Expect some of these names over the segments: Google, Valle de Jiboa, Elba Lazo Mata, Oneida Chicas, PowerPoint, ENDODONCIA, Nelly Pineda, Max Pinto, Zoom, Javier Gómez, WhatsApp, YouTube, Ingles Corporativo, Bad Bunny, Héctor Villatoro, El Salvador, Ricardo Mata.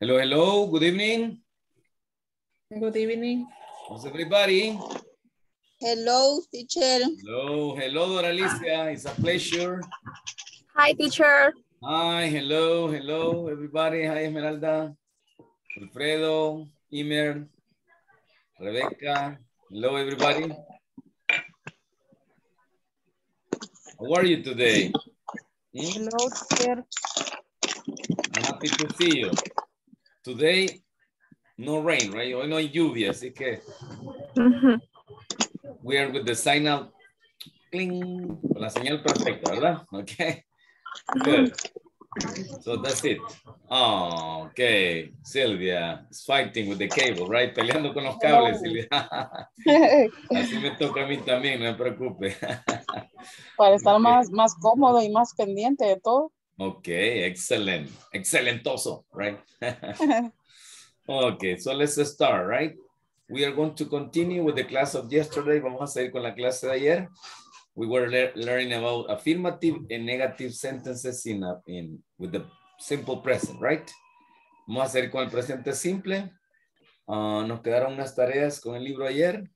Hello, hello. Good evening. Good evening. How's everybody? Hello, teacher. Hello, hello, Doralicia. It's a pleasure. Hi, teacher. Hi, hello, hello, everybody. Hi, Esmeralda, Alfredo, Imer, Rebecca. Hello, everybody. How are you today? Hello, teacher. I'm happy to see you. Today, no rain, right? Hoy no hay lluvia, así que... We are with the sign out. Cling. La señal perfecta, ¿verdad? Okay. Good. So that's it. Oh, okay. Silvia is fighting with the cable, right? Peleando con los cables, Silvia. Así me toca a mí también, no me preocupe. Para estar más cómodo y más pendiente de todo. Okay, excellent. Excelentoso, right? Okay, so let's start, right? We are going to continue with the class of yesterday. Vamos a seguir con la clase de ayer. We were learning about affirmative and negative sentences with the simple present, right? Vamos a seguir con el presente simple. Nos quedaron unas tareas con el libro ayer.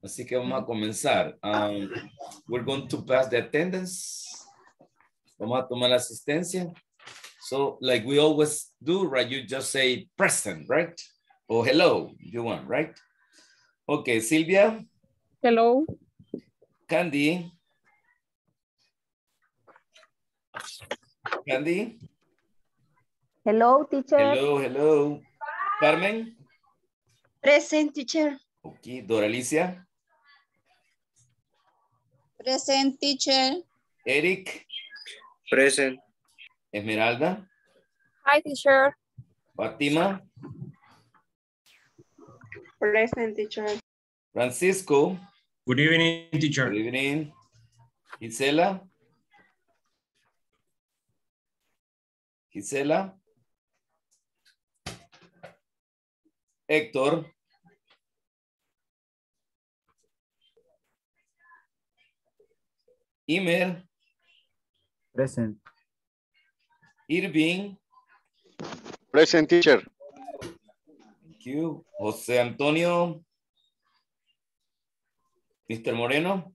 Así que vamos a comenzar. We're going to pass the attendance. Vamos a tomar la asistencia. So like we always do, right? You just say present, right? Oh, hello, you want, right? Okay, Silvia. Hello. Candy. Candy. Hello, teacher. Hello, hello. Carmen. Present, teacher. Okay, Doralicia. Present, teacher. Eric. Present. Esmeralda. Hi, teacher. Fatima. Present, teacher. Francisco. Good evening, teacher. Good evening. Gisela. Gisela. Héctor. Imer. Present. Irving. Present, teacher. Thank you. José Antonio. Mr. Moreno.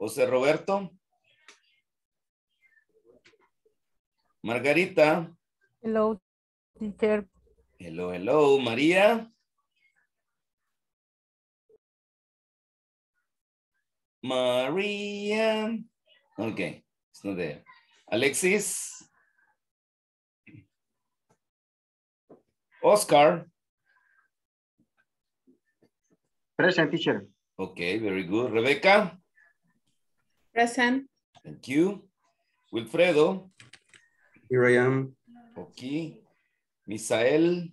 José Roberto. Margarita. Hello, teacher. Hello, hello. María. María. Okay, it's not there. Alexis. Oscar. Present, teacher. Okay, very good. Rebecca. Present. Thank you. Wilfredo. Here I am. Okay. Misael.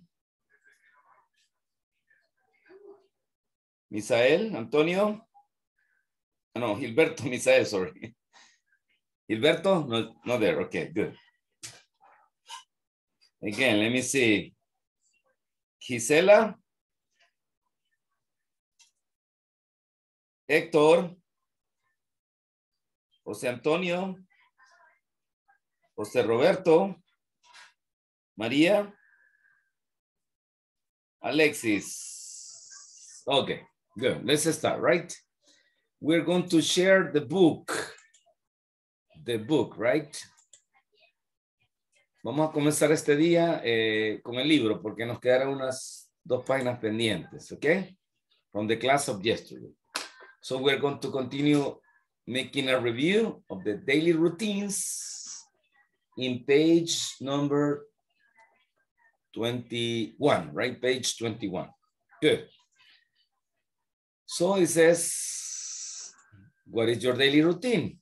Misael, Antonio. No, Gilberto, Misael, sorry. Gilberto, no, not there. Okay, good. Again, let me see. Gisela. Héctor. José Antonio. José Roberto. María. Alexis. Okay, good. Let's start, right? We're going to share the book. The book, right? Vamos a comenzar este día con el libro porque nos quedaron unas dos páginas pendientes, okay? From the class of yesterday. So we're going to continue making a review of the daily routines in page number 21, right? Page 21. Good. So it says, what is your daily routine?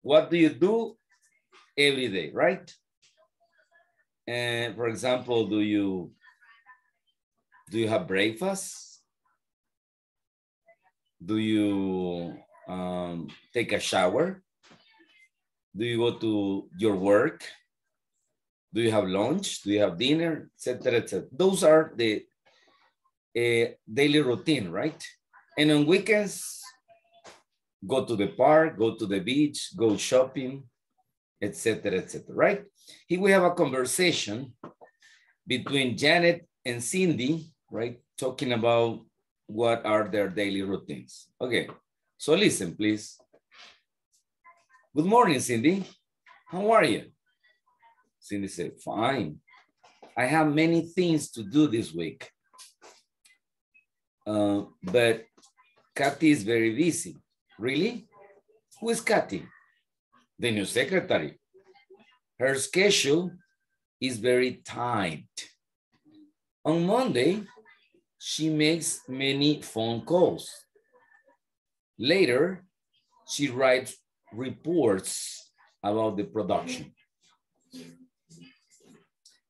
What do you do every day, right? And for example, do you have breakfast? Do you take a shower? Do you go to your work? Do you have lunch? Do you have dinner, etc., etc.? Those are the daily routine, right? And on weekends, go to the park, go to the beach, go shopping, etc., right? Here we have a conversation between Janet and Cindy, right? Talking about what are their daily routines. Okay, so listen, please. Good morning, Cindy. How are you? Cindy said, fine. I have many things to do this week, but Kathy is very busy. Really? Who is Kathy? The new secretary. Her schedule is very tight. On Monday, she makes many phone calls. Later, she writes reports about the production.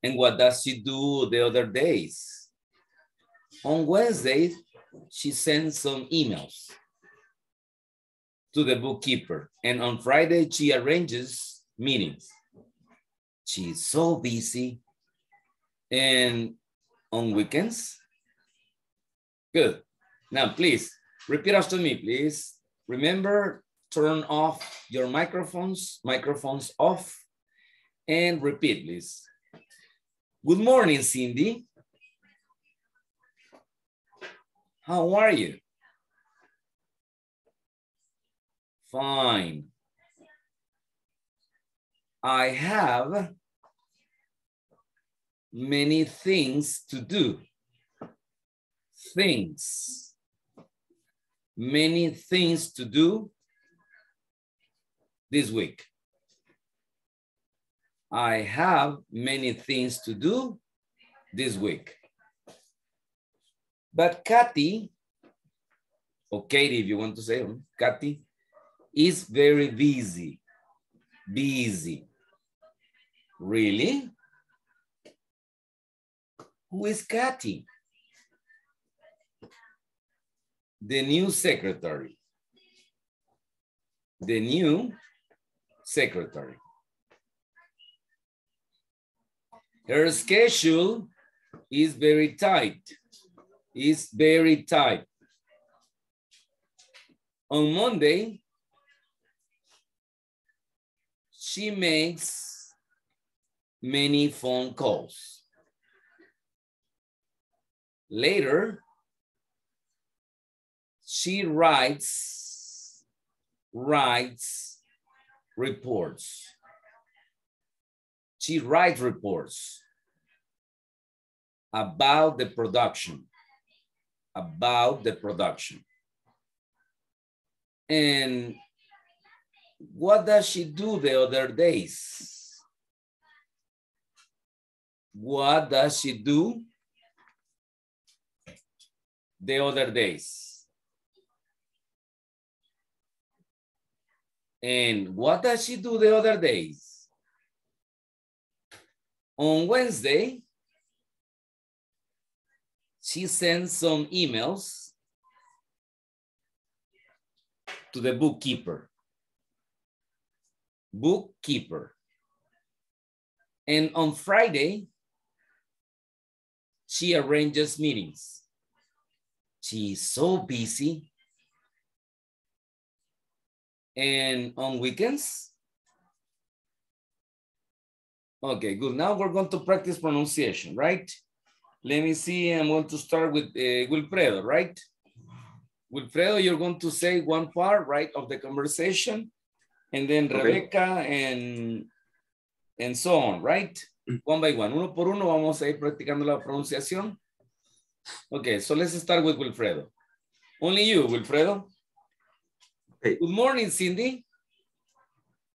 And what does she do the other days? On Wednesday, she sends some emails to the bookkeeper. And on Friday, she arranges meetings. She's so busy. And on weekends? Good. Now, please, repeat after me, please. Remember, turn off your microphones off, and repeat, please. Good morning, Cindy. How are you? Fine. I have many things to do. Things. Many things to do this week. I have many things to do this week. But Kathy, or Katie if you want to say, Kathy, is very busy. Busy. Really? Who is Kathy? The new secretary. The new secretary. Her schedule is very tight. It's very tight. On Monday, she makes many phone calls. Later, she writes reports. She writes reports about the production, And what does she do the other days? What does she do the other days? And what does she do the other days? On Wednesday, she sends some emails to the bookkeeper. And on Friday, she arranges meetings. She's so busy. And on weekends, okay, good. Now we're going to practice pronunciation, right? Let me see. I'm going to start with Wilfredo, right? Wilfredo, you're going to say one part, right, of the conversation, and then okay. Rebecca and so on, right? One by one. Uno por uno vamos a ir practicando la pronunciación. Okay, so let's start with Wilfredo. Only you, Wilfredo. Okay. Good morning, Cindy.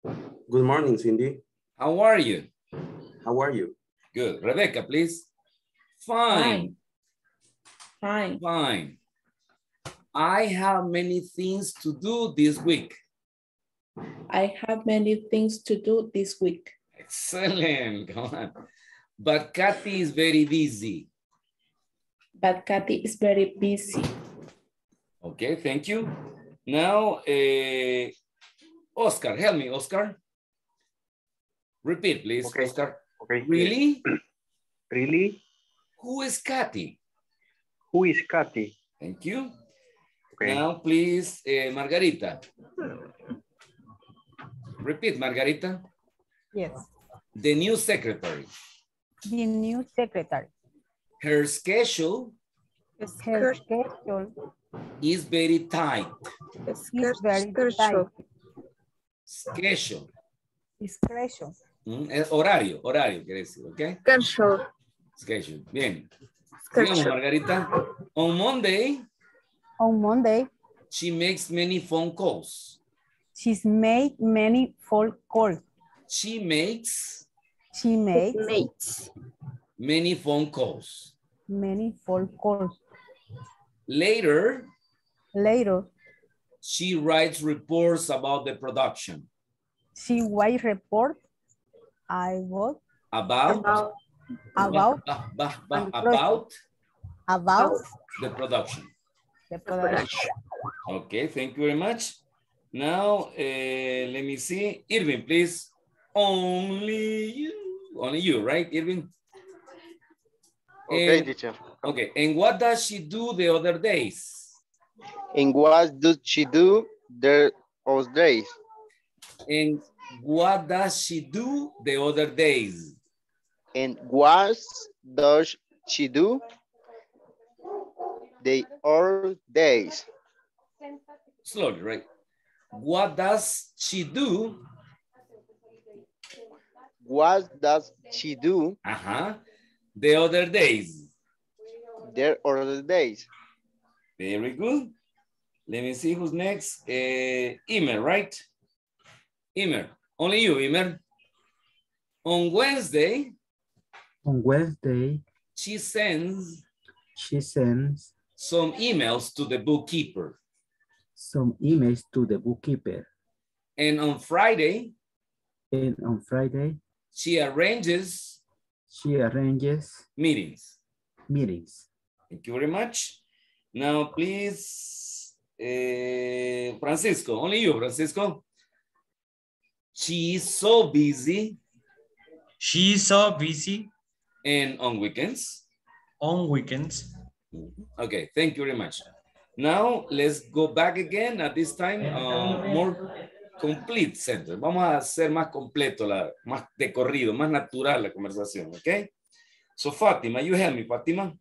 Good morning, Cindy. How are you? How are you? Good. Rebecca, please. Fine. Fine. Fine. I have many things to do this week. I have many things to do this week. Excellent. Come on. But Kathy is very busy. But Kathy is very busy. Okay, thank you. Now, Oscar, help me, Oscar. Repeat, please, okay. Oscar. Okay. Really? Really? Who is Kathy? Who is Kathy? Thank you. Okay. Now, please, Margarita. Repeat, Margarita. Yes. The new secretary. The new secretary. Her schedule. Her schedule is very tight. Schedule. Schedule. Horario, horario quiere decir, ¿ok? Schedule. Schedule. Bien. Sigamos, Margarita. On Monday, she makes many phone calls. She's made many phone calls. She makes many phone calls. Many phone calls. Later, she writes reports about the production. She writes reports about the production. The production. Okay, thank you very much. Now, let me see. Irving, please. Only you, right, Irving? Okay, teacher. Okay, and what does she do the other days? And what does she do the other days? And what does she do the other days? And what does she do the other days? Slowly, right? What does she do? Uh-huh. The other days. The other days. Very good. Let me see who's next. Imer, right? Imer. Only you, Imer. On Wednesday, she sends some emails to the bookkeeper. And on Friday. She arranges meetings. Thank you very much. Now, please, Francisco, only you, Francisco. She is so busy. And on weekends? Okay, thank you very much. Now, let's go back again at this time, more complete sentence. Vamos a hacer más completo, más de corrido, más natural la conversación, ¿ok? So, Fatima, you help me, Fatima.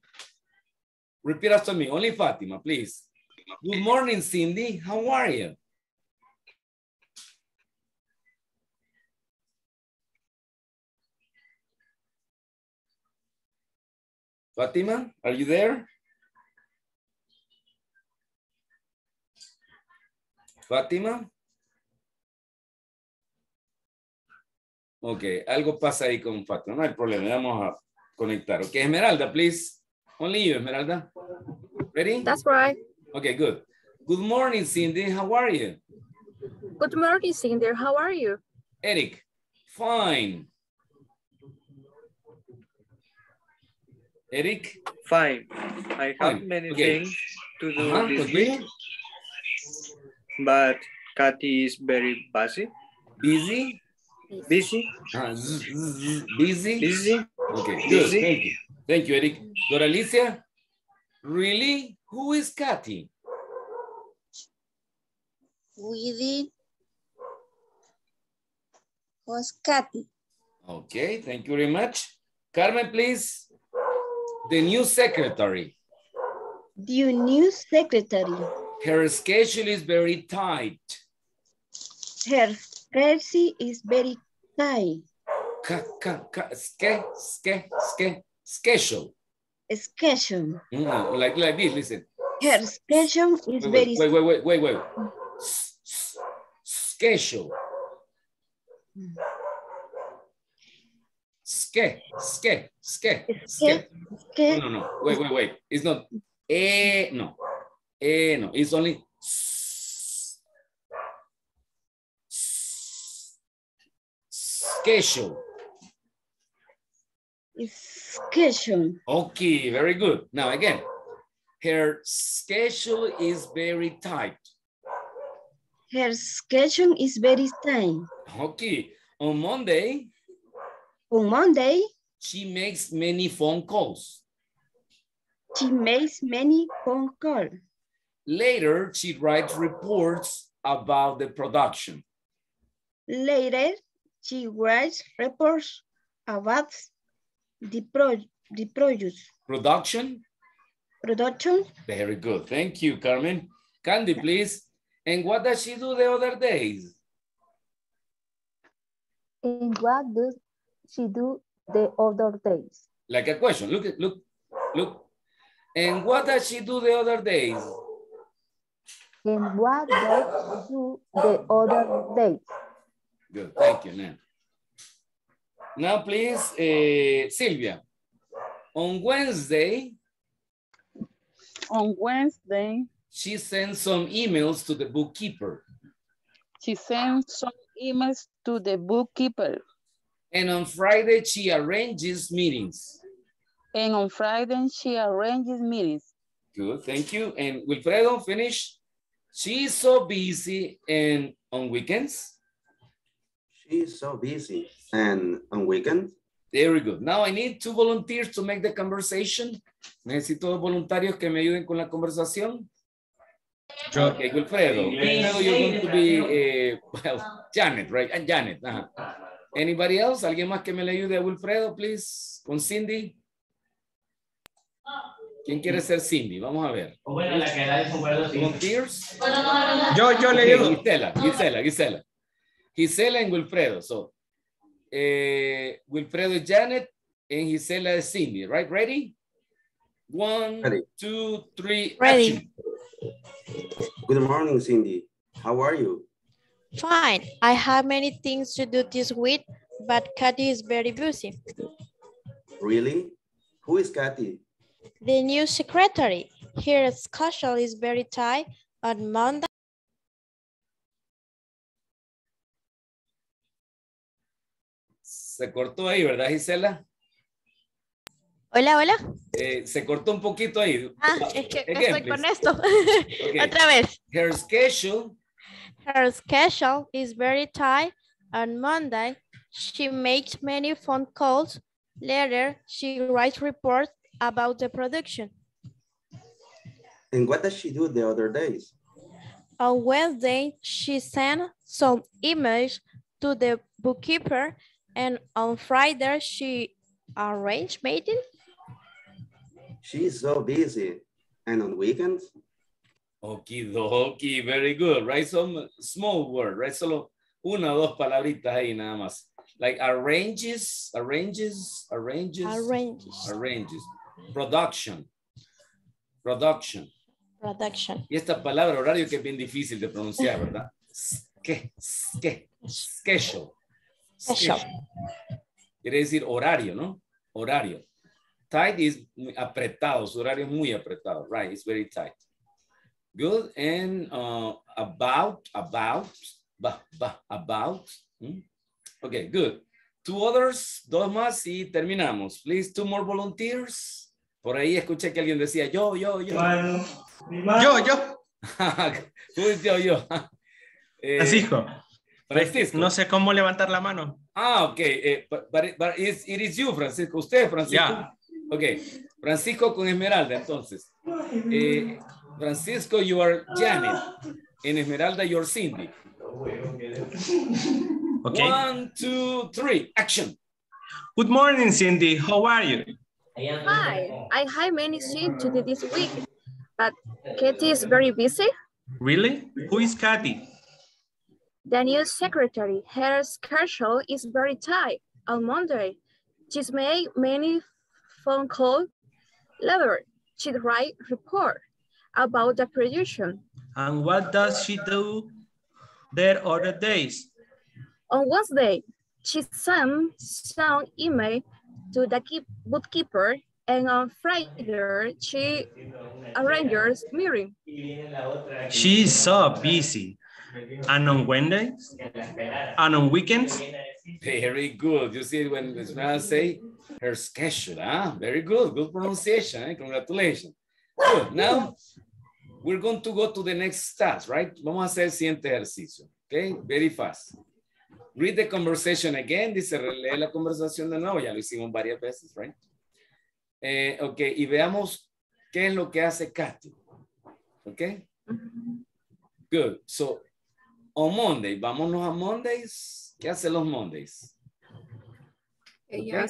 Repeat after me, only Fatima, please. Good morning, Cindy. How are you? Fatima, are you there? Fatima? Ok, algo pasa ahí con Fatima, no hay problema, vamos a conectar. Ok, Esmeralda, please. Only you, Esmeralda. Ready? That's right. Ok, good. Good morning, Cindy. How are you? Good morning, Cindy. How are you? Eric, fine. Eric? Fine. I have many things to do this week. But Kathy is very busy. Busy. Okay, good. Thank you, Eric. Doralicia? Really? Who is Kathy? Who's Kathy? Okay, thank you very much. Carmen, please. The new secretary. Her schedule is very tight. Schedule. Mm, like this, listen. Her schedule is Wait. Schedule. No. Wait. It's not. No. It's only. Schedule. Okay, very good. Now again, her schedule is very tight. Okay. On Monday, she makes many phone calls. Later, she writes reports about the production. Later, She writes reports about the produce. Production? Production. Very good. Thank you, Carmen. Candy, please. And what does she do the other days? And what does she do the other days? Like a question. Look, look, look. And what does she do the other days? And what does she do the other days? Good. Thank you, Nan. Now, please, Sylvia. On Wednesday. On Wednesday. She sends some emails to the bookkeeper. She sends some emails to the bookkeeper. And on Friday, she arranges meetings. And on Friday, she arranges meetings. Good, thank you. And Wilfredo, finish. She's so busy and on weekends. She's so busy and on weekends. Very good. Now I need two volunteers to make the conversation. Necesito dos voluntarios que me ayuden con la conversación. Sure. Okay, Wilfredo. Wilfredo, you're going to be, well, Janet, right? And Janet. Anybody else? ¿Alguien más que me le ayude a Wilfredo, please? Con Cindy. ¿Quién quiere ser Cindy? Vamos a ver. Bueno, la que da es un vuelo. Volunteers. Yo le ayudo. Gisela. Gisela y Wilfredo. So, Wilfredo es Janet and Gisela es Cindy, right? Ready? 1, 2, 3. Ready. Action. Good morning, Cindy. How are you? Fine. I have many things to do this week, but Kathy is very busy. Really? Who is Kathy? The new secretary. Her schedule is very tight. On Monday. Se cortó ahí, ¿verdad, Gisela? Hola, hola. Se cortó un poquito ahí. Es que again, estoy please. Con esto. Okay. Otra vez. Her schedule. Her schedule is very tight. On Monday, she makes many phone calls. Later, she writes reports about the production. And what does she do the other days? On Wednesday, she sent some emails to the bookkeeper, and on Friday, she arranged meetings. She's so busy. And on weekends? Okie dokie, very good. Right? Some small word, right? Solo una o dos palabritas ahí nada más. Like arranges. Production. Y esta palabra horario que es bien difícil de pronunciar, ¿verdad? Schedule. Quiere decir horario, ¿no? Horario. Tight is apretado, su horario es muy apretado, right? It's very tight. Good, and about. Okay, good. Two others, dos más y terminamos. Please, two more volunteers. Por ahí escuché que alguien decía yo. Bueno, yo. Who is yo? Francisco. Francisco. No sé cómo levantar la mano. Ah, okay. But it is you, Francisco. Usted, Francisco. Yeah. Okay. Francisco con Esmeralda, entonces. Francisco, you are Janet. En Esmeralda, you are Cindy. Okay. 1, 2, 3, action. Good morning, Cindy. How are you? Hi. I have many things to do this week, but Katie is very busy. Really? Who is Katie? The new secretary. Her schedule is very tight. On Monday, she's made many phone calls. Later, she writes report about the production. And what does she do there other days? On Wednesday, she sent some email to the bookkeeper, and on Friday, she arranges meeting. She's so busy. And on Wednesdays? And on weekends? Very good. You see, when Esmeralda say her schedule, huh? Very good. Good pronunciation. Eh? Congratulations. Good. Now, we're going to go to the next task, right? Vamos a hacer el siguiente ejercicio. Okay? Very fast. Read the conversation again. Dice, relee la conversación de nuevo. Ya lo hicimos varias veces, right? Ok, y veamos qué es lo que hace Katy. Ok. Good. So, on Monday, vámonos a Mondays. ¿Qué hace los Mondays? Ella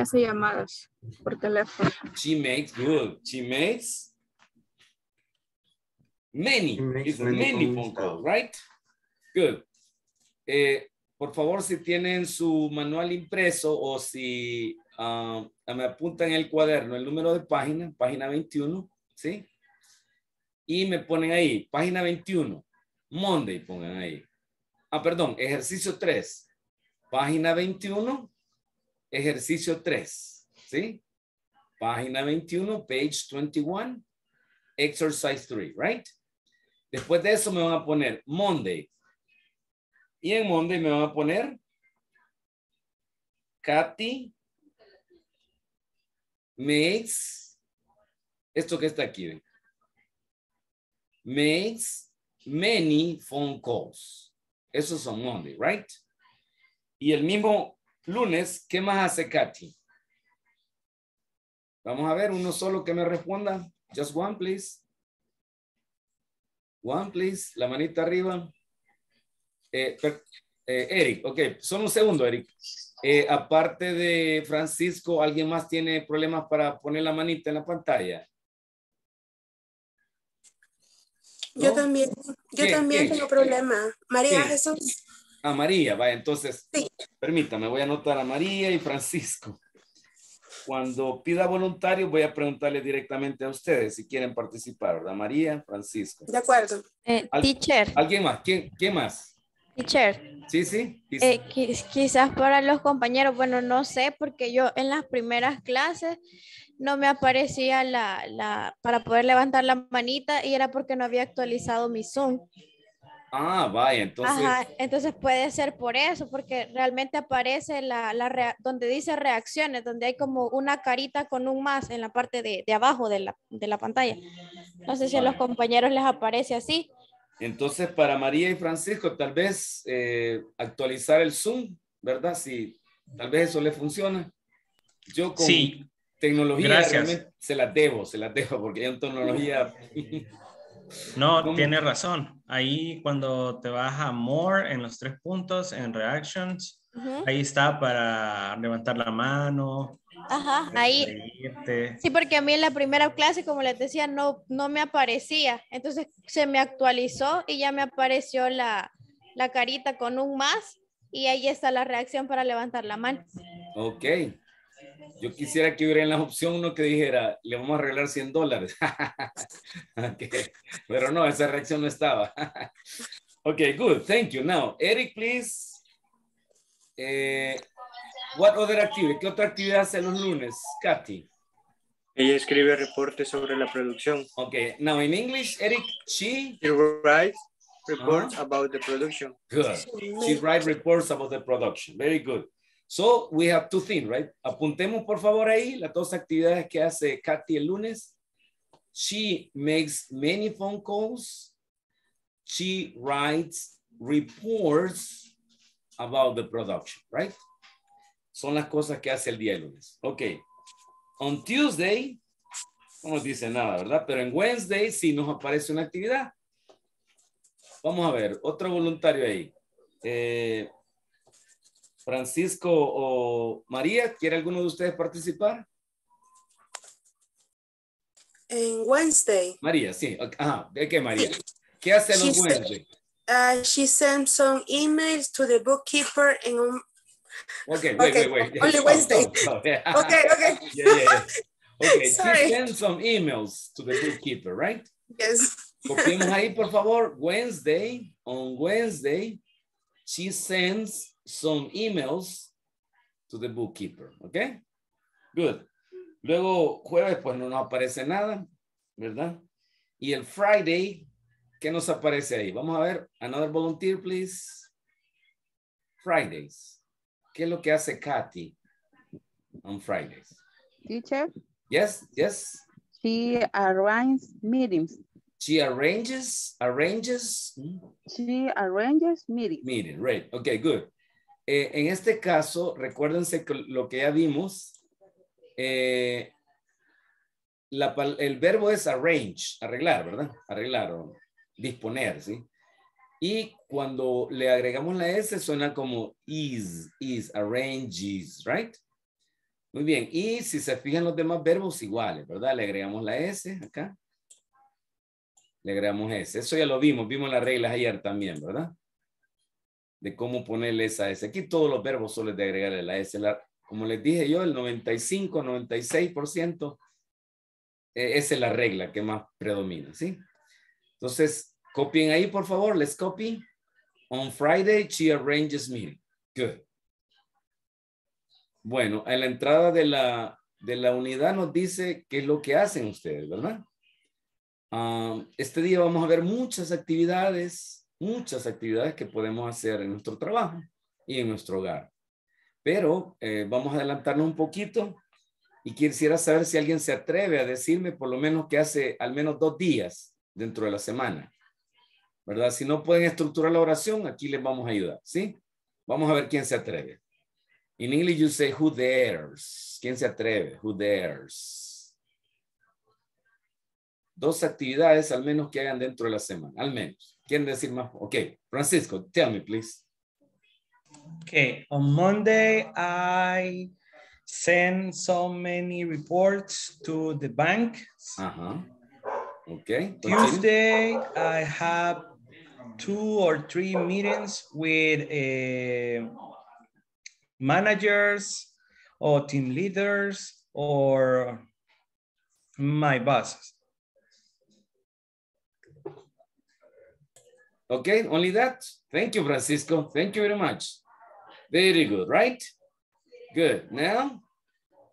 hace llamadas por teléfono. She makes good. She makes many. It's many phone calls, right? Good. Por favor, si tienen su manual impreso o si me apuntan el cuaderno, el número de página, página 21, ¿sí? Y me ponen ahí, página 21, Monday, pongan ahí. Ah, perdón, ejercicio 3, página 21, ejercicio 3, ¿sí? Página 21, page 21, exercise 3, right? Después de eso me van a poner Monday. Y en Monday me van a poner Katy makes, esto que está aquí, ¿ven? Makes many phone calls. Esos son Monday, right? Y el mismo lunes, ¿qué más hace Katy? Vamos a ver, uno solo que me responda. Just one, please. One, please. La manita arriba. Eric, ok, solo un segundo, Eric. Aparte de Francisco, ¿alguien más tiene problemas para poner la manita en la pantalla? ¿No? Yo también tengo problema. María Jesús. Ah, María, vaya, entonces, sí. Permítame, voy a anotar a María y Francisco. Cuando pida voluntarios, voy a preguntarle directamente a ustedes si quieren participar, ¿verdad? María, Francisco. De acuerdo. Teacher. ¿Alguien más? ¿Quién más? Teacher. Sí, sí. Quizás para los compañeros, bueno, no sé, porque yo en las primeras clases no me aparecía para poder levantar la manita y era porque no había actualizado mi Zoom. Ah, vaya, entonces. Ajá, entonces puede ser por eso, porque realmente aparece donde dice reacciones, donde hay como una carita con un más en la parte de abajo de la pantalla. No sé si a los compañeros les aparece así. Entonces, para María y Francisco, tal vez actualizar el Zoom, ¿verdad? Sí, tal vez eso le funciona. Yo con tecnología realmente se las debo, porque yo en tecnología... No, tiene razón. Ahí cuando te vas a More, en los 3 puntos, en Reactions, ahí está para levantar la mano. Ajá, ahí. Sí, porque a mí en la primera clase, como les decía, no me aparecía. Entonces se me actualizó y ya me apareció la carita con un más y ahí está la reacción para levantar la mano. Ok. Yo quisiera que hubiera en la opción uno que dijera, le vamos a regalar $100. Okay. Pero no, esa reacción no estaba. Ok, good. Thank you. Now, Eric, please. What other activity? ¿Qué otra actividad hace los lunes, Katy? Ella escribe reportes sobre la producción. Ok, now in English, Eric, she writes reports about the production. Good. She writes reports about the production. Very good. So we have two things, right? Apuntemos por favor ahí las dos actividades que hace Katy el lunes. She makes many phone calls. She writes reports about the production, right? Son las cosas que hace el día de lunes. Ok. On Tuesday, no nos dice nada, ¿verdad? Pero en Wednesday sí nos aparece una actividad. Vamos a ver, otro voluntario ahí. Francisco o María, ¿quiere alguno de ustedes participar? En Wednesday. María, sí. Ajá, ¿de qué María? ¿Qué hace los Wednesday? She sent some emails to the bookkeeper and wait. Only Wednesday. Stop. Okay. Yeah. Okay, she sent some emails to the bookkeeper, right? Yes. Copiemos ahí, por favor. Wednesday, on Wednesday, she sends some emails to the bookkeeper, okay? Good. Luego, jueves, pues no nos aparece nada, ¿verdad? Y el Friday, ¿qué nos aparece ahí? Vamos a ver, another volunteer, please. Fridays. ¿Qué es lo que hace Katy on Fridays? Teacher? Yes. She arranges meetings. She arranges meetings. Meeting, right. Okay, good. En este caso, recuérdense que lo que ya vimos, el verbo es arrange, arreglar, ¿verdad? Arreglar o disponer, ¿sí? Y cuando le agregamos la S suena como is, arranges, right? Muy bien. Y si se fijan los demás verbos iguales, ¿verdad? Le agregamos la S acá. Le agregamos S. Eso ya lo vimos. Vimos las reglas ayer también, ¿verdad? De cómo ponerle esa S. Aquí todos los verbos son de agregarle la S. Como les dije yo, el 95, 96% esa es la regla que más predomina, ¿sí? Entonces, copien ahí, por favor. Let's copy. On Friday, she arranges meeting. Good. Bueno, en la entrada de la unidad nos dice qué es lo que hacen ustedes, ¿verdad? Este día vamos a ver muchas actividades que podemos hacer en nuestro trabajo y en nuestro hogar. Pero vamos a adelantarnos un poquito y quisiera saber si alguien se atreve a decirme por lo menos que hace al menos 2 días dentro de la semana, ¿verdad? Si no pueden estructurar la oración, aquí les vamos a ayudar, ¿sí? Vamos a ver quién se atreve. In English, you say, who dares? ¿Quién se atreve? Who dares? 2 actividades al menos que hagan dentro de la semana. Al menos. ¿Quieren decir más? Ok. Francisco, tell me, please. Okay. On Monday, I sent so many reports to the bank. Uh-huh. Okay. Tuesday, I have 2 or 3 meetings with a... managers or team leaders or my bosses. Okay, only that. Thank you, Francisco. Thank you very much. Very good, right? Good. Now,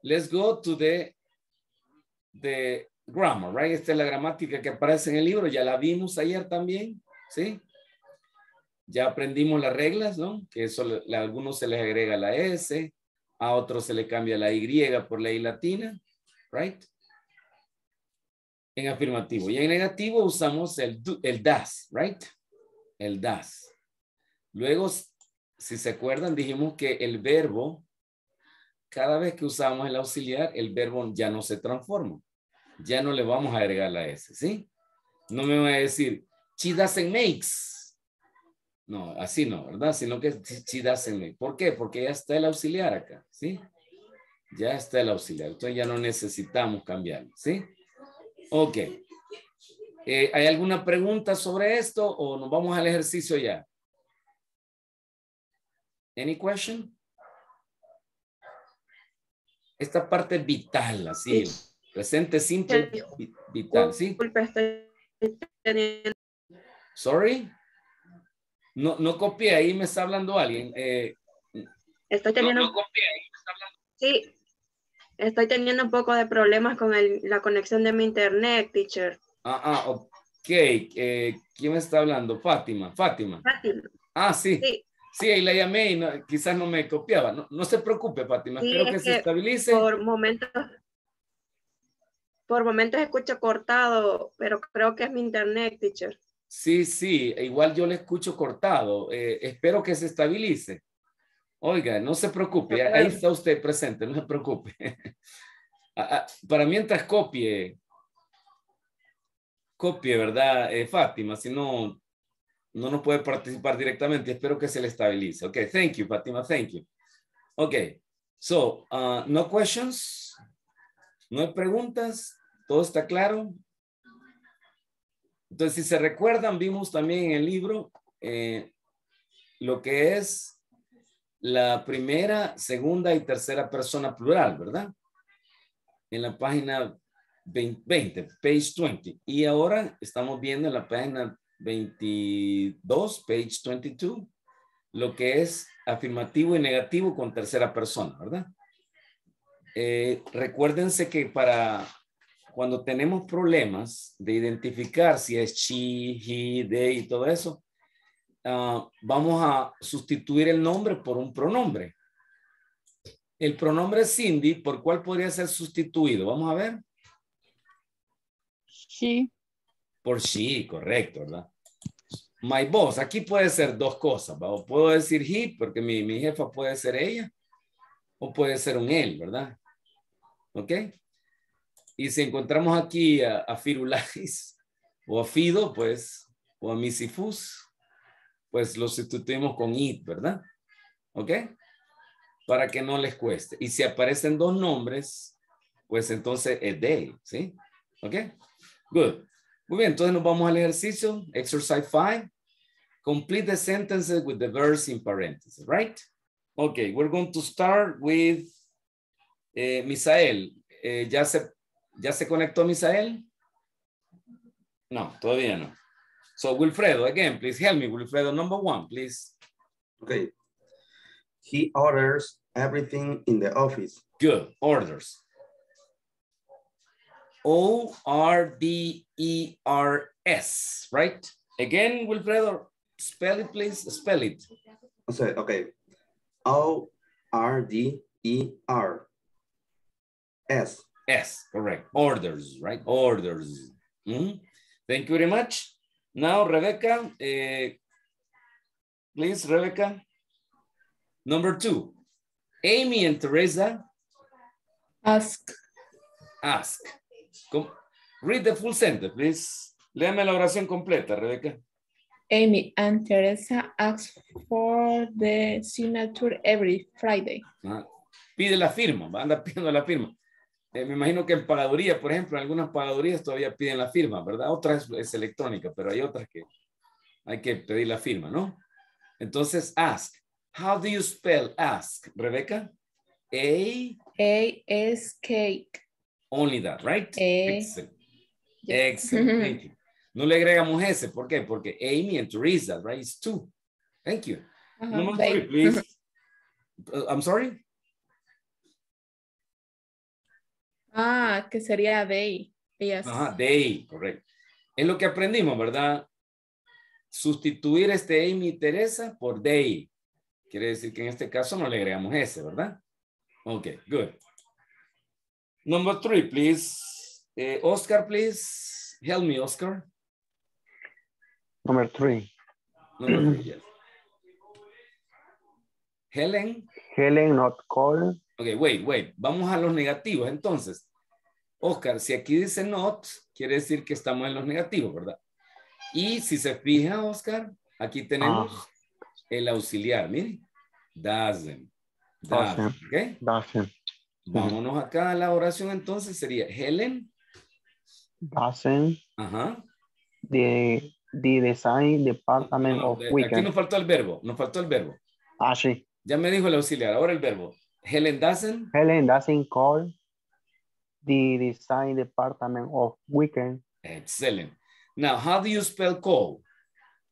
let's go to the grammar, right? Esta es la gramática que aparece en el libro. Ya la vimos ayer también, ¿sí? Ya aprendimos las reglas, ¿no? Que eso, a algunos se les agrega la S, a otros se le cambia la Y por la I latina, right? En afirmativo. Y en negativo usamos el does, right? El does. Luego, si se acuerdan, dijimos que el verbo, cada vez que usamos el auxiliar, el verbo ya no se transforma. Ya no le vamos a agregar la S, ¿sí? No me va a decir, she doesn't makes. No, así no, ¿verdad? Sino que she doesn't make. ¿Por qué? Porque ya está el auxiliar acá, ¿sí? Ya está el auxiliar. Entonces ya no necesitamos cambiarlo, ¿sí? Ok. ¿Hay alguna pregunta sobre esto o nos vamos al ejercicio ya? ¿Any question? Esta parte es vital, así. Presente simple, vital, ¿sí? Sorry. No, no copié, ahí me está hablando alguien. Estoy teniendo... No, no copié, ahí me está hablando. Sí, estoy teniendo un poco de problemas con la conexión de mi internet, teacher. Ok. ¿Quién me está hablando? Fátima. Ah, sí. Sí, ahí la llamé y no, quizás no me copiaba. No, no se preocupe, Fátima, sí, espero que se estabilice. Por momentos escucho cortado, pero creo que es mi internet, teacher. Sí, igual yo le escucho cortado. Espero que se estabilice. Oiga, no se preocupe. Ahí está usted presente, no se preocupe. Para mientras copie, ¿verdad, Fátima? Si no, no nos puede participar directamente. Espero que se le estabilice. Ok, thank you, Fátima, thank you. Ok, so, no questions, no hay preguntas, todo está claro. Entonces, si se recuerdan, vimos también en el libro lo que es la primera, segunda y tercera persona plural, ¿verdad? En la página 20, page 20. Y ahora estamos viendo en la página 22, page 22, lo que es afirmativo y negativo con tercera persona, ¿verdad? Recuérdense que para... Cuando tenemos problemas de identificar si es she, he, they y todo eso, vamos a sustituir el nombre por un pronombre. El pronombre Cindy, ¿por cuál podría ser sustituido? Vamos a ver. She. Por she, correcto, ¿verdad? My boss, aquí puede ser 2 cosas, ¿verdad? Puedo decir he, porque mi jefa puede ser ella, o puede ser un él, ¿verdad? ¿Ok? Y si encontramos aquí a Firulais, o a Fido, pues, o a Misifus, pues lo sustituimos con it, ¿verdad? ¿Ok? Para que no les cueste. Y si aparecen dos nombres, pues entonces es they, ¿sí? ¿Ok? Good. Muy bien, entonces nos vamos al ejercicio. Exercise 5. Complete the sentences with the verbs in parentheses, right? Okay, we're going to start with Misael. ¿Ya se conectó Misael? No, todavía no. So Wilfredo, again, please help me. Wilfredo, number 1, please. Okay. He orders everything in the office. Good, orders. O-R-D-E-R-S, right? Again, Wilfredo, spell it, please. Spell it. Okay. O-R-D-E-R-S. S, correct. Orders, right? Orders. Mm-hmm. Thank you very much. Now, Rebecca, please, Rebecca. Number 2, Amy and Teresa. Ask. Ask. Come, read the full sentence, please. Léame la oración completa, Rebecca. Amy and Teresa ask for the signature every Friday. Ah, pide la firma, anda pidiendo la firma. Me imagino que en pagaduría, por ejemplo, en algunas pagadurías todavía piden la firma, ¿verdad? Otras es electrónica, pero hay otras que hay que pedir la firma, ¿no? Entonces, ask. How do you spell ask, Rebecca? A. A-S-K. Only that, right? A. Excellent. Yes. Excellent. Thank you. No le agregamos ese. ¿Por qué? Porque Amy and Teresa, right? It's 2. Thank you. Number 3, please. I'm sorry? Ah, que sería they. Yes. Ajá, they, correcto. Es lo que aprendimos, ¿verdad? Sustituir este Amy y Teresa por they. Quiere decir que en este caso no le agregamos ese, ¿verdad? Ok, good. Number 3, please. Oscar, please. Help me, Oscar. Number 3. Number 3, yes. Helen. Helen not call. Ok, wait. Vamos a los negativos, entonces. Oscar, si aquí dice not, quiere decir que estamos en los negativos, ¿verdad? Y si se fija, Oscar, aquí tenemos el auxiliar, mire. Doesn't. Okay. Doesn't. Vámonos acá a la oración, entonces sería Helen. Doesn't. Ajá. The design department of weekend. Aquí nos faltó el verbo, Ah, sí. Ya me dijo el auxiliar, ahora el verbo. Helen doesn't. Helen doesn't call the design department of weekend. Excellent. Now, how do you spell call?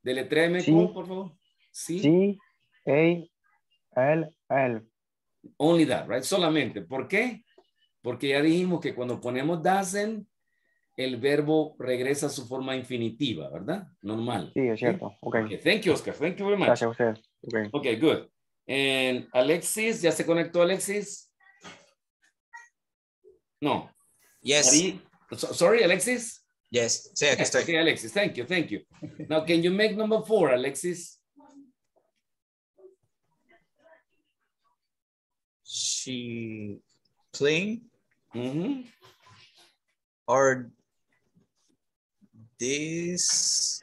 Deletréeme call, por favor. C-A-L-L. Only that, right? Solamente. ¿Por qué? Porque ya dijimos que cuando ponemos doesn't, el verbo regresa a su forma infinitiva, ¿verdad? Normal. Sí, es cierto. Okay. Thank you, Oscar. Thank you very much. Gracias a usted. Okay, good. And Alexis, ¿ya se conectó Alexis? No. Yes. Sorry, Alexis? Yes. Sí, aquí estoy. Okay, Alexis, thank you. Now, can you make number 4, Alexis? She playing or this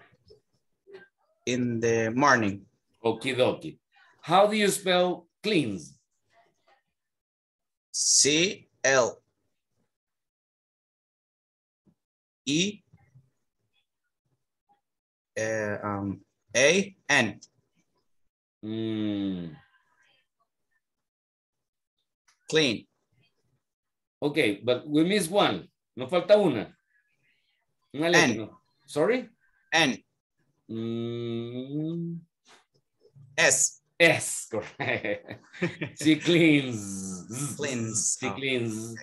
in the morning. Okie dokie. How do you spell cleans? C-L-E-A-N. Clean. Okay, but we missed one. Nos falta una. Una letra. Sorry? N. S. S, correct. She cleans. She cleans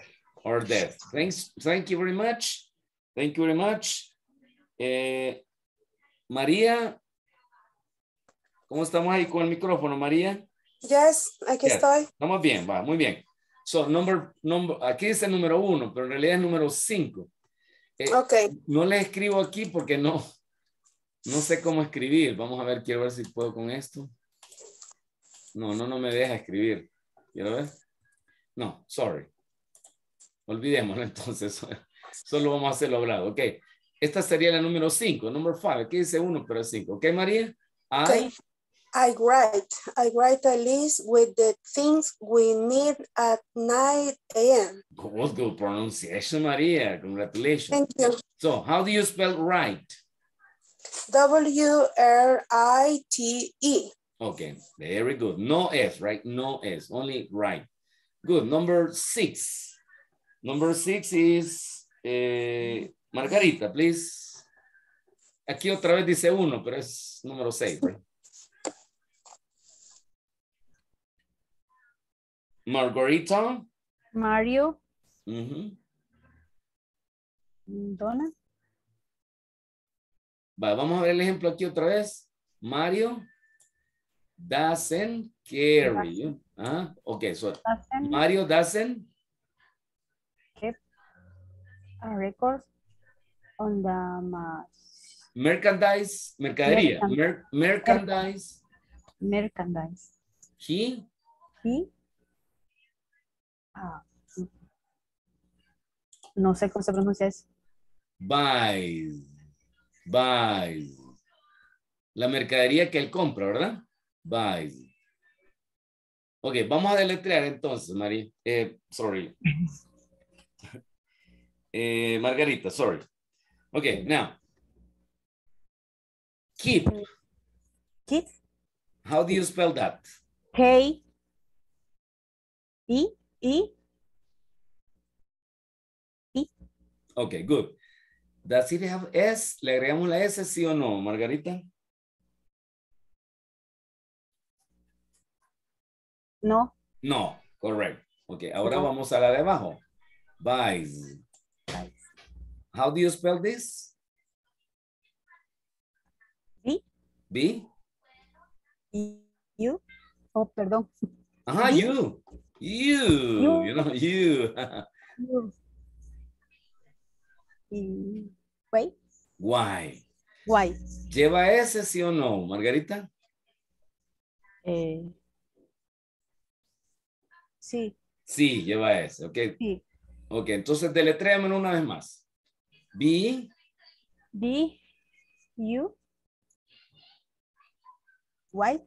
or death. Thanks. Thank you very much. María, ¿cómo estamos ahí con el micrófono, María? Yes, aquí estoy. Estamos bien, va, muy bien. So, aquí dice número 1, pero en realidad es número 5. No le escribo aquí porque no sé cómo escribir. Vamos a ver, quiero ver si puedo con esto. No me deja escribir. ¿Quiero ver? No, sorry. Olvidémoslo entonces. Solo vamos a hacerlo hablado. Ok. Esta sería la número 5, number 5. Aquí dice 1, pero 5. ¿Ok, María? Okay. I write a list with the things we need at 9 a.m. Good pronunciation, Maria. Congratulations. Thank you. So, how do you spell write? W-R-I-T-E. Okay, very good. No S, right? No S, only write. Good. Number 6. Number 6 is Margarita, please. Aquí otra vez dice 1, pero es número 6, right? Margarita. Mario. Donna. Va, vamos a ver el ejemplo aquí otra vez. Mario doesn't carry you. Ah, okay, so doesn't, Mario doesn't keep a record on the merchandise. Mercadería. Merchandise. Merchandise. He no sé cómo se pronuncia eso. Buys. La mercadería que él compra, ¿verdad? Buys. Ok, vamos a deletrear entonces, María. Sorry. Margarita, sorry. Ok, now. Keep. Keep. How do you spell that? K. E. E. Okay, good. Does it have S? ¿Le agregamos la S, sí o no, Margarita? No. No, correct. Okay, ahora vamos a la de abajo. Buys. How do you spell this? B. B. U. Oh, perdón. Ajá, B. U. You know, you. Why? Why? Why? ¿Lleva ese sí o no, Margarita? Sí. Sí, lleva ese, ok. Sí. Ok, entonces deletréamelo una vez más. B. U. Why?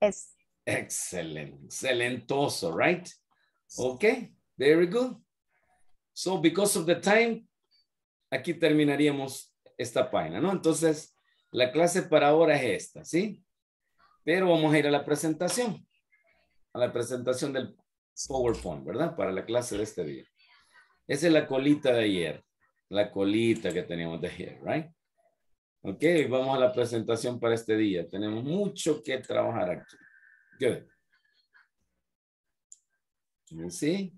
S. Excellent, excelentoso, right? Okay, very good. So, because of the time, aquí terminaríamos esta página, ¿no? Entonces, la clase para ahora es esta, ¿sí? Pero vamos a ir a la presentación del PowerPoint, ¿verdad? Para la clase de este día. Esa es la colita de ayer, la colita que teníamos de ayer, right? Ok, vamos a la presentación para este día. Tenemos mucho que trabajar aquí. Good. Let me see.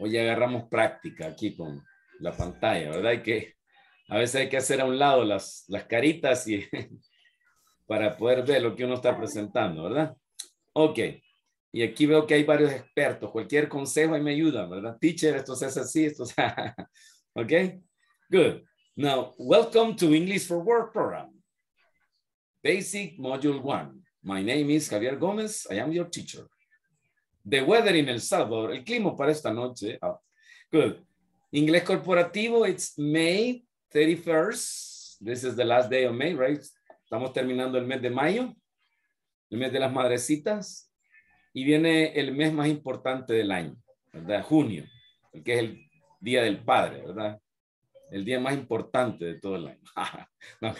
Hoy agarramos práctica aquí con la pantalla, ¿verdad? Hay que, a veces hay que hacer a un lado las caritas y, para poder ver lo que uno está presentando, ¿verdad? Ok. Y aquí veo que hay varios expertos. Cualquier consejo ahí me ayudan, ¿verdad? Teacher, esto se hace así, esto se hace. Ok. Good. Now, welcome to English for Work program. Basic Module 1. My name is Javier Gómez. I am your teacher. The weather in El Salvador. El clima para esta noche. Oh, good. Ingles Corporativo. It's May 31st. This is the last day of May, right? Estamos terminando el mes de mayo. El mes de las madrecitas. Y viene el mes más importante del año, ¿verdad? Junio. El que es el Día del Padre, ¿verdad? El día más importante de todo el año. No.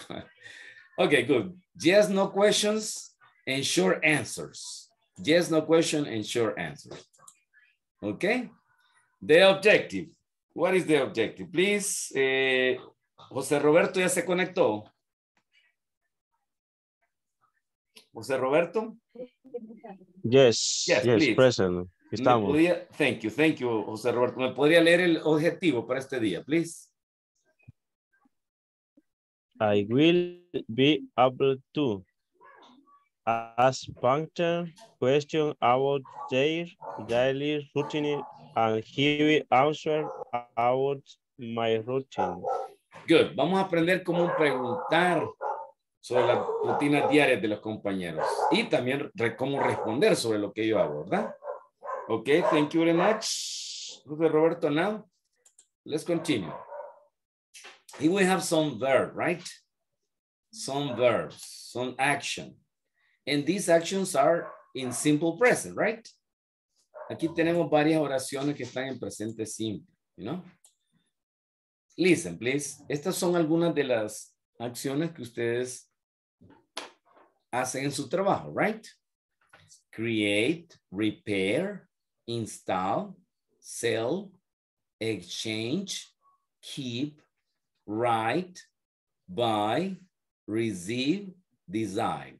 Okay, good. Yes, no questions and short answers. Yes, no question and short answers. Okay. The objective. What is the objective? Please, José Roberto ya se conectó. José Roberto? Yes, please. Present. Estamos. Thank you, José Roberto. ¿Me podría leer el objetivo para este día, please? I will be able to ask parents questions about their daily routine and he will answer about my routine. Good. Vamos a aprender cómo preguntar sobre las rutinas diarias de los compañeros y también cómo responder sobre lo que yo hago, ¿verdad? Ok, thank you very much, Roberto. Now, let's continue. He will have some verb, right? Some verbs, some action. And these actions are in simple present, right? Aquí tenemos varias oraciones que están en presente simple, you know? Listen, please. Estas son algunas de las acciones que ustedes hacen en su trabajo, right? Create, repair, install, sell, exchange, keep, write, buy, receive, design.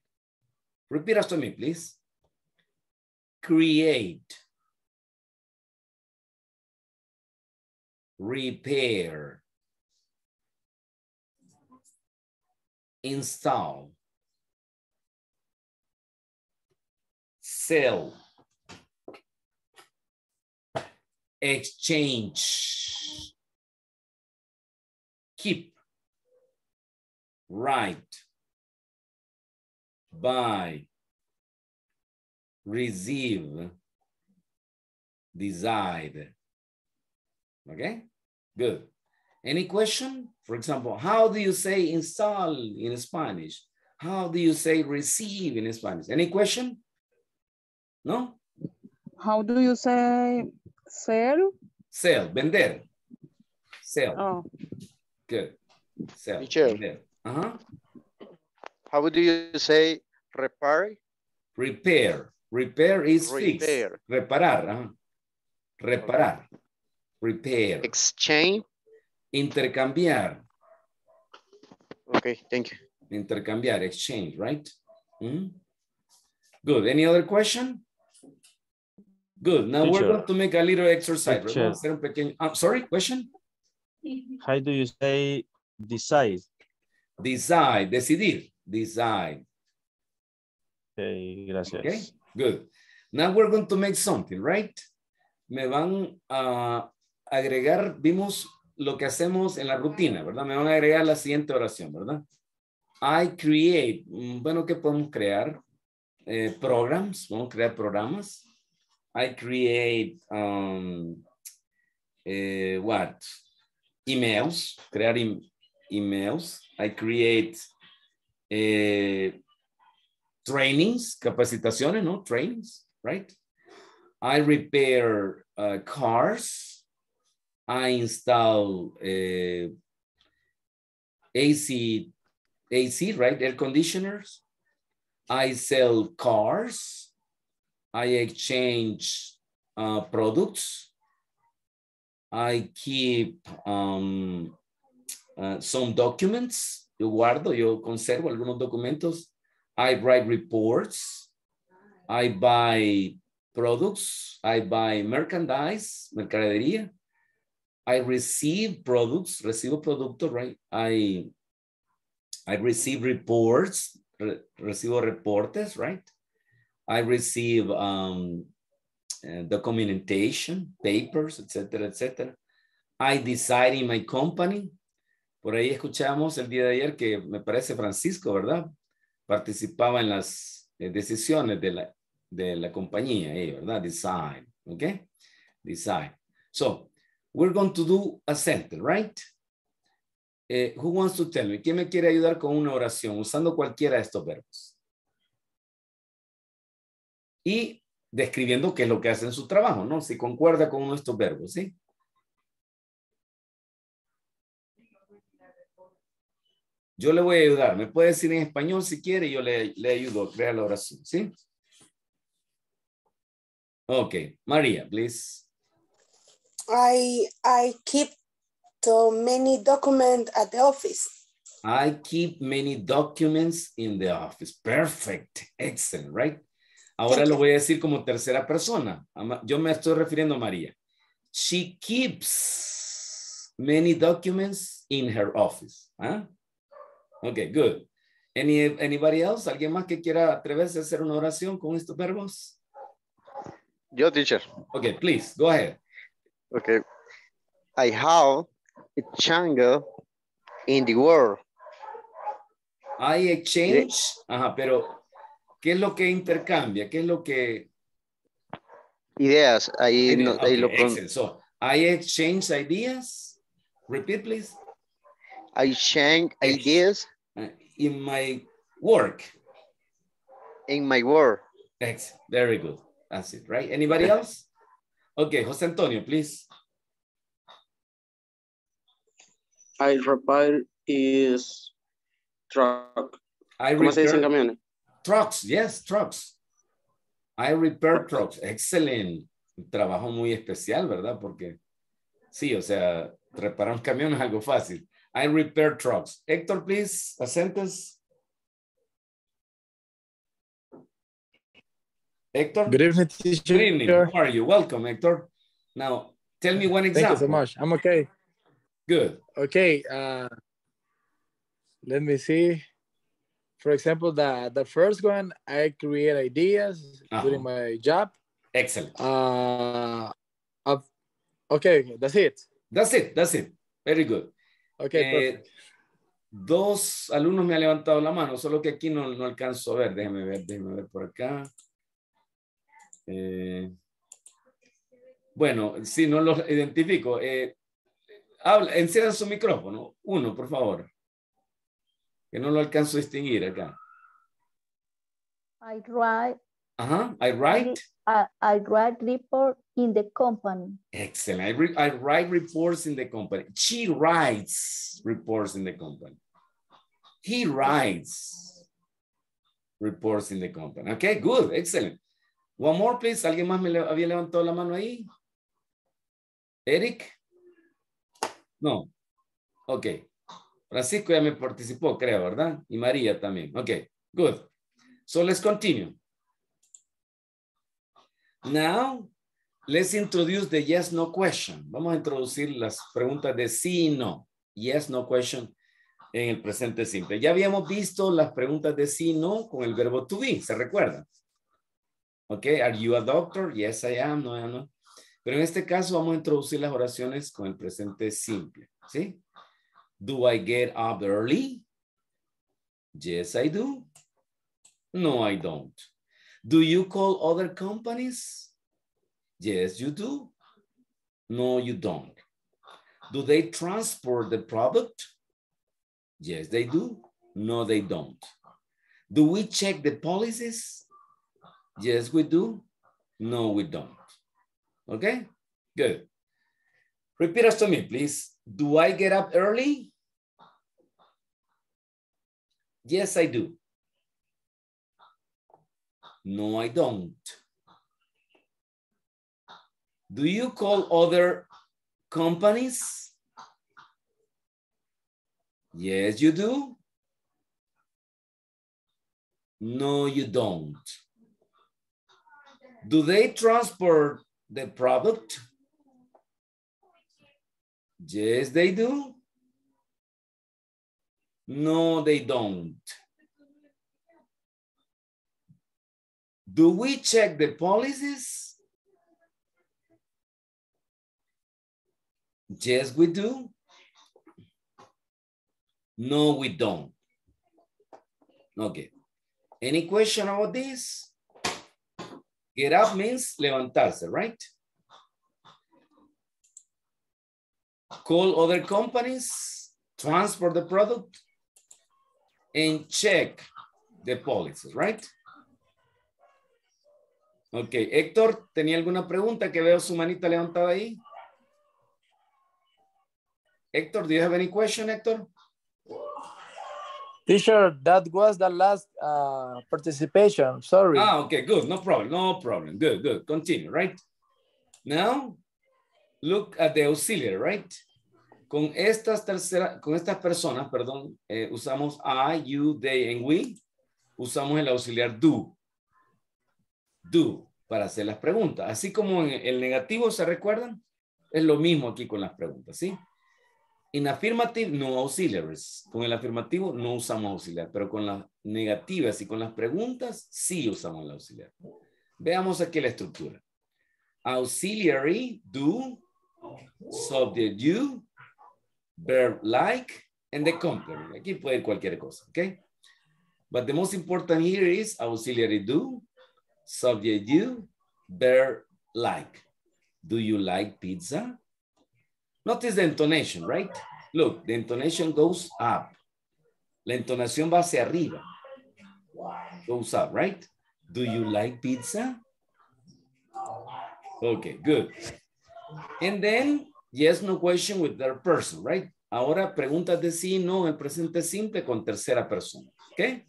Repeat after me, please. Create, repair, install, sell, exchange, keep, write, buy, receive, decide. Okay, good. Any question? For example, how do you say install in Spanish? How do you say receive in Spanish? Any question? No? How do you say sell? Sell, vender. Sell. Oh. Good. Sell. Uh-huh. How do you say repair? Repair. Repair is repair. Fixed. Reparar. Uh-huh. Reparar. Repair. Exchange. Intercambiar. Okay, thank you. Intercambiar, exchange, right? Mm-hmm. Good. Any other question? Good. Now we're going to make a little exercise. I'm sorry, question? How do you say decide? Decide, decidir, decide. Okay, gracias. Okay, good. Now we're going to make something, right? Me van a agregar, vimos lo que hacemos en la rutina, ¿verdad? Me van a agregar la siguiente oración, ¿verdad? I create, bueno, ¿qué podemos crear? Programs, vamos a crear programas. I create, what? Emails, crear emails. I create trainings, capacitaciones, ¿no? Trainings, right? I repair cars. I install AC, right? Air conditioners. I sell cars. I exchange products. I keep some documents. Yo guardo, yo conservo algunos documentos. I write reports. I buy products. I buy merchandise, mercadería. I receive products, recibo productos, right? I receive reports, recibo reportes, right? I receive documentation, papers, etcétera, etcétera. I decide in my company. Por ahí escuchamos el día de ayer que me parece Francisco, ¿verdad? Participaba en las decisiones de la compañía, ¿verdad? Decide, okay? Decide. So, we're going to do a sentence, right? Who wants to tell me? ¿Quién me quiere ayudar con una oración usando cualquiera de estos verbos? Y describiendo qué es lo que hace en su trabajo, ¿no? Si concuerda con uno de estos verbos, ¿sí? Yo le voy a ayudar. Me puede decir en español si quiere y yo le ayudo a crear la oración, ¿sí? Ok. María, please. I keep so many documents at the office. I keep many documents in the office. Perfect. Excellent, right? Ahora lo voy a decir como tercera persona. Yo me estoy refiriendo a María. She keeps many documents in her office. ¿Ah? Okay, good. Anybody else? ¿Alguien más que quiera atreverse a hacer una oración con estos verbos? Yo, teacher. Okay, please, go ahead. Okay. I have a jungle in the world. I exchange. Ajá, pero... ¿Qué es lo que intercambia? ¿Qué es lo que...? Ideas. Ahí, no, okay, ahí lo... So, I exchange ideas. Repeat, please. I change ideas. In my work. In my work. Thanks. Very good. That's it, right? Anybody else? Okay, Jose Antonio, please. I repair his truck. I repair trucks. Yes, trucks. I repair trucks. Excelente. Trabajo muy especial, ¿verdad? Porque sí, o sea, reparar un camión es algo fácil. I repair trucks. Héctor, please, a sentence. Hector? Good evening, teacher. Good evening. How are you? Welcome, Hector. Now, tell me one example. Thank you so much. I'm okay. Good. Okay. Let me see. For example, the first one, I create ideas during my job. Excellent. Okay, that's it. That's it. That's it. Very good. Okay, perfect. Dos alumnos me han levantado la mano, solo que aquí no alcanzo a ver. Déjeme ver por acá. Bueno, si no los identifico, enciendan su micrófono, uno, por favor, que no lo alcanzo a distinguir acá. I write. Ajá, I write. I write report in the company. Excellent. I write reports in the company. She writes reports in the company. He writes reports in the company. Okay, good, excellent. One more, please. ¿Alguien más había levantado la mano ahí? ¿Eric? No. Ok. Francisco ya me participó, creo, ¿verdad? Y María también. Ok, good. So let's continue. Now, let's introduce the yes, no question. Vamos a introducir las preguntas de sí y no. Yes, no question en el presente simple. Ya habíamos visto las preguntas de sí y no con el verbo to be, ¿se recuerdan? Okay, are you a doctor? Yes, I am. No, I am not. Pero en este caso vamos a introducir las oraciones con el presente simple, ¿sí? Do I get up early? Yes, I do. No, I don't. Do you call other companies? Yes, you do. No, you don't. Do they transport the product? Yes, they do. No, they don't. Do we check the policies? Yes, we do. No, we don't. Okay, good. Repeat after me, please. Do I get up early? Yes, I do. No, I don't. Do you call other companies? Yes, you do. No, you don't. Do they transport the product? Yes, they do. No, they don't. Do we check the policies? Yes, we do. No, we don't. Okay. Any question about this? Get up means levantarse, right? Call other companies, transport the product, and check the policies, right? Okay, Héctor, ¿tenía alguna pregunta que veo su manita levantada ahí? Héctor, do you have any question, Héctor? Teacher, that was the last participation, sorry. Okay, good, no problem. Good, continue, right? Now, look at the auxiliary, right? Con estas personas, usamos I, you, they, and we. Usamos el auxiliar do. Do, para hacer las preguntas. Así como en el negativo, ¿se recuerdan? Es lo mismo aquí con las preguntas, ¿sí? In affirmative, no auxiliaries. Con el afirmativo no usamos auxiliar, pero con las negativas y con las preguntas sí usamos el auxiliar. Veamos aquí la estructura. Auxiliary, do, subject you, verb like, and the complement. Aquí puede ir cualquier cosa, ¿ok? But the most important here is auxiliary do, subject you, verb like. Do you like pizza? Notice the intonation, right? Look, the intonation goes up. La entonación va hacia arriba. Goes up, right? Do you like pizza? Okay, good. And then, yes, no question with third person, right? Ahora preguntas de sí y no en presente simple con tercera persona, ¿ok?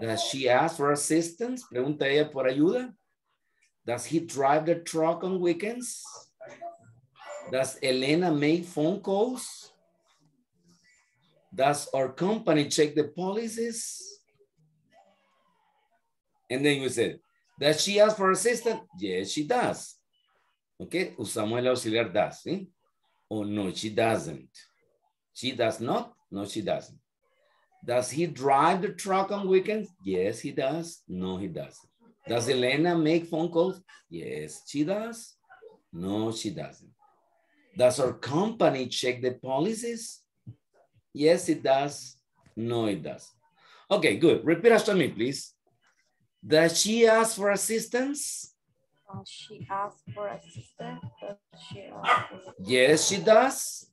Does she ask for assistance? Pregunta ella por ayuda. Does he drive the truck on weekends? Does Elena make phone calls? Does our company check the policies? And then you said, does she ask for assistance? Yes, she does. Okay, usamos el auxiliar does, ¿sí? Oh, no, she doesn't. She does not? No, she doesn't. Does he drive the truck on weekends? Yes, he does. No, he doesn't. Does Elena make phone calls? Yes, she does. No, she doesn't. Does our company check the policies? Yes, it does. No, it does. Okay, good. Repeat after me, please. Does she ask for assistance? Does she ask for assistance? Yes, she does.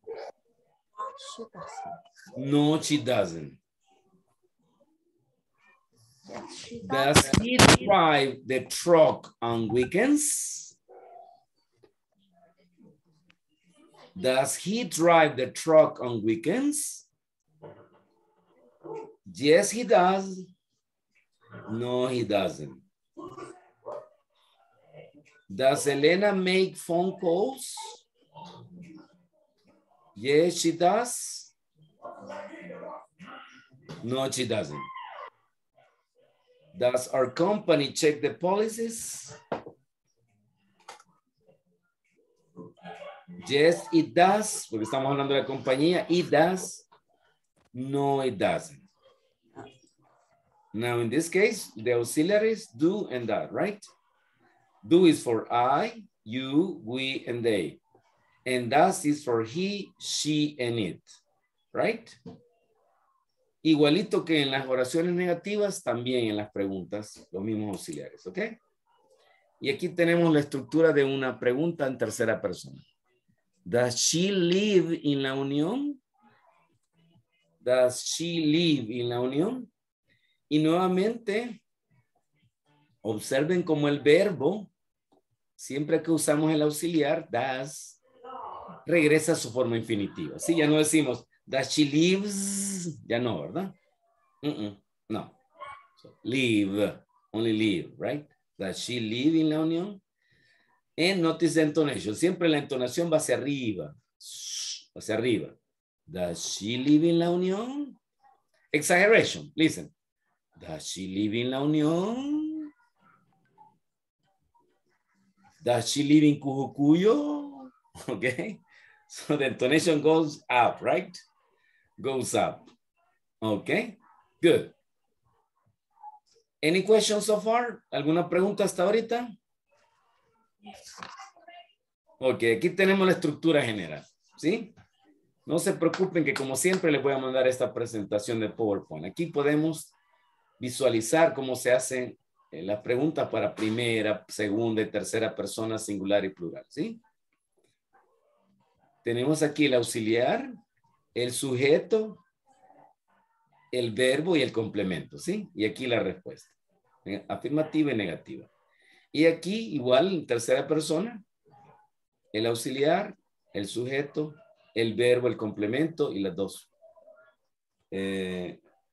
She doesn't. No, she doesn't. Yes, she does. Does he drive the truck on weekends? Does he drive the truck on weekends? Yes, he does. No, he doesn't. Does Elena make phone calls? Yes, she does. No, she doesn't. Does our company check the policies? Yes, it does. Porque estamos hablando de la compañía. It does. No, it doesn't. Now, in this case, the auxiliaries do and that, right? Do is for I, you, we, and they. And does is for he, she, and it, right? Igualito que en las oraciones negativas, también en las preguntas, los mismos auxiliares, ¿ok? Y aquí tenemos la estructura de una pregunta en tercera persona. Does she live in la unión? Does she live in la unión? Y nuevamente, observen cómo el verbo, siempre que usamos el auxiliar, does, regresa a su forma infinitiva. Sí, ya no decimos, does she lives, ya no, ¿verdad? No. So, live, only live, right? Does she live in la unión? And notice the intonation. Siempre la entonación va hacia arriba. Hacia arriba. Does she live in la unión? Exaggeration, listen. Does she live in la unión? Does she live in Cujucuyo? Okay. So the intonation goes up, right? Goes up. Okay. Good. Any questions so far? ¿Alguna pregunta hasta ahorita? Ok, aquí tenemos la estructura general, ¿sí? No se preocupen que como siempre les voy a mandar esta presentación de PowerPoint. Aquí podemos visualizar cómo se hacen las preguntas para primera, segunda y tercera persona singular y plural, ¿sí? Tenemos aquí el auxiliar, el sujeto, el verbo y el complemento, ¿sí? Y aquí la respuesta, afirmativa y negativa. Y aquí igual en tercera persona, el auxiliar, el sujeto, el verbo, el complemento y las dos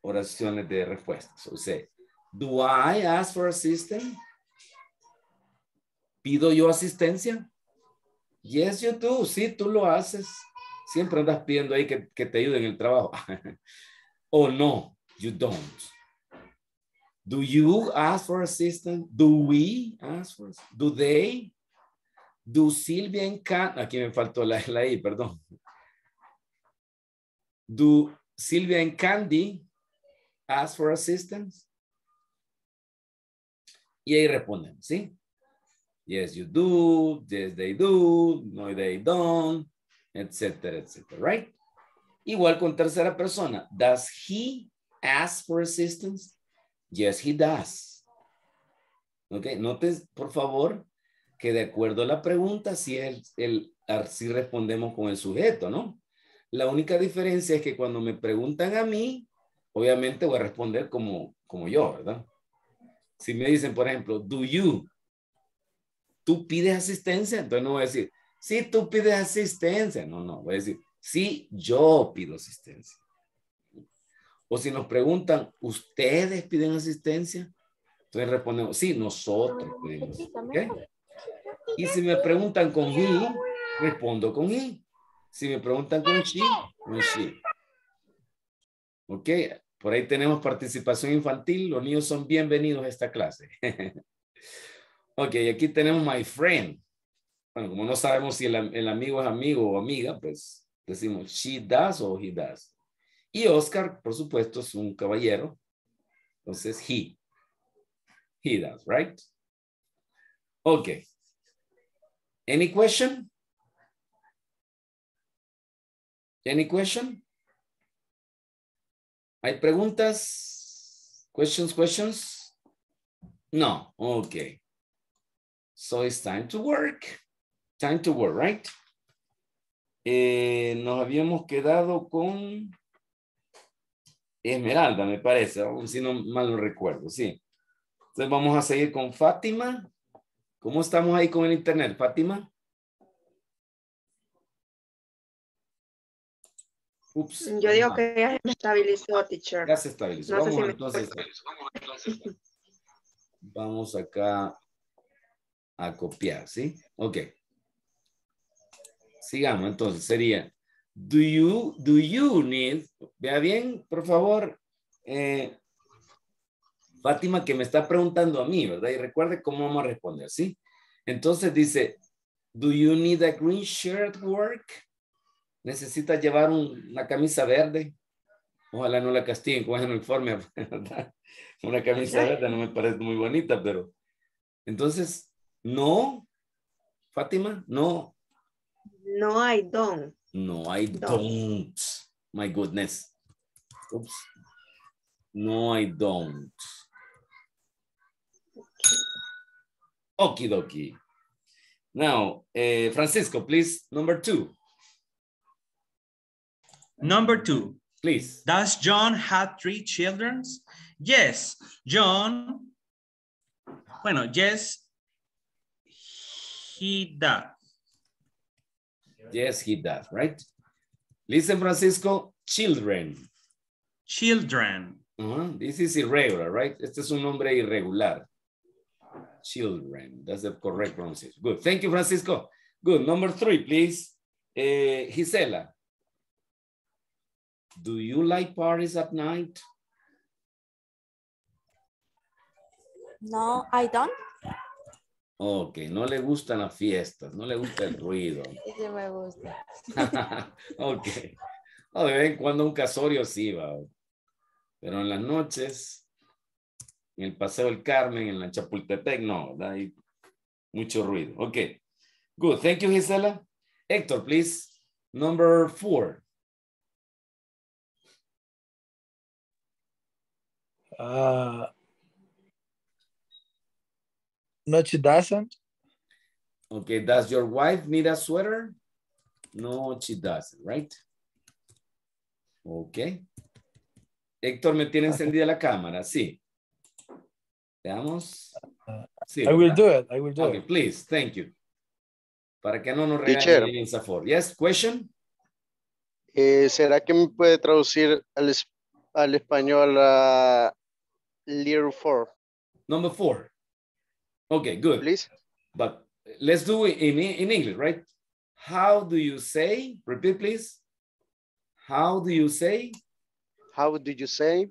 oraciones de respuesta. So say, do I ask for assistance? ¿Pido yo asistencia? Yes, you do. Sí, tú lo haces. Siempre andas pidiendo ahí que te ayuden en el trabajo. Oh, no, you don't. Do you ask for assistance? Do we ask for assistance? Do they? Do Silvia and Kat? Aquí me faltó la I, perdón. Do Silvia and Candy ask for assistance? Y ahí responden, ¿sí? Yes, you do. Yes, they do. No, they don't. Etcétera, etcétera, right? Igual con tercera persona. Does he ask for assistance? Yes, he does. Ok, noten, por favor, que de acuerdo a la pregunta, si respondemos con el sujeto, ¿no? La única diferencia es que cuando me preguntan a mí, obviamente voy a responder como yo, ¿verdad? Si me dicen, por ejemplo, do you, ¿tú pides asistencia? Entonces no voy a decir, sí, tú pides asistencia. No, no, voy a decir, sí, yo pido asistencia. O si nos preguntan, ¿ustedes piden asistencia? Entonces respondemos, sí, nosotros pedimos. ¿Okay? Y si me preguntan con he, respondo con he. Si me preguntan con she, con she. Ok, por ahí tenemos participación infantil. Los niños son bienvenidos a esta clase. Ok, aquí tenemos my friend. Bueno, como no sabemos si el amigo es amigo o amiga, pues decimos she does o he does. Y Oscar, por supuesto, es un caballero. Entonces, he. He does, right? Okay. Any question? Any question? ¿Hay preguntas? Questions? No. Okay. So it's time to work. Time to work, right? Nos habíamos quedado con... Esmeralda, me parece, aún si no mal no recuerdo, sí. Entonces vamos a seguir con Fátima. ¿Cómo estamos ahí con el internet, Fátima? Ups. Yo digo que ya se estabilizó, teacher. Ya se estabilizó. No, vamos, entonces, vamos acá a copiar, ¿sí? Ok. Sigamos, entonces, sería... Do you need, vea bien, por favor, Fátima, que me está preguntando a mí, ¿verdad? Y recuerde cómo vamos a responder, ¿sí? Entonces dice, do you need a green shirt work? ¿Necesitas llevar una camisa verde? Ojalá no la castiguen, cojan el uniforme, ¿verdad? Una camisa verde no me parece muy bonita, pero... Entonces, no, Fátima, no. No, I don't. No, I don't. My goodness. Oops. No, I don't. Okie dokie. Now, Francisco, please, number 2. Number 2. Please. Does John have 3 children? Yes, John. Bueno, yes, he does. Yes, he does, right? Listen, Francisco, children. Children. This is irregular, right? Este es un nombre irregular. Children. That's the correct pronunciation. Good. Thank you, Francisco. Good. Number 3, please. Gisela. Do you like parties at night? No, I don't. Ok, no le gustan las fiestas, no le gusta el ruido. Sí, me gusta. Ok. O de vez en cuando un casorio sí va. Pero en las noches, en el Paseo del Carmen, en la Chapultepec, no, ¿verdad? Hay mucho ruido. Ok. Good. Thank you, Gisela. Héctor, please. Number 4. No, she doesn't. Okay, does your wife need a sweater? No, she doesn't, right? Okay. Héctor, me tiene encendida la cámara, sí. Veamos. Sí, I will do it, I will do it. Okay, please, thank you. Para que no nos regalen en Safor. Yes, question? ¿Será que me puede traducir al español a Letter 4? Number 4. Okay, good. Please. But let's do it in English, right? How do you say? Repeat, please. How do you say? How do you say?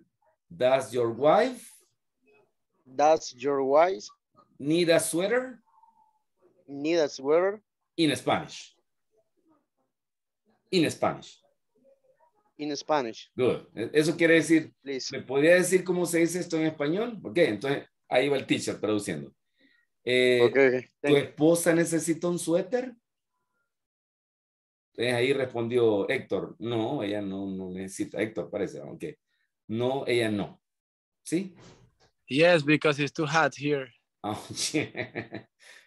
Does your wife? Does your wife? Need a sweater? Need a sweater? In Spanish. In Spanish. In Spanish. Good. Eso quiere decir, please. ¿Me podría decir cómo se dice esto en español? Okay, entonces ahí va el teacher traduciendo. Okay. ¿Tu esposa necesita un suéter? Entonces ahí respondió Héctor, no, ella no necesita. Héctor parece, ok. No, ella no. ¿Sí? Yes, because it's too hot here. Oh, yeah.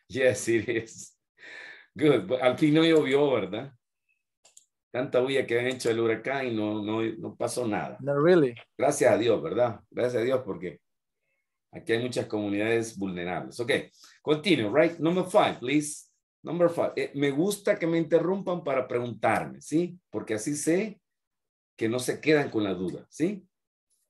Yes, it is. Good, but al fin no llovió, ¿verdad? Tanta bulla que han hecho el huracán y no pasó nada. No, really. Gracias a Dios, ¿verdad? Gracias a Dios porque aquí hay muchas comunidades vulnerables. Ok, continue, right? Number 5, please. Number 5. Me gusta que me interrumpan para preguntarme, ¿sí? Porque así sé que no se quedan con la duda, ¿sí?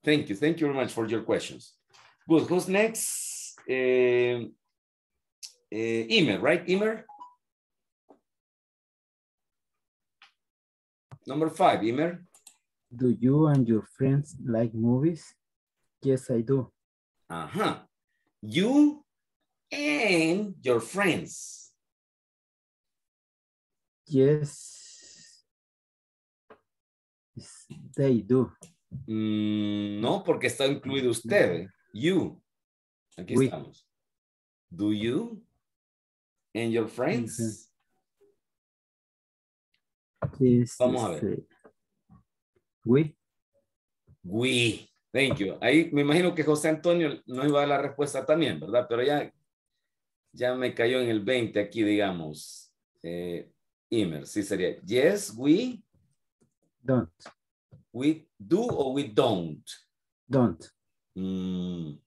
Thank you. Thank you very much for your questions. Good. Who's next? Imer, right? Imer? Number 5, Imer. Do you and your friends like movies? Yes, I do. Uh-huh. You and your friends. Yes, they do. No, porque está incluido usted. You. Aquí estamos. Do you and your friends? Mm-hmm. Vamos a ver. We. Thank you. Ahí me imagino que José Antonio nos iba a dar la respuesta también, ¿verdad? Pero ya me cayó en el 20 aquí, digamos. Imer, sí sería. Yes, we. Don't. We do o we don't? Don't. We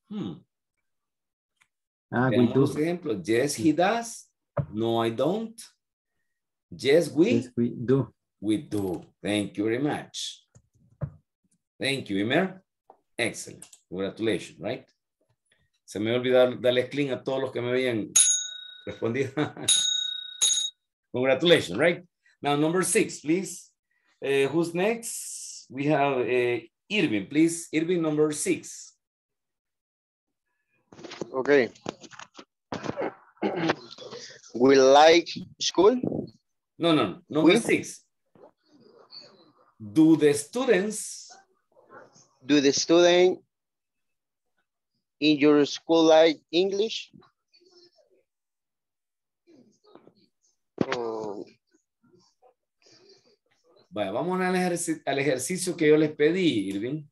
do. Por ejemplo, yes, he does. No, I don't. Yes, we do. We do. Thank you very much. Thank you, Imer. Excellent. Congratulations, right? Se me olvidó darle clean a todos los que me habían respondido. Congratulations, right? Now, number 6, please. Who's next? We have Irving, please. Irving, number 6. Okay. We like school. No. Number 6. Do the students in your school like English? Oh. Bueno, vamos al ejercicio que yo les pedí, Irving,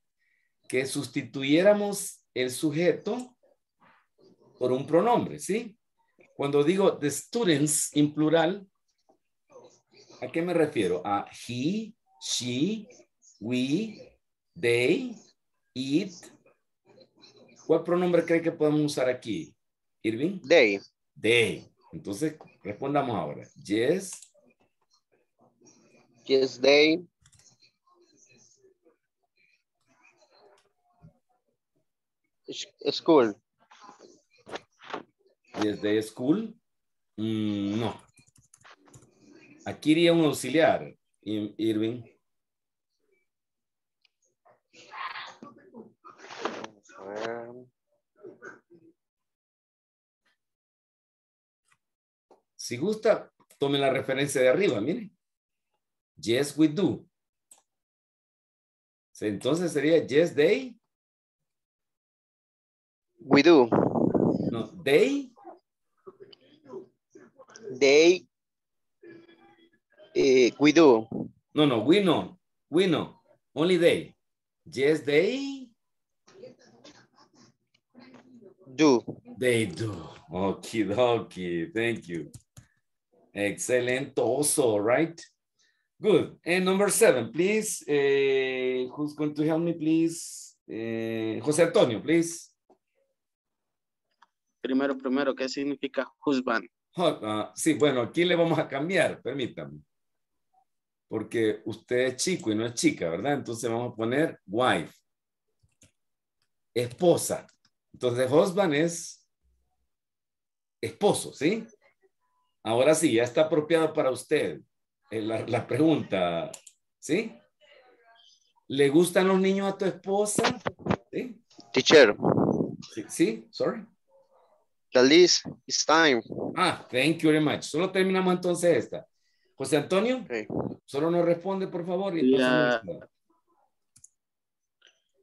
que sustituyéramos el sujeto por un pronombre, ¿sí? Cuando digo the students en plural, ¿a qué me refiero? A he, she, we, they, it. ¿Cuál pronombre cree que podemos usar aquí, Irving? They. They. Entonces, respondamos ahora. Yes. Yes, they. School. Yes, they school. No. Aquí iría un auxiliar, Irving. Si gusta, tome la referencia de arriba, mire. Yes, we do. Entonces sería yes, they. We do. No, they. They. We do. No, we know. Only they. Yes, they do. They do. Okie dokie. Thank you. Excellent. Also, right? Good. And number 7, please. Who's going to help me, please? José Antonio, please. Primero, ¿qué significa husband? Sí, bueno, aquí le vamos a cambiar, permítame. Porque usted es chico y no es chica, ¿verdad? Entonces vamos a poner wife. Esposa. Entonces husband es esposo, ¿sí? Ahora sí, ya está apropiado para usted la pregunta, ¿sí? ¿Le gustan los niños a tu esposa? ¿Sí? Teacher. Sí, sorry. The list is time. Thank you very much. Solo terminamos entonces esta. José Antonio, okay. Solo nos responde, por favor. Y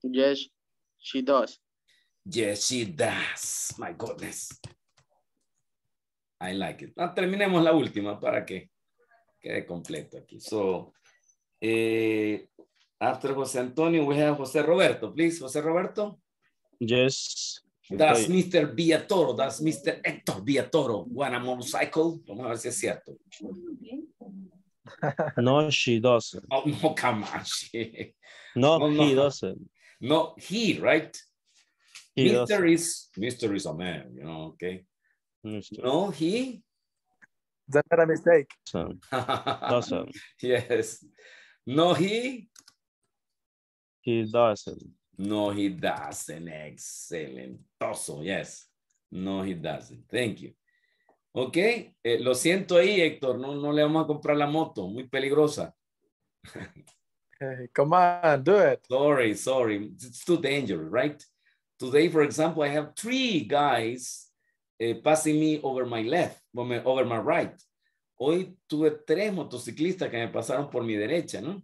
yes, she does. Yes, she does. My goodness. I like it. Terminemos la última para que quede completo aquí. So, after José Antonio, we have José Roberto. Please, José Roberto. Yes. That's Mr. Villatoro. That's Mr. Héctor Villatoro. Wanna motorcycle? Vamos a ver si es cierto. No, she doesn't. Oh, no, come on. No, he doesn't. No, he, right? He Mr. is a man, you know, okay? Mr. No, he? That's not a mistake. Doesn't. Yes. No, he? He doesn't. No, he doesn't. Excellent. Also, yes. No, he doesn't. Thank you. Ok, lo siento ahí, Héctor, no le vamos a comprar la moto, muy peligrosa. Hey, come on, do it. Sorry, it's too dangerous, right? Today, for example, I have three guys passing me over my left, over my right. Hoy tuve tres motociclistas que me pasaron por mi derecha, ¿no?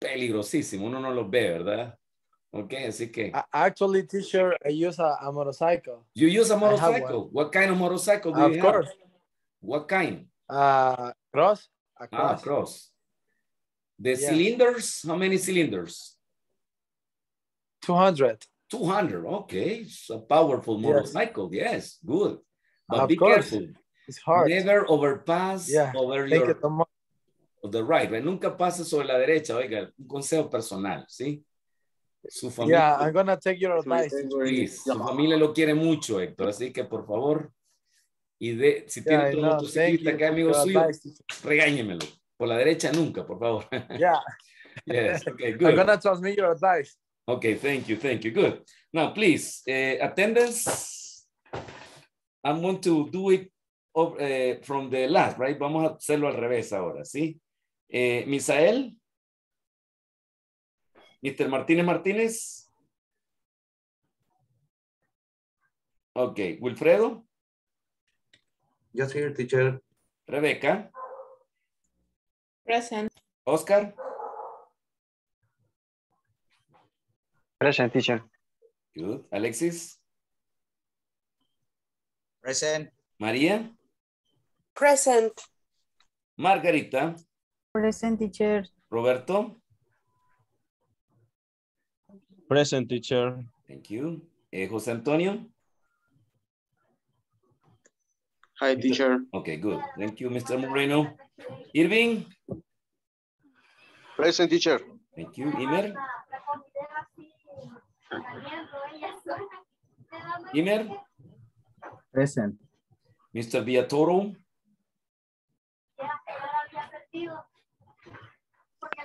Peligrosísimo, uno no los ve, ¿verdad? Okay, así que. Actually, teacher, I use a motorcycle. You use a motorcycle? What kind of motorcycle do you have? Of course. What kind? Cross. Cross. Cylinders, how many cylinders? 200. 200, okay. It's a powerful motorcycle, yes, good. But be careful. It's hard. Never overpass over your... the right, right? Nunca pases sobre la derecha, oiga, un consejo personal, ¿sí? Su familia, I'm gonna take your advice. Su familia lo quiere mucho, Héctor, así que por favor, y si tiene otro motociclista que es amigo suyo, regáñemelo. Por la derecha nunca, por favor. Yes, okay, good. I'm gonna transmit your advice. Okay, thank you, good. Now, please, attendance, I'm going to do it from the last, right? Vamos a hacerlo al revés ahora, ¿sí? Misael. Mr. Martínez. Okay, Wilfredo. Just here, teacher. Rebecca. Present. Oscar. Present, teacher. Good. Alexis. Present. María. Present. Margarita. Present, teacher. Roberto. Present, teacher. Thank you. José Antonio. Hi, teacher. Okay, good. Thank you, Mr. Moreno. Irving. Present, teacher. Thank you. Imer. Present. Mr. Villatoro.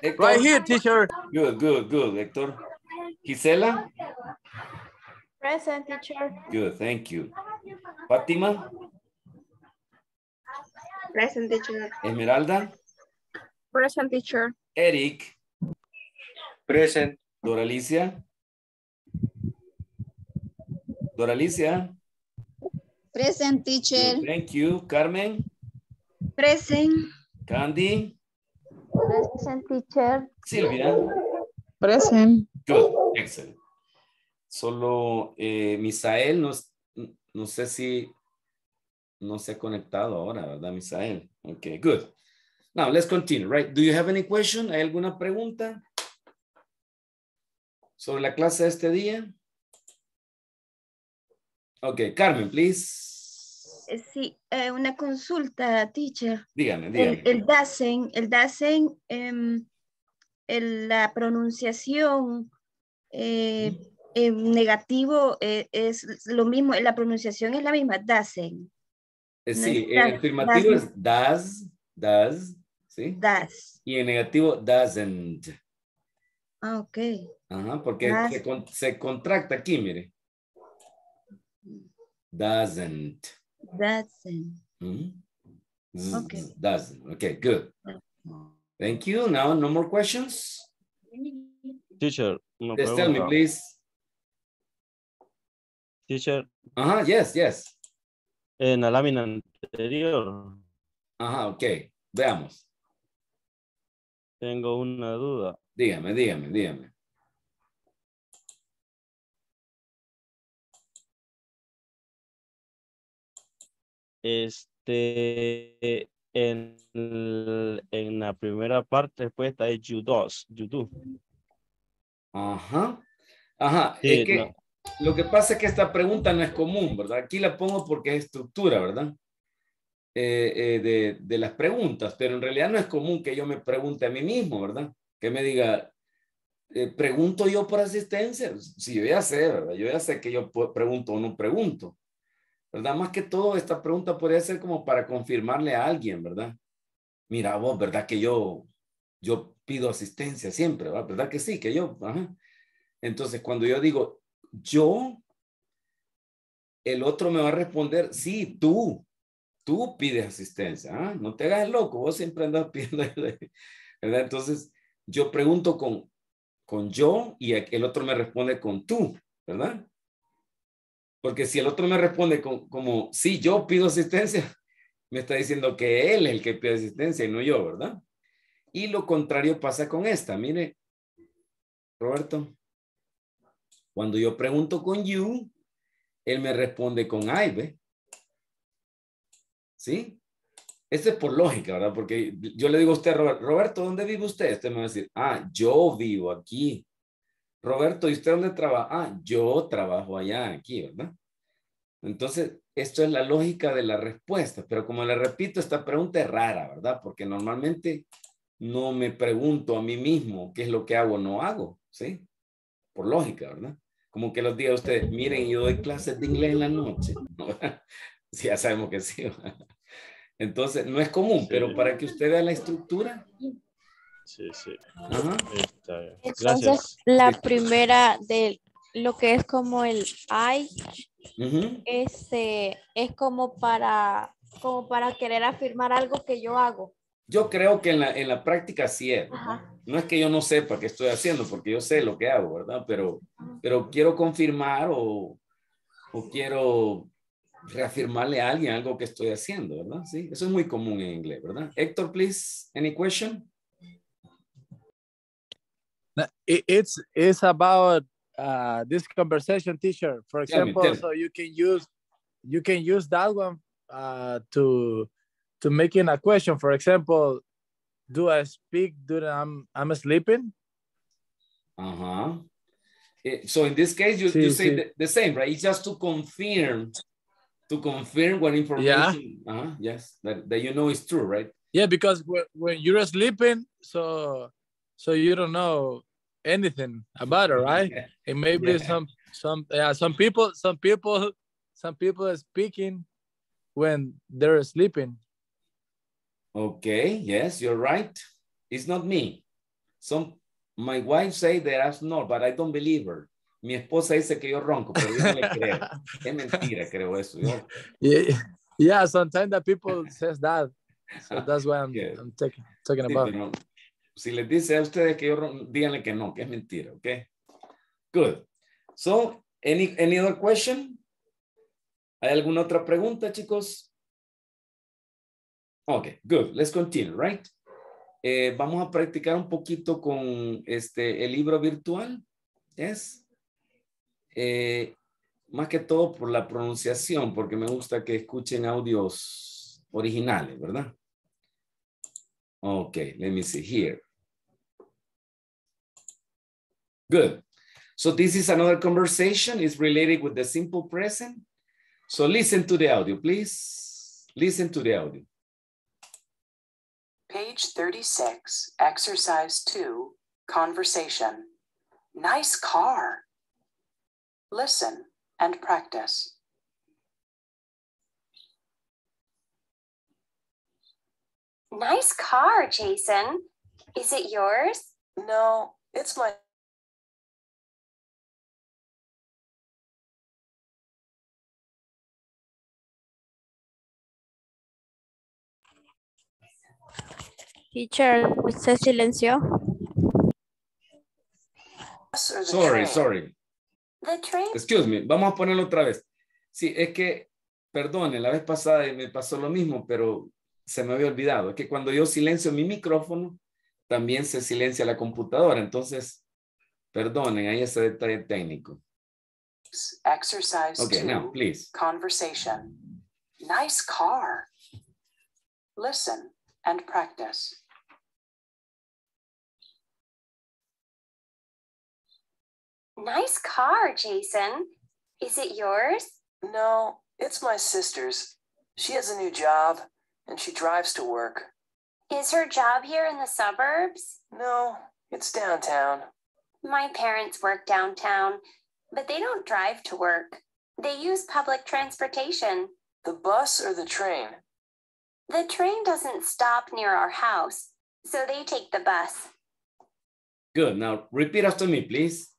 Hector. Right here, teacher. Good, Hector. Gisela. Present, teacher. Good, thank you. Fátima. Present, teacher. Esmeralda. Present, teacher. Eric. Present. Doralicia. Doralicia. Present, teacher. Good, thank you. Carmen. Present. Candy. Present, teacher. Silvia. Present. Good, excellent. Solo Misael, no sé si no se ha conectado ahora, ¿verdad, Misael? Okay, good. Now, let's continue, right? Do you have any question? ¿Hay alguna pregunta sobre la clase de este día? Okay, Carmen, please. Sí, una consulta, teacher. Dígame. El doesn't, la pronunciación... negativo es lo mismo, la pronunciación es la misma, doesn't. Sí, en afirmativo es does, ¿sí? Does. Y en negativo, doesn't. Ah, ok. Ajá, porque se contracta aquí, mire. Doesn't. Doesn't. Mm-hmm. Ok. Doesn't. Ok, good. Thank you. Now, no more questions? Teacher, just tell me, please. Teacher. Yes. En la lámina anterior. Ok. Veamos. Tengo una duda. Dígame. En la primera parte respuesta es you do. Ajá. Sí, es que lo que pasa es que esta pregunta no es común, ¿verdad? Aquí la pongo porque es estructura, ¿verdad? de las preguntas, pero en realidad no es común que yo me pregunte a mí mismo, ¿verdad? Que me diga, ¿pregunto yo por asistencia? Sí, yo ya sé, ¿verdad? Yo ya sé que yo pregunto o no pregunto, ¿verdad? Más que todo, esta pregunta podría ser como para confirmarle a alguien, ¿verdad? Mira vos, ¿verdad? Que yo pido asistencia siempre, ¿verdad? ¿Verdad que sí? Que yo, ajá. Entonces, cuando yo digo, yo, el otro me va a responder, sí, tú pides asistencia, ¿ah? No te hagas loco, vos siempre andas pidiendo, ¿verdad? Entonces, yo pregunto con yo y el otro me responde con tú, ¿verdad? Porque si el otro me responde como, sí, yo pido asistencia, me está diciendo que él es el que pide asistencia y no yo, ¿verdad? Y lo contrario pasa con esta, mire, Roberto. Cuando yo pregunto con you, él me responde con I, ¿ve? ¿Sí? Esto es por lógica, ¿verdad? Porque yo le digo a usted, Roberto, ¿dónde vive usted? Usted me va a decir, ah, yo vivo aquí. Roberto, ¿y usted dónde trabaja? Ah, yo trabajo allá, aquí, ¿verdad? Entonces, esto es la lógica de la respuesta. Pero como le repito, esta pregunta es rara, ¿verdad? Porque normalmente no me pregunto a mí mismo qué es lo que hago o no hago, ¿sí? Por lógica, ¿verdad? Como que los diga ustedes, miren, yo doy clases de inglés en la noche. ¿No? Sí, ya sabemos que sí. Entonces, no es común, sí, pero para que usted vea la estructura. Sí, sí. Ajá. Está bien. Gracias. Entonces, la primera de lo que es como el I, uh-huh, es como para querer afirmar algo que yo hago. Yo creo que en la práctica sí es. Ajá. No es que yo no sepa qué estoy haciendo, porque yo sé lo que hago, ¿verdad? Pero quiero confirmar o quiero reafirmarle a alguien algo que estoy haciendo, ¿verdad? Sí, eso es muy común en inglés, ¿verdad? Héctor, please, any question? It's about this conversation, teacher. For example, tell me. So you can use that one to make in a question. For example, do I speak during I'm sleeping? Uh-huh. So in this case, you say the same, right? It's just to confirm what information, yeah. Uh-huh, yes, that you know is true, right? Yeah, because when you're sleeping, so you don't know anything about it, right? Yeah. And maybe some people are speaking when they're sleeping. Okay, yes, you're right. It's not me. My wife say that I'm not, but I don't believe her. Mi esposa dice que yo ronco, pero yo no le creo. Es mentira, creo eso. Yeah, sometimes the people says that. So that's why I'm talking about. No. Si les dice a ustedes que yo ronco, díganle que no, que es mentira, okay? Good. So, any other question? ¿Hay alguna otra pregunta, chicos? Ok, good. Let's continue, right? Vamos a practicar un poquito con el libro virtual. Yes. Más que todo por la pronunciación, porque me gusta que escuchen audios originales, ¿verdad? Ok, let me see here. Good. So this is another conversation. It's related with the simple present. So listen to the audio, please. Listen to the audio. Page 36, exercise 2, conversation. Nice car. Listen and practice. Nice car, Jason. Is it yours? No, it's mine. Teacher, ¿se silenció? Sorry. The train. Excuse me, vamos a ponerlo otra vez. Sí, es que, perdone, la vez pasada me pasó lo mismo, pero se me había olvidado. Es que cuando yo silencio mi micrófono, también se silencia la computadora. Entonces, perdonen, ahí ese detalle técnico. Exercise 2, okay, now, please. Conversation. Nice car. Listen and practice. Nice car, Jason. Is it yours? No, it's my sister's. She has a new job and she drives to work. Is her job here in the suburbs? No, it's downtown. My parents work downtown, but they don't drive to work. They use public transportation. The bus or the train? The train doesn't stop near our house, so they take the bus. Good. Now, repeat after me, please.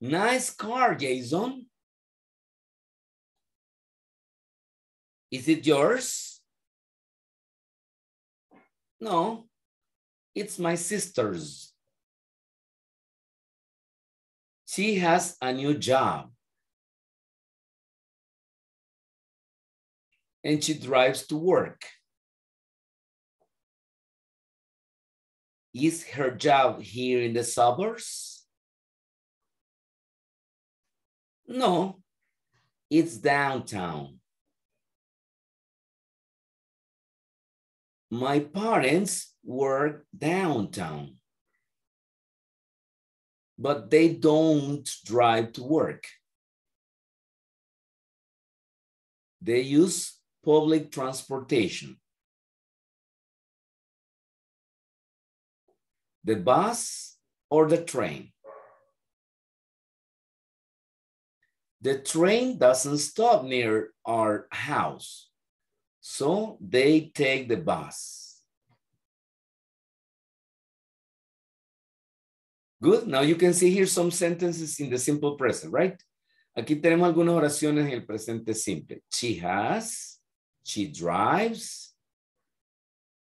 Nice car, Jason. Is it yours? No, it's my sister's. She has a new job. And she drives to work. Is her job here in the suburbs? No, it's downtown. My parents work downtown, but they don't drive to work. They use public transportation. The bus or the train? The train doesn't stop near our house, so they take the bus. Good. Now you can see here some sentences in the simple present, right? Aquí tenemos algunas oraciones en el presente simple. She has, she drives,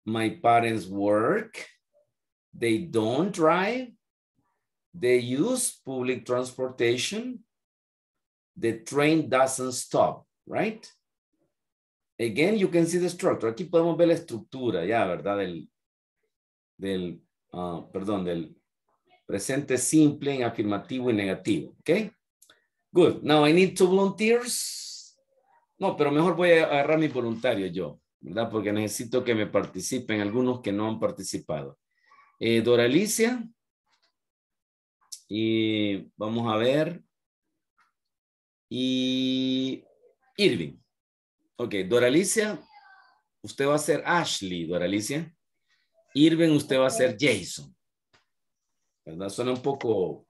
my parents work, they don't drive, they use public transportation, the train doesn't stop, right? Again, you can see the structure. Aquí podemos ver la estructura, ya, ¿verdad? Del presente simple en afirmativo y negativo, ¿ok? Good. Now I need two volunteers. No, pero mejor voy a agarrar mi voluntario yo, ¿verdad? Porque necesito que me participen algunos que no han participado. Dora Alicia. Y vamos a ver. Y Irving. Ok, Doralicia, usted va a ser Ashley, Doralicia. Irving, usted va a ser Jason. ¿Verdad? Suena un poco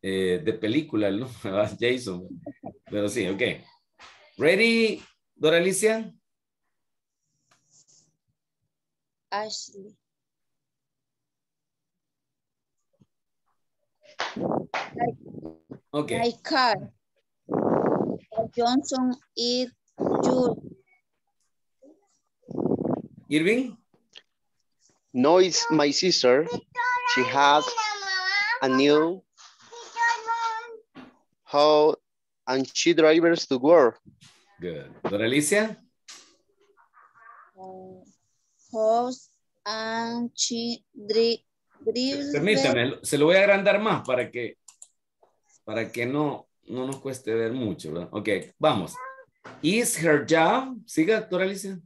de película, ¿no? Jason. Pero sí, ok. ¿Ready, Doralicia? Ashley. Ok. My car. Johnson is yours. Irving? No, it's my sister. She has a new house and she drives to work. Good. Doralicia? House and she drives. Permítame, se lo voy a agrandar más para que no nos cueste ver mucho, ¿verdad? Ok, vamos. Is her job? Siga, doctora Alicia.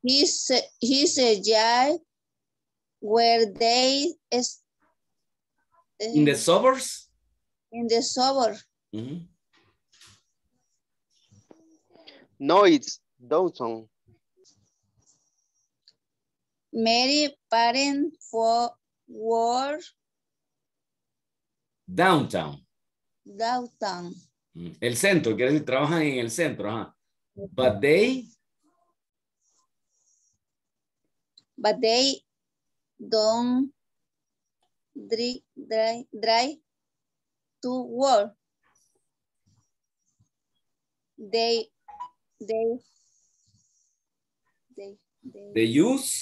His job where they is in the suburbs? In the suburbs. Mm-hmm. No, it's downtown. Mary parent for work. Downtown. Downtown. El centro, quiere decir, trabajan en el centro. Ajá. But they don't drive to work. They use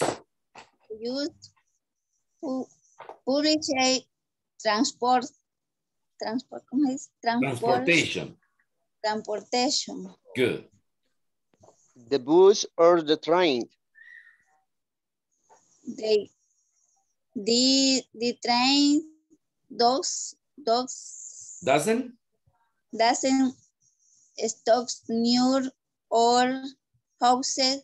public transport. ¿Cómo es? Transportation. Good. The bus or the train? The train doesn't stop near or houses.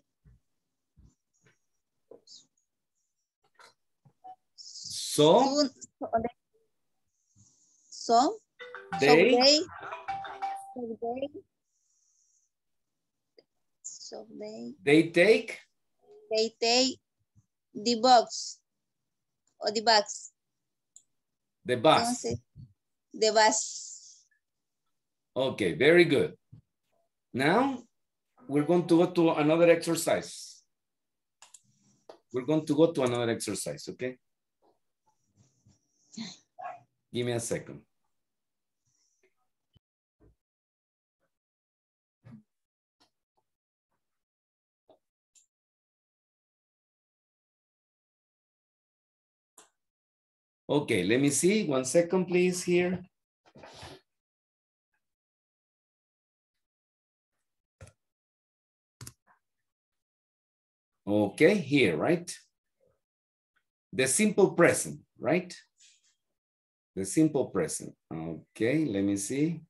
So they box of they. They take the box. O the box. The bus. Entonces, the bus. Okay, very good. Now, we're going to go to another exercise. Okay? Give me a second. Okay, let me see. 1 second, please, here. Okay, here, right? The simple present, right? The simple present. Okay, let me see.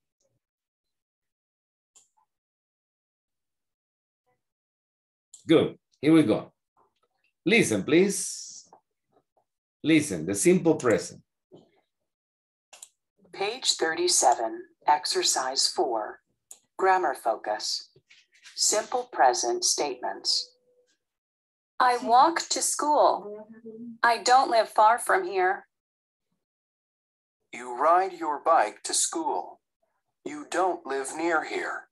Good, here we go. Listen, please. Listen, the simple present. Page 37, exercise 4, grammar focus, simple present statements. I walk to school. I don't live far from here. You ride your bike to school. You don't live near here.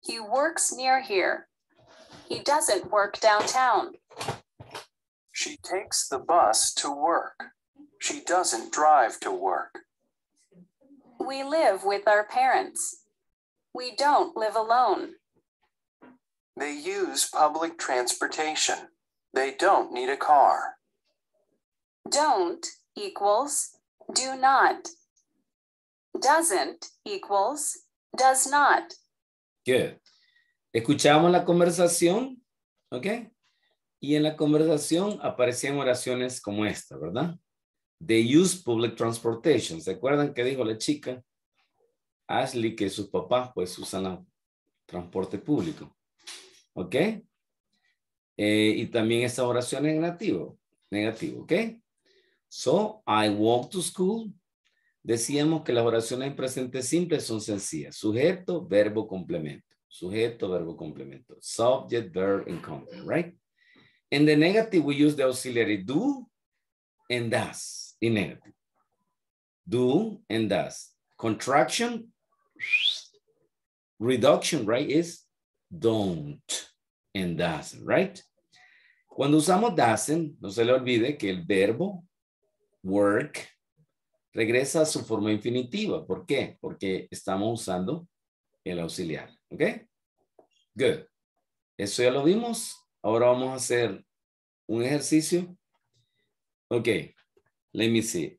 He works near here. He doesn't work downtown. She takes the bus to work. She doesn't drive to work. We live with our parents. We don't live alone. They use public transportation. They don't need a car. Don't equals do not. Doesn't equals does not. Good. Escuchamos la conversación, ¿ok? Y en la conversación aparecían oraciones como esta, ¿verdad? They use public transportation. ¿Se acuerdan que dijo la chica? Ashley, que sus papás pues usan el transporte público. ¿Ok? Y también esta oración es negativo. ¿Ok? So, I walk to school. Decíamos que las oraciones en presente simple son sencillas. Sujeto, verbo, complemento. Sujeto, verbo, complemento. Subject, verb, and complement, right? In the negative, we use the auxiliary do and does in negative. Do and does. Contraction, reduction, right, is don't and doesn't, right? Cuando usamos doesn't, no se le olvide que el verbo work regresa a su forma infinitiva. ¿Por qué? Porque estamos usando el auxiliar, ¿ok? Good. Eso ya lo vimos. Ahora vamos a hacer un ejercicio. Ok, let me see.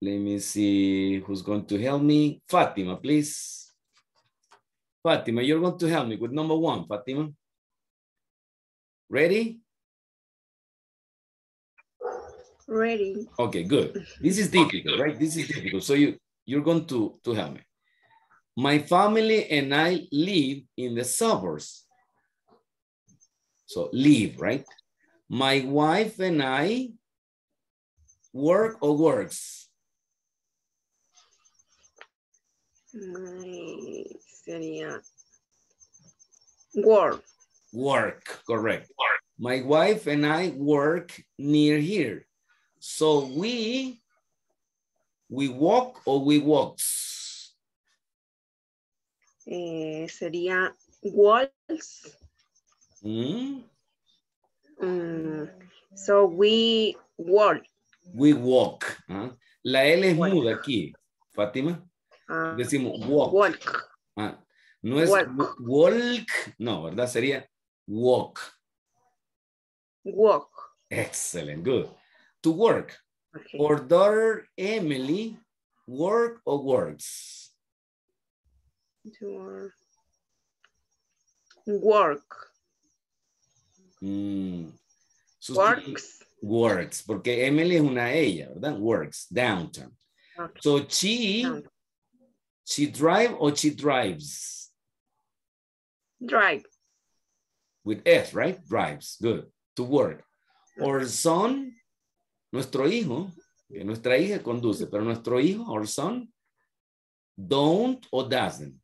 Let me see who's going to help me. Fatima, please. Fatima, you're going to help me with number 1, Fatima. Ready? Ready. Okay, good. This is difficult, right? This is difficult. So you're going to help me. My family and I live in the suburbs. So live, right? My wife and I work or works? Sería work. Work, correct. Work. My wife and I work near here. So we walk or we walks? Sería walks. Mm. So we walk. We walk. ¿Ah? La L es walk. Muda aquí, Fátima. Decimos walk. Walk. Ah. No es walk. Walk, no, ¿verdad? Sería walk. Walk. Excellent, good. To work. Okay. Our daughter Emily work or works? Work. Mm. Works. Works, porque Emily es una ella, ¿verdad? Works, downtown. Okay. So she drive or she drives? Drive. With S, right? Drives, good, to work. Our son, nuestro hijo, que nuestra hija conduce, pero nuestro hijo, our son, don't or doesn't?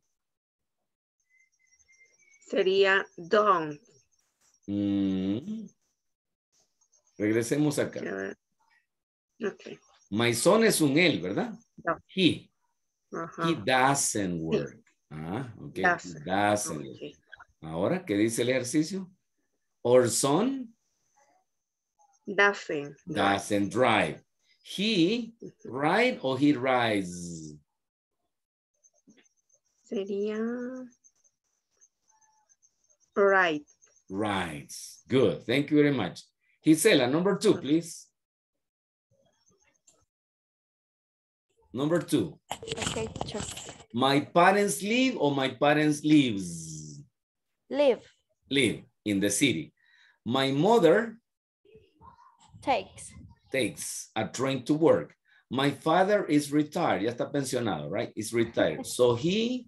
Sería don't. Regresemos acá. Okay. My son es un él, ¿verdad? No. He. He doesn't work. Sí. Ah, ok. Doesn't. Doesn't work. Okay. Ahora, ¿qué dice el ejercicio? Our son doesn't drive. He ride or he rides? Sería right. Right. Good. Thank you very much. Gisela, number two, please. Number two. Okay, teacher. My parents live or my parents lives? Live. Live in the city. My mother takes a train to work. My father is retired. Ya está pensionado, right? Is retired. So he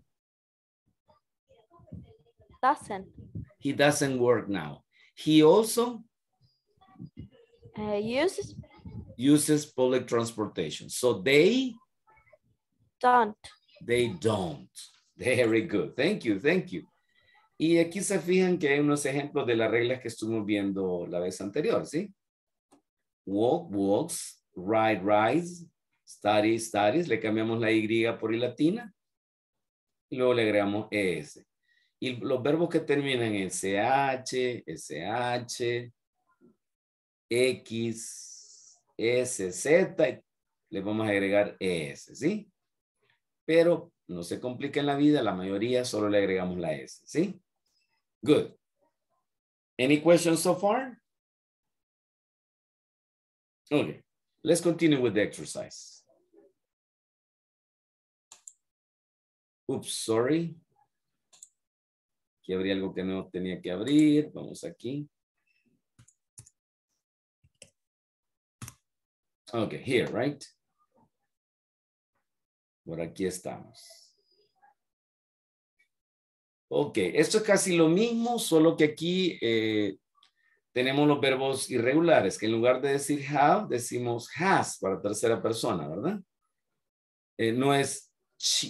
doesn't. He doesn't work now. He also uses public transportation. So they don't. They don't. Very good. Thank you. Thank you. Y aquí se fijan que hay unos ejemplos de las reglas que estuvimos viendo la vez anterior, ¿sí? Walk, walks, ride, rides, study, studies. Le cambiamos la Y por I latina. Y luego le agregamos ES. Y los verbos que terminan en SH, SH, X, S, Z, le vamos a agregar ES, ¿sí? Pero no se complica en la vida, la mayoría solo le agregamos la S, ¿sí? Good. Any questions so far? Okay, let's continue with the exercise. Oops, sorry. Aquí abrí algo que no tenía que abrir. Vamos aquí. Okay, here, right? Por aquí estamos. Ok, esto es casi lo mismo, solo que aquí tenemos los verbos irregulares, que en lugar de decir have, decimos has para tercera persona, ¿verdad? No es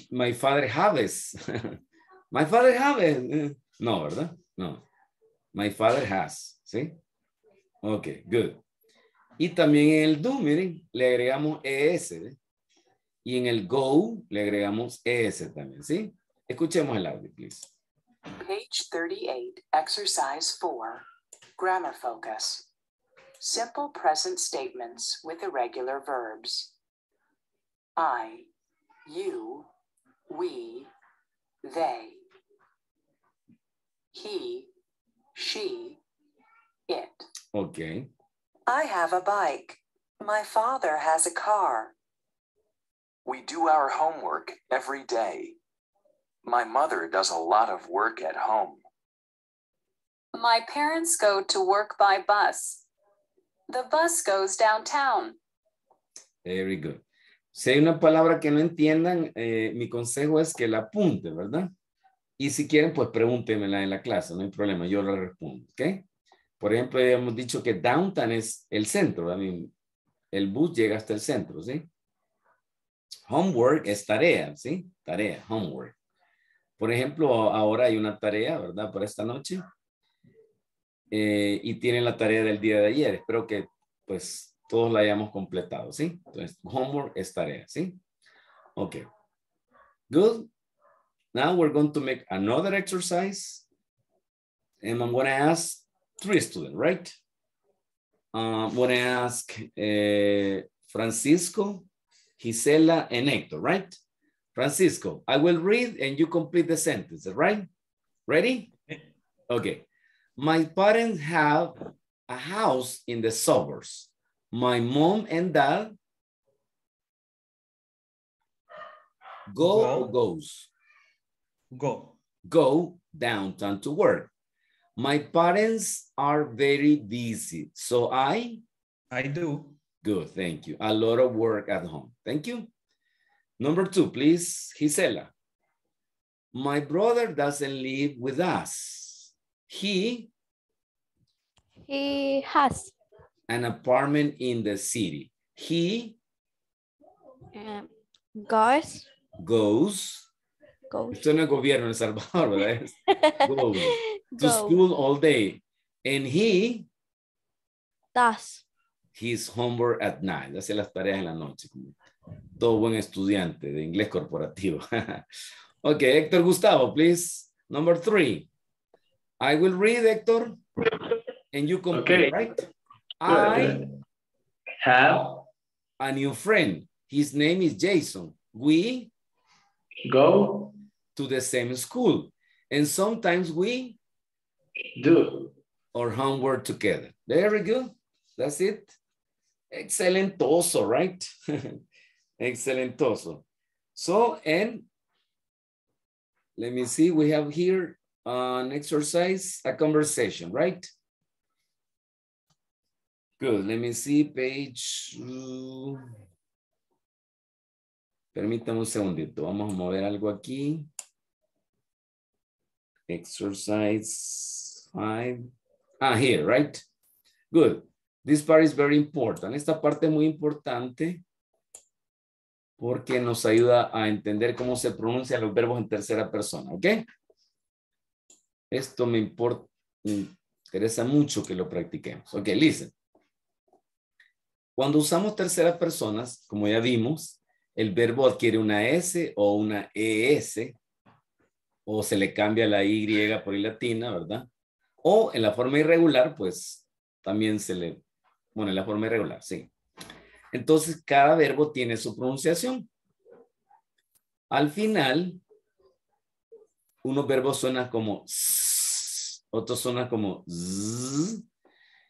my father has. My father has. No, ¿verdad? No. My father has, ¿sí? Ok, good. Y también en el do, miren, le agregamos es, ¿eh? Y en el go le agregamos ES también, ¿sí? Escuchemos el audio, please. Page 38, exercise 4, grammar focus. Simple present statements with irregular verbs. I, you, we, they. He, she, it. Okay. I have a bike. My father has a car. We do our homework every day. My mother does a lot of work at home. My parents go to work by bus. The bus goes downtown. Very good. Si hay una palabra que no entiendan, mi consejo es que la apunte, ¿verdad? Y si quieren, pues pregúntenmela en la clase, no hay problema, yo la respondo, ¿ok? Por ejemplo, habíamos dicho que downtown es el centro, ¿verdad? El bus llega hasta el centro, ¿sí? Homework es tarea, ¿sí? Tarea, homework. Por ejemplo, ahora hay una tarea, ¿verdad? Para esta noche. Y tienen la tarea del día de ayer. Espero que, pues, todos la hayamos completado, ¿sí? Entonces, homework es tarea, ¿sí? Ok. Good. Now we're going to make another exercise. And I'm going to ask 3 students, right? I'm going to ask Francisco, Gisela, and Hector, right? Francisco, I will read and you complete the sentence, right? Ready? Okay. My parents have a house in the suburbs. My mom and dad go downtown to work. My parents are very busy, so I do. Good, thank you. A lot of work at home. Thank you. Number 2, please, Gisela. My brother doesn't live with us. He has an apartment in the city. He goes Go. Esto no es gobierno en El Salvador, ¿verdad? Go. To school all day. And he does his homework at night. Hace las tareas en la noche. Todo buen estudiante de inglés corporativo. Ok, Héctor Gustavo, please. Number 3. I will read, Héctor. And you complete, okay. Right? I have a new friend. His name is Jason. We go to the same school. And sometimes we do our homework together. Very good. That's it. Excelentoso, right? Excelentoso. So, and let me see. We have here an exercise, a conversation, right? Good. Let me see page. Permítame un segundito. Vamos a mover algo aquí. Exercise 5. Ah, here, right? Good. This part is very important. Esta parte es muy importante porque nos ayuda a entender cómo se pronuncian los verbos en tercera persona, ¿ok? Esto me interesa mucho que lo practiquemos. Ok, listen. Cuando usamos terceras personas, como ya vimos, el verbo adquiere una S o una ES, o se le cambia la Y por I latina, ¿verdad? O en la forma irregular, pues también se le... Bueno, en la forma irregular, sí. Entonces, cada verbo tiene su pronunciación. Al final, unos verbos suenan como s, otros suenan como z,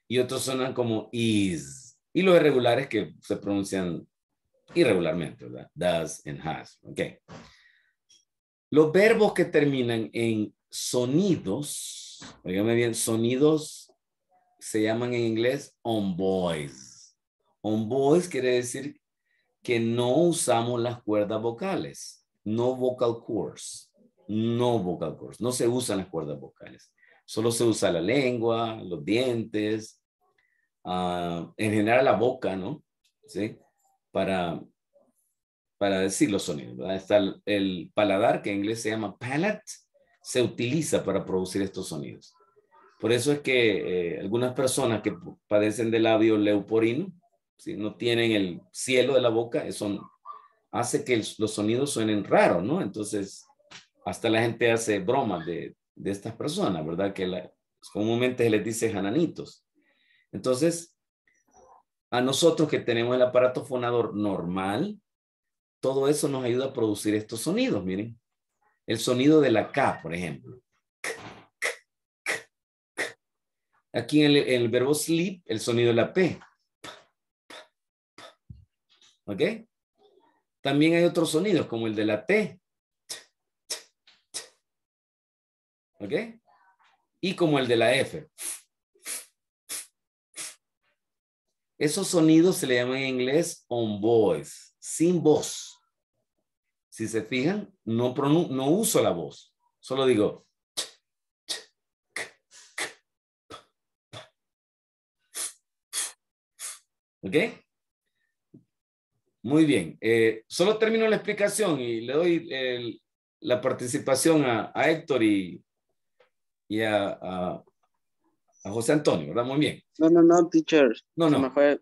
y otros suenan como is. Y los irregulares que se pronuncian irregularmente, ¿verdad? Does and has. Ok. Los verbos que terminan en sonidos, oígame bien, sonidos se llaman en inglés on voice. On voice quiere decir que no usamos las cuerdas vocales. No vocal cords. No vocal cords. No se usan las cuerdas vocales. Solo se usa la lengua, los dientes. En general la boca, ¿no? ¿Sí? Para decir los sonidos, ¿verdad? Está el paladar, que en inglés se llama palate, se utiliza para producir estos sonidos. Por eso es que algunas personas que padecen de labio leuporino, ¿sí? No tienen el cielo de la boca, eso hace que los sonidos suenen raros, ¿no? Entonces, hasta la gente hace bromas de estas personas, ¿verdad? Que comúnmente se les dice jananitos. Entonces, a nosotros que tenemos el aparato fonador normal, todo eso nos ayuda a producir estos sonidos, miren. El sonido de la K, por ejemplo. Aquí en el verbo sleep, el sonido de la P. ¿Ok? También hay otros sonidos, como el de la T. ¿Ok? Y como el de la F. Esos sonidos se le llaman en inglés on voice, sin voz. Si se fijan, no uso la voz. Solo digo. ¿Ok? Muy bien. Solo termino la explicación y le doy la participación a Héctor y a José Antonio, ¿verdad? Muy bien. No, teacher. No. Se me fue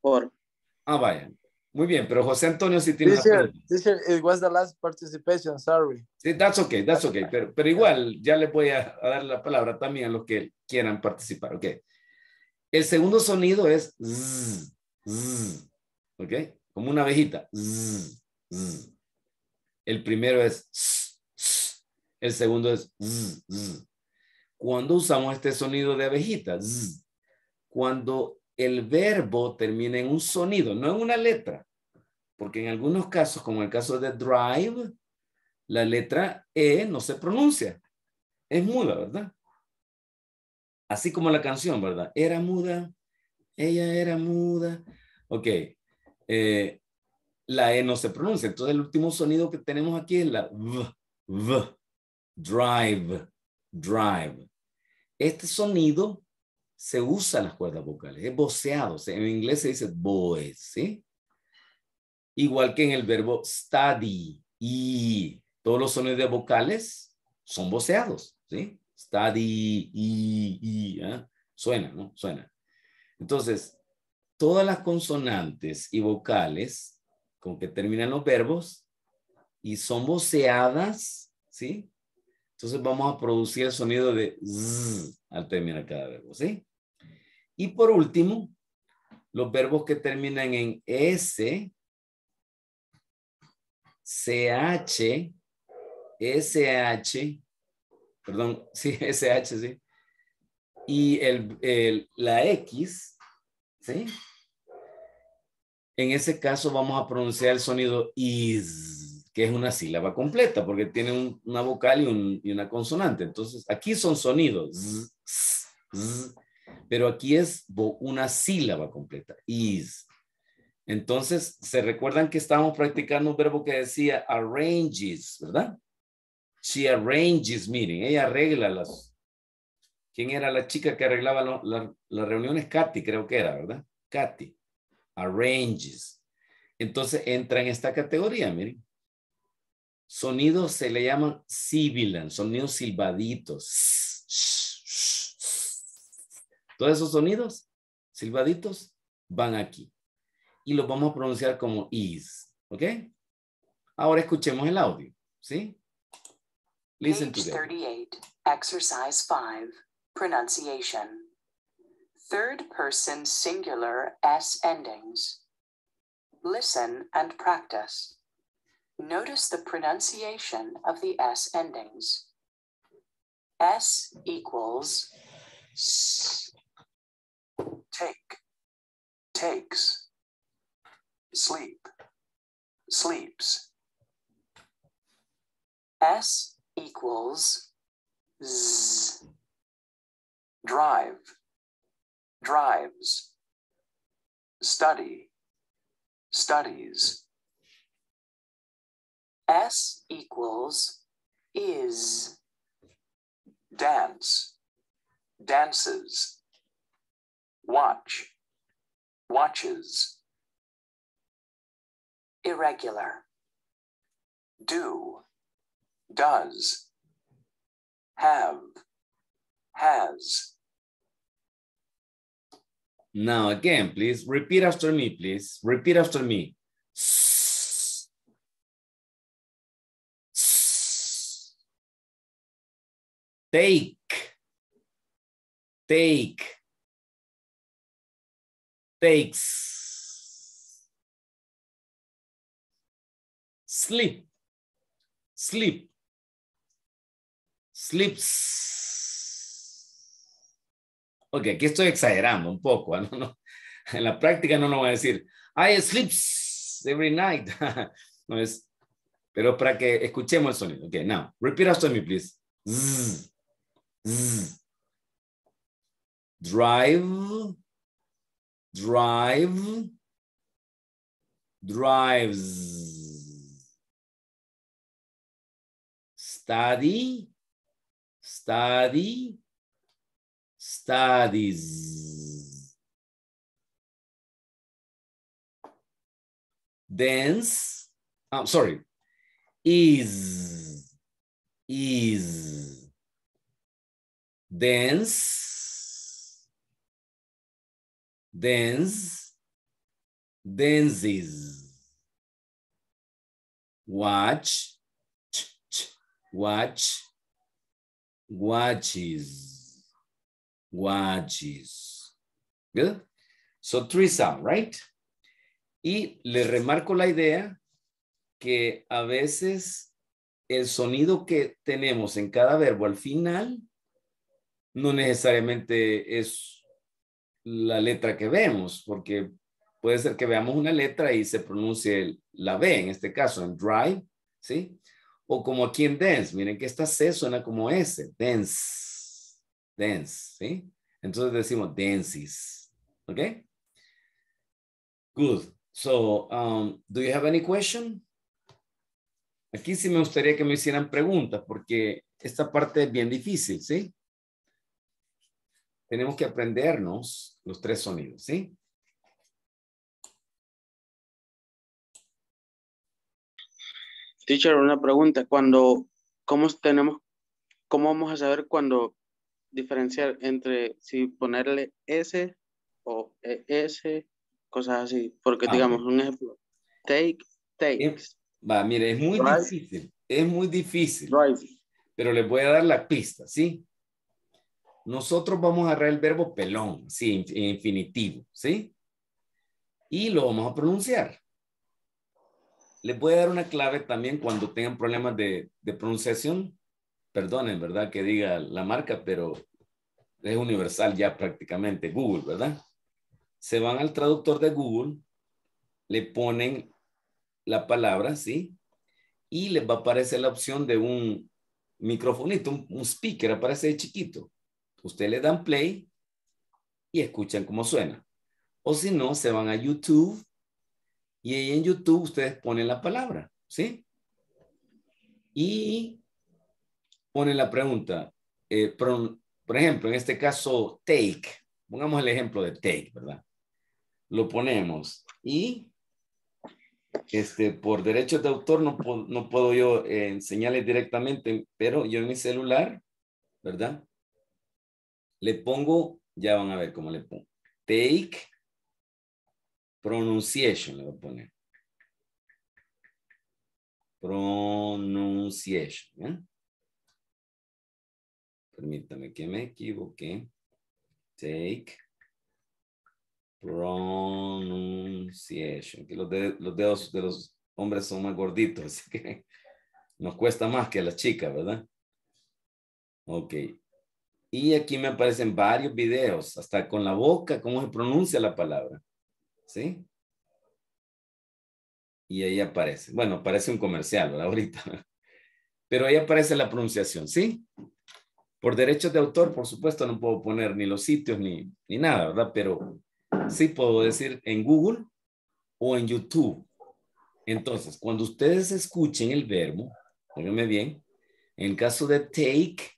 por. Ah, vaya. Muy bien, pero José Antonio sí tiene teacher, una pregunta. Teacher, it was the last participation, sorry. Sí, that's okay. Pero igual, ya les voy a dar la palabra también a los que quieran participar, ok. El segundo sonido es z, z, ok. Como una abejita. Z, z. El primero es z, z. El segundo es z, z. Cuando usamos este sonido de abejita, z, cuando el verbo termina en un sonido, no en una letra, porque en algunos casos, como el caso de drive, la letra E no se pronuncia, es muda, ¿verdad? Así como la canción, ¿verdad? Era muda, ella era muda, ok, la E no se pronuncia, entonces el último sonido que tenemos aquí es la v, drive, drive. Este sonido se usa en las cuerdas vocales, es voceado, en inglés se dice voice, ¿sí? Igual que en el verbo study, y Todos los sonidos de vocales son voceados, ¿sí? Study, y, suena, ¿no? Suena. Entonces, todas las consonantes y vocales con que terminan los verbos y son voceadas, ¿sí? Entonces vamos a producir el sonido de z al terminar cada verbo, ¿sí? Y por último, los verbos que terminan en s, ch, sh, perdón, sí, sh, sí, y la x, ¿sí? En ese caso vamos a pronunciar el sonido is, que es una sílaba completa, porque tiene una vocal y, una consonante. Entonces, aquí son sonidos, z, z, pero aquí es una sílaba completa, is. Entonces, ¿se recuerdan que estábamos practicando un verbo que decía arranges, verdad? She arranges, miren, ella arregla las... ¿Quién era la chica que arreglaba las reuniones? Katy, creo que era, ¿verdad? Katy. Arranges. Entonces, entra en esta categoría, miren. Sonidos se le llaman sibilant, sonidos silbaditos. Todos esos sonidos silbaditos van aquí. Y los vamos a pronunciar como is. ¿Ok? Ahora escuchemos el audio. ¿Sí? Listen to that. Page 38, exercise 5, pronunciation. Third person singular S endings. Listen and practice. Notice the pronunciation of the S endings. S equals s. Take, takes. Sleep, sleeps. S equals z. Drive, drives. Study, studies. S equals is. Dance, dances. Watch, watches. Irregular. Do, does. Have, has. Now again, please repeat after me, please. Repeat after me. S, s, take, take, takes. Sleep, sleep, sleeps. Ok, aquí estoy exagerando un poco. ¿No? No, en la práctica no nos va a decir, I sleep every night. No es, pero para que escuchemos el sonido. Ok, now, repeat after me, please. Z, z. Drive, drive, drives. Study, study, studies. Dance, I'm sorry, is, dance, dance, dances. Watch, watch, watches, watches. Good. So three sound, right? Y le remarco la idea que a veces el sonido que tenemos en cada verbo al final no necesariamente es la letra que vemos, porque puede ser que veamos una letra y se pronuncie la B, en este caso, en drive, ¿sí? O como aquí en dance, miren que esta C suena como S, dance, dance, ¿sí? Entonces decimos dances, ¿ok? Good. So, do you have any question? Aquí sí me gustaría que me hicieran preguntas porque esta parte es bien difícil, ¿sí? Tenemos que aprendernos los tres sonidos, ¿sí? Teacher, una pregunta. ¿Cómo vamos a saber cuándo diferenciar entre si ponerle S o ES, cosas así? Porque, digamos, un ejemplo. Takes. Mire, es muy difícil. Es muy difícil. Pero les voy a dar la pista, ¿sí? Nosotros vamos a agarrar el verbo pelón, sí, infinitivo, ¿sí? Y lo vamos a pronunciar. Les voy a dar una clave también cuando tengan problemas de pronunciación. Perdonen, ¿verdad? Que diga la marca, pero es universal ya prácticamente. Google, ¿verdad? Se van al traductor de Google, le ponen la palabra, ¿sí? Y les va a aparecer la opción de un microfonito, un speaker, aparece de chiquito. Ustedes le dan play y escuchan cómo suena. O si no, se van a YouTube y ahí en YouTube ustedes ponen la palabra, ¿sí? Y ponen la pregunta. Por ejemplo, en este caso, take. Pongamos el ejemplo de take, ¿verdad? Lo ponemos y por derechos de autor no puedo yo enseñarles directamente, pero yo en mi celular, ¿verdad? Le pongo, ya van a ver cómo le pongo. Take pronunciation, le voy a poner. Pronunciation, ¿eh? Permítame que me equivoqué. Take pronunciation. Que los dedos de los hombres son más gorditos, así que nos cuesta más que a las chicas, ¿verdad? Ok. Y aquí me aparecen varios videos, hasta con la boca, cómo se pronuncia la palabra. ¿Sí? Y ahí aparece. Bueno, aparece un comercial, ¿verdad? Ahorita. Pero ahí aparece la pronunciación, ¿sí? Por derechos de autor, por supuesto, no puedo poner ni los sitios ni nada, ¿verdad? Pero sí puedo decir en Google o en YouTube. Entonces, cuando ustedes escuchen el verbo, óigame bien, en el caso de take,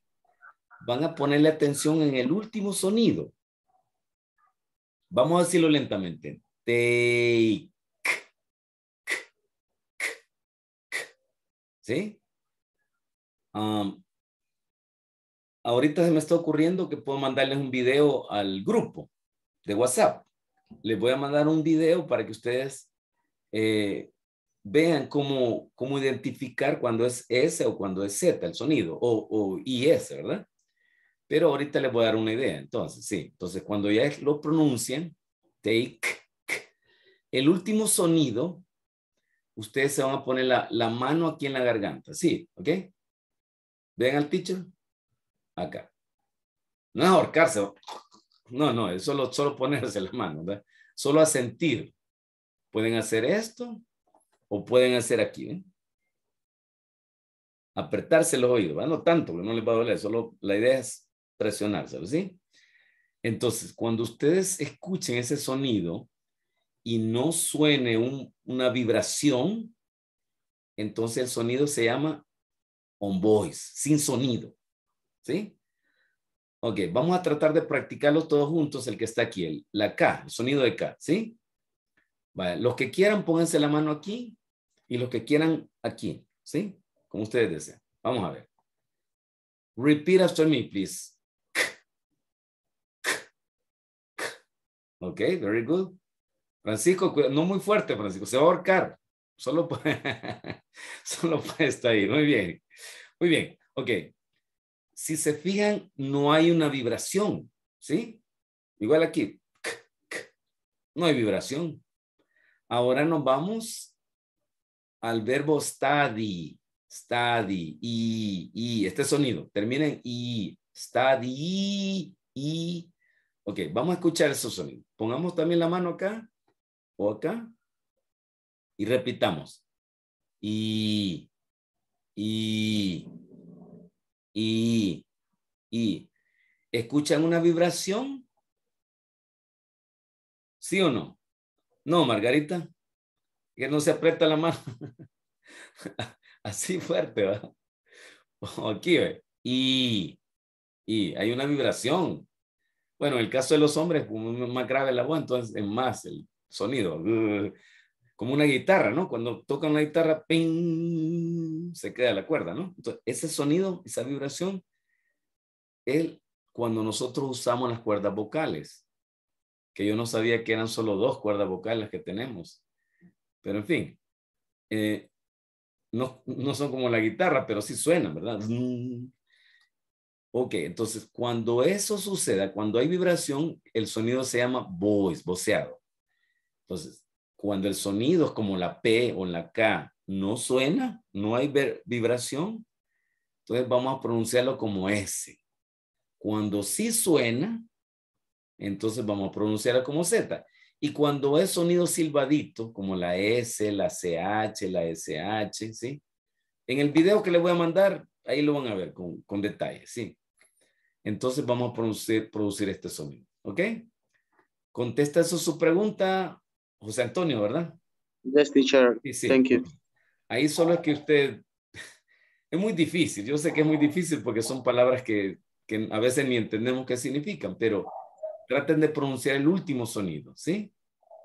van a ponerle atención en el último sonido. Vamos a decirlo lentamente. Take. ¿Sí? Ahorita se me está ocurriendo que puedo mandarles un video al grupo de WhatsApp. Les voy a mandar un video para que ustedes vean cómo identificar cuando es S o cuando es Z el sonido, o IS, ¿verdad? Pero ahorita les voy a dar una idea. Entonces, sí. Entonces, cuando ya lo pronuncien, take, el último sonido, ustedes se van a poner la mano aquí en la garganta. Sí, ¿ok? ¿Ven al teacher? Acá. No es ahorcarse. No, es solo ponerse la mano, ¿verdad? Solo asentir. Pueden hacer esto o pueden hacer aquí, ¿ven? Apretarse los oídos, ¿verdad? No tanto, porque no les va a doler. Solo la idea es presionarse, ¿sí? Entonces, cuando ustedes escuchen ese sonido y no suene una vibración, entonces el sonido se llama on voice, sin sonido, ¿sí? Ok, vamos a tratar de practicarlo todos juntos, el que está aquí, la K, el sonido de K, ¿sí? Vale, los que quieran, pónganse la mano aquí y los que quieran aquí, ¿sí? Como ustedes desean. Vamos a ver. Repeat after me, please. Ok, very good. Francisco, no muy fuerte, Francisco. Se va a ahorcar. Solo está ahí. Muy bien. Muy bien. Ok. Si se fijan, no hay una vibración. ¿Sí? Igual aquí. No hay vibración. Ahora nos vamos al verbo study. Study, I, este sonido, termina en I, study, I. Ok, vamos a escuchar esos sonidos. Pongamos también la mano acá, o acá, y repitamos. I. ¿Escuchan una vibración? ¿Sí o no? No, Margarita, que no se aprieta la mano. Así fuerte, ¿verdad? Aquí, ¿ve? Y hay una vibración. Bueno, en el caso de los hombres, como más grave la voz, entonces es más el sonido. como una guitarra, ¿no? Cuando toca una guitarra, ¡ping! Se queda la cuerda, ¿no? Entonces, ese sonido, esa vibración, es cuando nosotros usamos las cuerdas vocales, que yo no sabía que eran solo 2 cuerdas vocales que tenemos. Pero en fin, no son como la guitarra, pero sí suenan, ¿verdad? Ok, entonces cuando eso suceda, cuando hay vibración, el sonido se llama voice, voceado. Entonces, cuando el sonido es como la P o la K no suena, no hay vibración, entonces vamos a pronunciarlo como S. Cuando sí suena, entonces vamos a pronunciarlo como Z. Y cuando es sonido silbadito, como la S, la CH, la SH, ¿sí? En el video que les voy a mandar, ahí lo van a ver con detalle, ¿sí? Entonces vamos a producir este sonido, ¿ok? Contesta eso su pregunta, José Antonio, ¿verdad? Yes, teacher. Sí. Thank you. Ahí solo es que usted... Es muy difícil, yo sé que es muy difícil porque son palabras que a veces ni entendemos qué significan, pero... Traten de pronunciar el último sonido, ¿sí?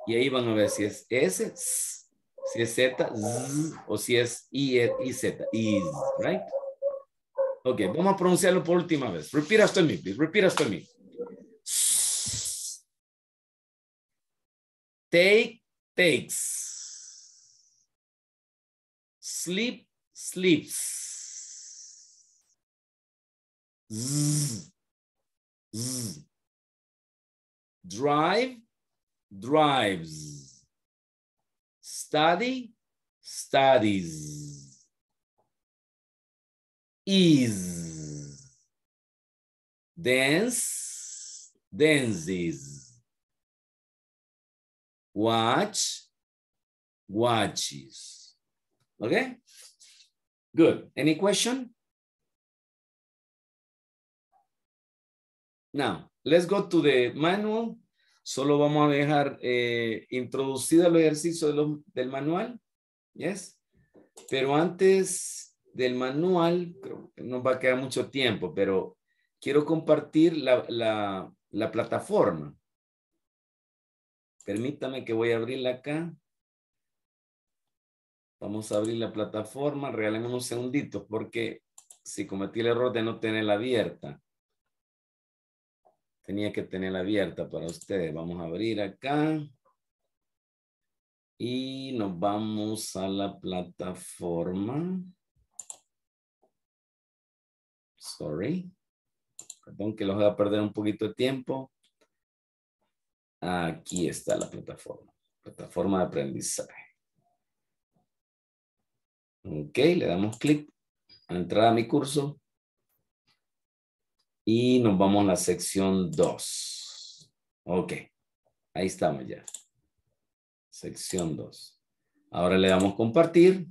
Y ahí van a ver si es S, si es Z, Z o si es I, Z, I, right? Ok, vamos a pronunciarlo por última vez. Repeat after me, please. Repeat after me. Take, takes. Sleep, sleeps. Z, Z. Drive, drives. Study, studies. Is. Dance, dances. Watch, watches. Okay? Good. Any question? Now, let's go to the manual. Solo vamos a dejar introducido el ejercicio del manual. Yes. Pero antes del manual, creo que no va a quedar mucho tiempo, pero quiero compartir la plataforma. Permítame que voy a abrirla acá. Vamos a abrir la plataforma. Regálenme unos segunditos porque sí, cometí el error de no tenerla abierta. Tenía que tenerla abierta para ustedes. Vamos a abrir acá. Y nos vamos a la plataforma. Sorry. Perdón que los voy a perder un poquito de tiempo. Aquí está la plataforma. Plataforma de aprendizaje. Ok, le damos clic a entrar a mi curso. Y nos vamos a la sección 2. Ok. Ahí estamos ya. Sección 2. Ahora le damos compartir.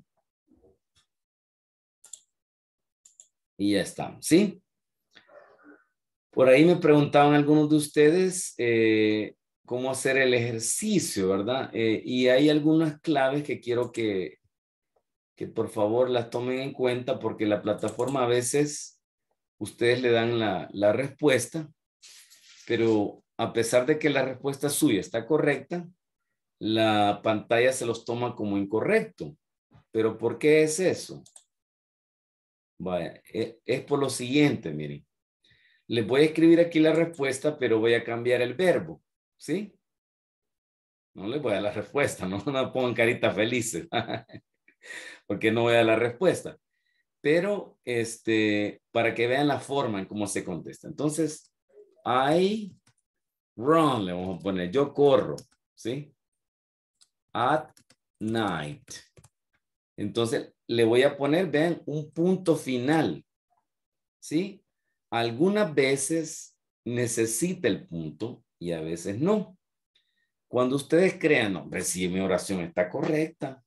Y ya estamos. ¿Sí? Por ahí me preguntaban algunos de ustedes cómo hacer el ejercicio, ¿verdad? Y hay algunas claves que quiero que por favor las tomen en cuenta porque la plataforma a veces... Ustedes le dan la respuesta, pero a pesar de que la respuesta suya está correcta, la pantalla se los toma como incorrecto. ¿Pero por qué es eso? Vaya, es por lo siguiente, miren. Les voy a escribir aquí la respuesta, pero voy a cambiar el verbo, ¿sí? No les voy a dar la respuesta, no me pongan caritas felices, porque no voy a dar la respuesta. Pero para que vean la forma en cómo se contesta. Entonces, I run, le vamos a poner, yo corro, ¿sí? At night. Entonces, le voy a poner, vean, un punto final, ¿sí? Algunas veces necesita el punto y a veces no. Cuando ustedes crean, hombre, si mi oración está correcta,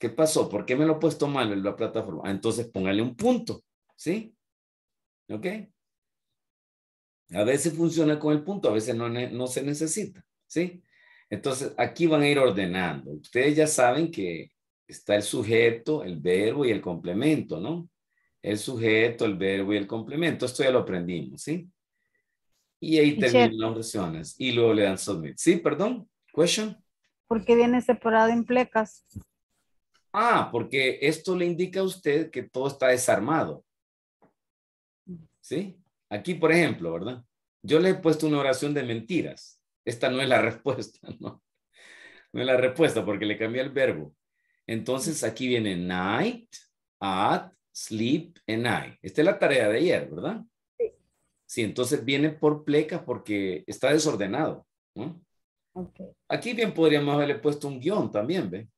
¿qué pasó? ¿Por qué me lo he puesto mal en la plataforma? Ah, entonces póngale un punto, ¿sí? ¿Ok? A veces funciona con el punto, a veces no se necesita, ¿sí? Entonces aquí van a ir ordenando. Ustedes ya saben que está el sujeto, el verbo y el complemento, ¿no? El sujeto, el verbo y el complemento. Esto ya lo aprendimos, ¿sí? Y ahí terminan las oraciones. Y luego le dan submit. ¿Sí? Perdón. Question. ¿Por qué viene separado en plecas? Ah, porque esto le indica a usted que todo está desarmado. ¿Sí? Aquí, por ejemplo, ¿verdad? Yo le he puesto una oración de mentiras. Esta no es la respuesta, ¿no? No es la respuesta porque le cambié el verbo. Entonces, aquí viene night, at, sleep, and I. Esta es la tarea de ayer, ¿verdad? Sí. Sí, entonces viene por plecas porque está desordenado, ¿no? Okay. Aquí bien podríamos haberle puesto un guión también, ¿ve?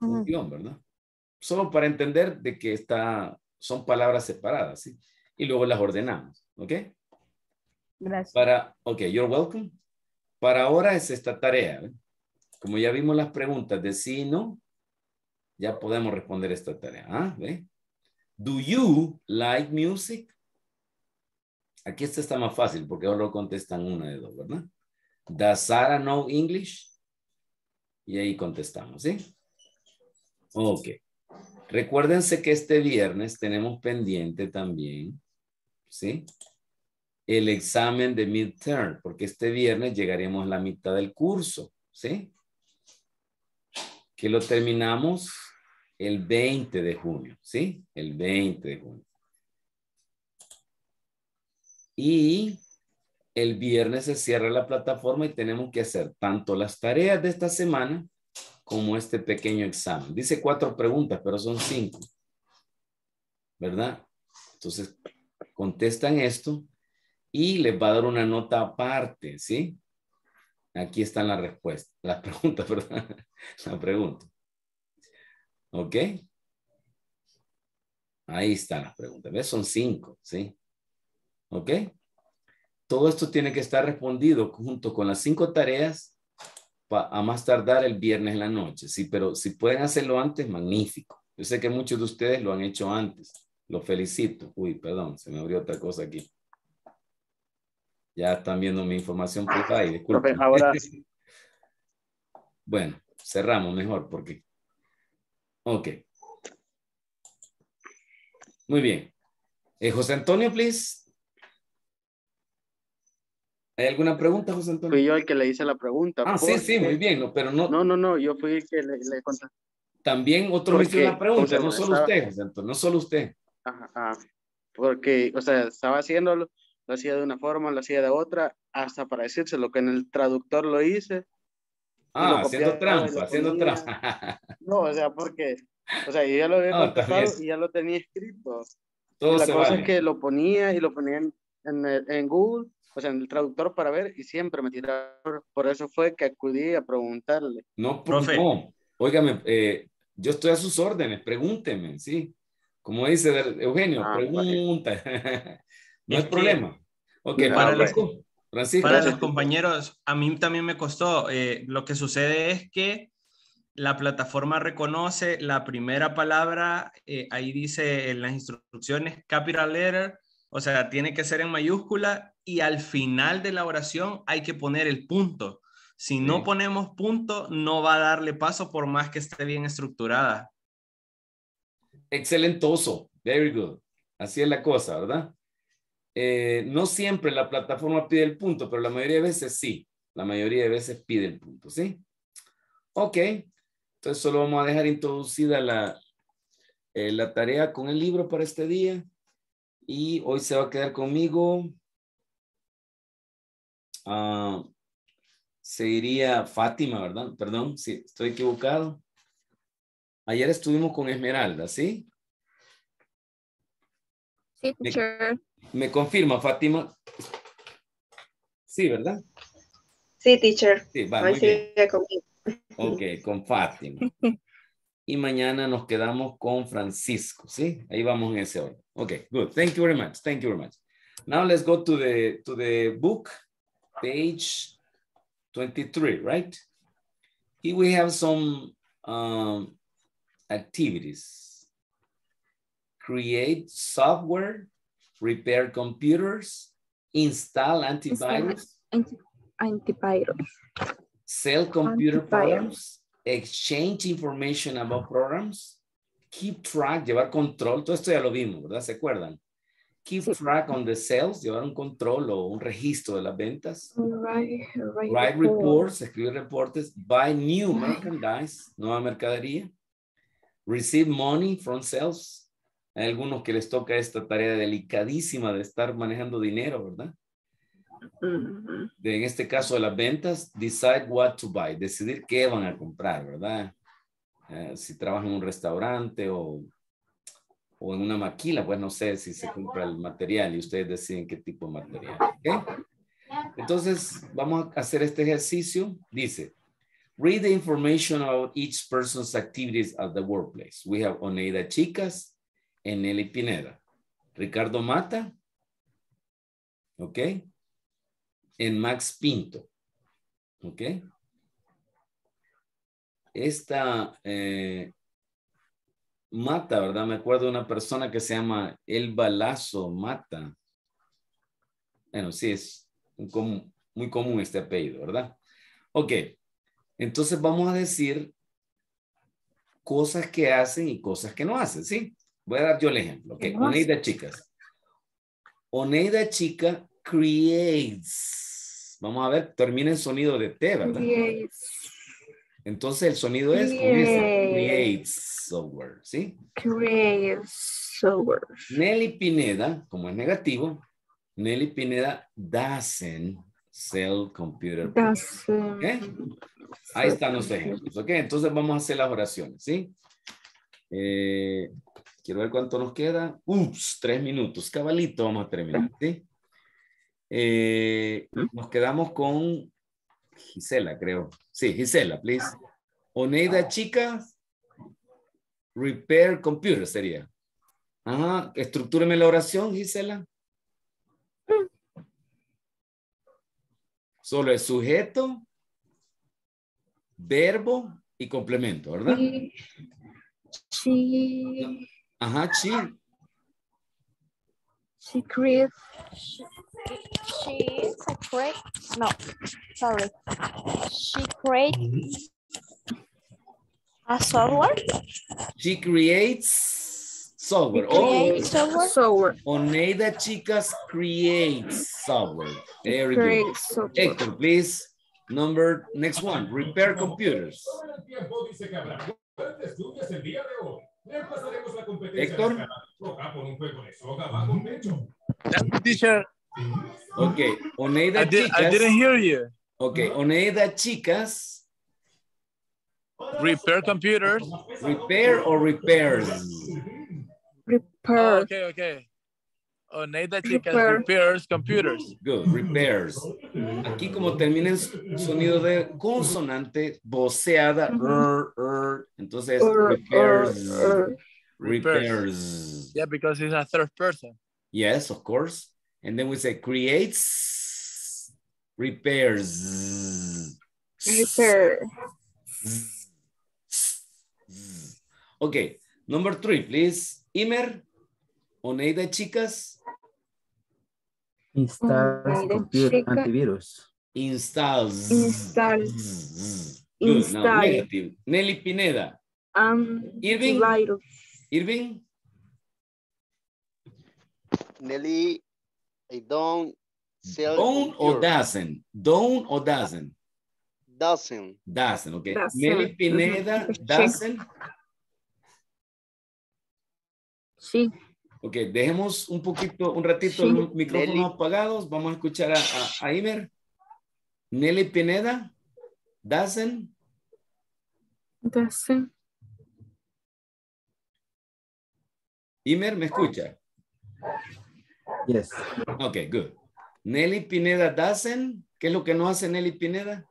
Un guión, ¿verdad? Solo para entender de que son palabras separadas, ¿sí? Y luego las ordenamos, ¿ok? Gracias. Ok, you're welcome. Para ahora es esta tarea, ¿eh? Como ya vimos las preguntas de sí y no, ya podemos responder esta tarea, ¿ah? ¿Ve? Do you like music? Aquí esta está más fácil porque solo contestan una de dos, ¿verdad? Does Sarah know English? Y ahí contestamos, ¿sí? Ok. Recuérdense que este viernes tenemos pendiente también, ¿sí? El examen de midterm, porque este viernes llegaremos a la mitad del curso, ¿sí? Que lo terminamos el 20 de junio, ¿sí? El 20 de junio. Y el viernes se cierra la plataforma y tenemos que hacer tanto las tareas de esta semana como este pequeño examen. Dice 4 preguntas, pero son 5. ¿Verdad? Entonces, contestan esto y les va a dar una nota aparte, ¿sí? Aquí están las respuestas, las preguntas, ¿verdad? La pregunta. ¿Ok? Ahí están las preguntas. ¿Ves? Son 5, ¿sí? ¿Ok? Todo esto tiene que estar respondido junto con las 5 tareas a más tardar el viernes en la noche. Sí, pero si pueden hacerlo antes, magnífico. Yo sé que muchos de ustedes lo han hecho antes. Los felicito. Uy, perdón, se me abrió otra cosa aquí. Ya están viendo mi información privada y disculpen. Ahora... Bueno, cerramos mejor porque... Ok. Muy bien. José Antonio, please. ¿Hay alguna pregunta, José Antonio? Fui yo el que le hice la pregunta. Ah, porque... sí, muy bien, no, pero no. No, yo fui el que le conté. También otro hizo la pregunta, o sea, no solo usted, José Antonio, no solo usted. Ajá, porque, o sea, estaba haciéndolo, lo hacía de una forma, lo hacía de otra, hasta para decírselo, que en el traductor lo hice. Ah, haciendo trampa, No, o sea, porque, o sea, yo ya lo había contestado y ya lo tenía escrito. Todo se vale. La cosa es que lo ponía y lo ponía en Google, o sea, en el traductor para ver y siempre me tiraba. Por eso fue que acudí a preguntarle. No, profe. No. Óigame, yo estoy a sus órdenes, pregúnteme, ¿sí? Como dice Eugenio, pregunta. Vale. No hay problema. Ok, para los compañeros, a mí también me costó. Lo que sucede es que la plataforma reconoce la primera palabra, ahí dice en las instrucciones, capital letter, o sea, tiene que ser en mayúscula y al final de la oración hay que poner el punto. Si no ponemos punto, no va a darle paso por más que esté bien estructurada. Excelentoso. Very good. Así es la cosa, ¿verdad? No siempre la plataforma pide el punto, pero la mayoría de veces sí. La mayoría de veces pide el punto, ¿sí? Ok. Entonces solo vamos a dejar introducida la tarea con el libro para este día. Y hoy se va a quedar conmigo, se diría Fátima, ¿verdad? Perdón, si estoy equivocado. Ayer estuvimos con Esmeralda, ¿sí? Sí, teacher. ¿Me confirma, Fátima? Sí, ¿verdad? Sí, teacher. Sí, vale, muy bien. Ok, con Fátima. Y mañana nos quedamos con Francisco, ¿sí? Ahí vamos en ese orden. Okay, good. Thank you very much. Thank you very much. Now let's go to the book, page 23, right? Here we have some activities. Create software, repair computers, install antivirus. Sell computer programs. Exchange information about programs, keep track, llevar control, todo esto ya lo vimos, ¿verdad? ¿Se acuerdan? keep track on the sales, llevar un control o un registro de las ventas. Write reports, escribir reportes. Buy new merchandise, nueva mercadería. Receive money from sales. Hay algunos que les toca esta tarea delicadísima de estar manejando dinero, ¿verdad? En este caso de las ventas, decide what to buy, decidir qué van a comprar, ¿verdad? Si trabajan en un restaurante o en una maquila, pues no sé si se compra el material y ustedes deciden qué tipo de material. ¿Okay? Entonces, vamos a hacer este ejercicio. Dice, read the information about each person's activities at the workplace. We have Oneida Chicas and Nelly Pineda. Ricardo Mata. ¿Ok? En Max Pinto. ¿Ok? Esta Mata, ¿verdad? Me acuerdo de una persona que se llama Elba Lazo Mata. Bueno, sí, es muy común este apellido, ¿verdad? Ok. Entonces vamos a decir cosas que hacen y cosas que no hacen, ¿sí? Voy a dar yo el ejemplo. Ok. Oneida Chicas. Oneida Chica creates. Vamos a ver, termina en sonido de T, ¿verdad? Creates. Entonces el sonido es creates software, ¿sí? Creates software. Nelly Pineda, como es negativo, Nelly Pineda doesn't sell computer. Doesn't. ¿Okay? Ahí están los ejemplos, ¿ok? Entonces vamos a hacer las oraciones, ¿sí? Quiero ver cuánto nos queda. Ups, 3 minutos, cabalito, vamos a terminar, ¿sí? Nos quedamos con Gisela, creo. Sí, Gisela, please. Oneida Chica, repair computer sería. Ajá, estructúreme la oración, Gisela. Solo el sujeto, verbo y complemento, ¿verdad? She. Ajá, she. She creates. She is a great, no, sorry. She creates a software. She creates software. Software. Oneida Chicas creates software. Very good. Hector, please. Number, next one. Repair computers. Hector. Teacher. Okay, Oneida Chicas. I didn't hear you. Okay, Oneida Chicas. Repair computers. Repair or repairs? Repair. Oh, okay, okay. Oneida Chicas repairs computers. Good, repairs. Aquí como termina el sonido de consonante voceada. Entonces, repairs. Repairs. Yeah, because it's a third person. Yes, of course. And then we say creates, repairs. Repair. Okay, number 3, please. Imer, Oneida Chicas. Installs computer antivirus. Installs. Installs. Good, now negative. Nelly Pineda. Irving. Irving. Nelly, I don't sell. Don't or doesn't. Don't or doesn't. Doesn't. Doesn't, okay. Doesn't. Nelly Pineda doesn't. Sí. Ok, dejemos un poquito, un ratito sí. Los micrófonos Nelly. Apagados. Vamos a escuchar a Imer. Nelly Pineda doesn't. Doesn't. Imer, ¿me escucha? Yes. Okay, good. Nelly Pineda doesn't. ¿Qué es lo que no hace Nelly Pineda?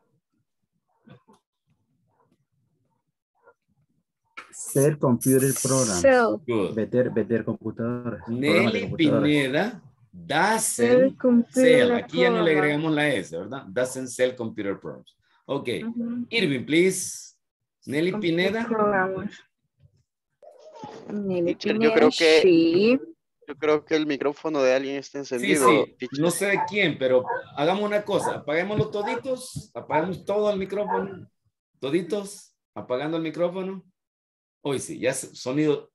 Ser computer program. So, good. Vender computadoras. Nelly Pineda doesn't sell. Aquí ya no le agregamos la S, ¿verdad? Doesn't sell computer programs. Okay. Irving, please. Nelly Pineda. Nelly Pineda. Yo creo que sí. Yo creo que el micrófono de alguien está encendido. Sí, sí. No sé de quién, pero hagamos una cosa. Apaguémoslo toditos. Apagamos todo el micrófono. Toditos. Apagando el micrófono. Hoy sí, ya sonido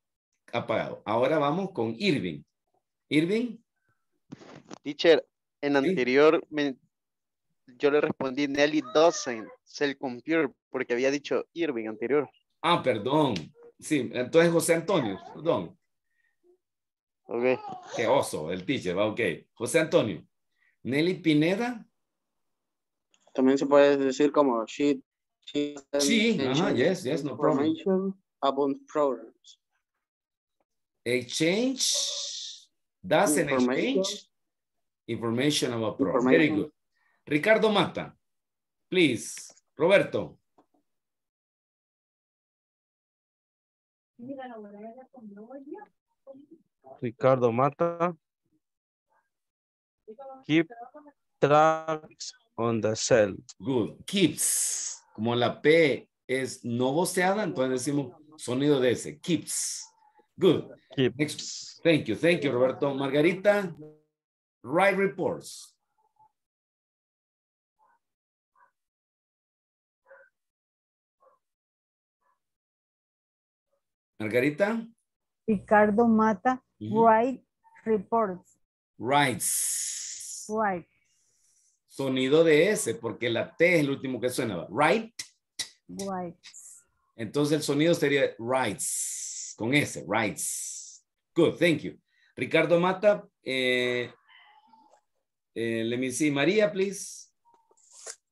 apagado. Ahora vamos con Irving. Irving, Teacher, en anterior yo le respondí Nelly doesn't sell computer porque había dicho Irving anterior. Ah, perdón. Sí, entonces José Antonio, perdón. Ok. Qué oso, el teacher, va, ok. José Antonio. Nelly Pineda. También se puede decir como she ajá, yes, no problem. About programs. Exchange. Does an exchange. Information about programs. Very good. Ricardo Mata, please. Roberto. Ricardo Mata. Keep tracks on the cell. Good. Keeps. Como la P es no voceada, entonces decimos sonido de S. Keeps. Good. Keeps. Next. Thank you, Roberto. Margarita. Write reports. Margarita. Ricardo Mata. Write reports. Writes. Right. Sonido de S, porque la T es el último que suena. Right. Right. Entonces el sonido sería rights, con S, rights. Good, thank you. Ricardo Mata, let me see, María, please.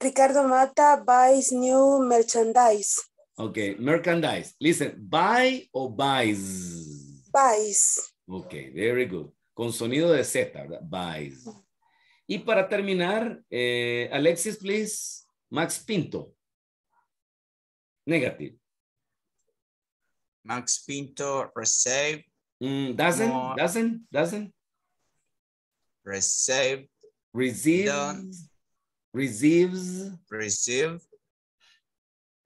Ricardo Mata buys new merchandise. Okay, merchandise. Listen, buy o buys? Buys. Okay, very good. Con sonido de Z, ¿verdad? Buys. Y para terminar, Alexis, please. Max Pinto. Negative. Max Pinto received. Doesn't. Received. Receive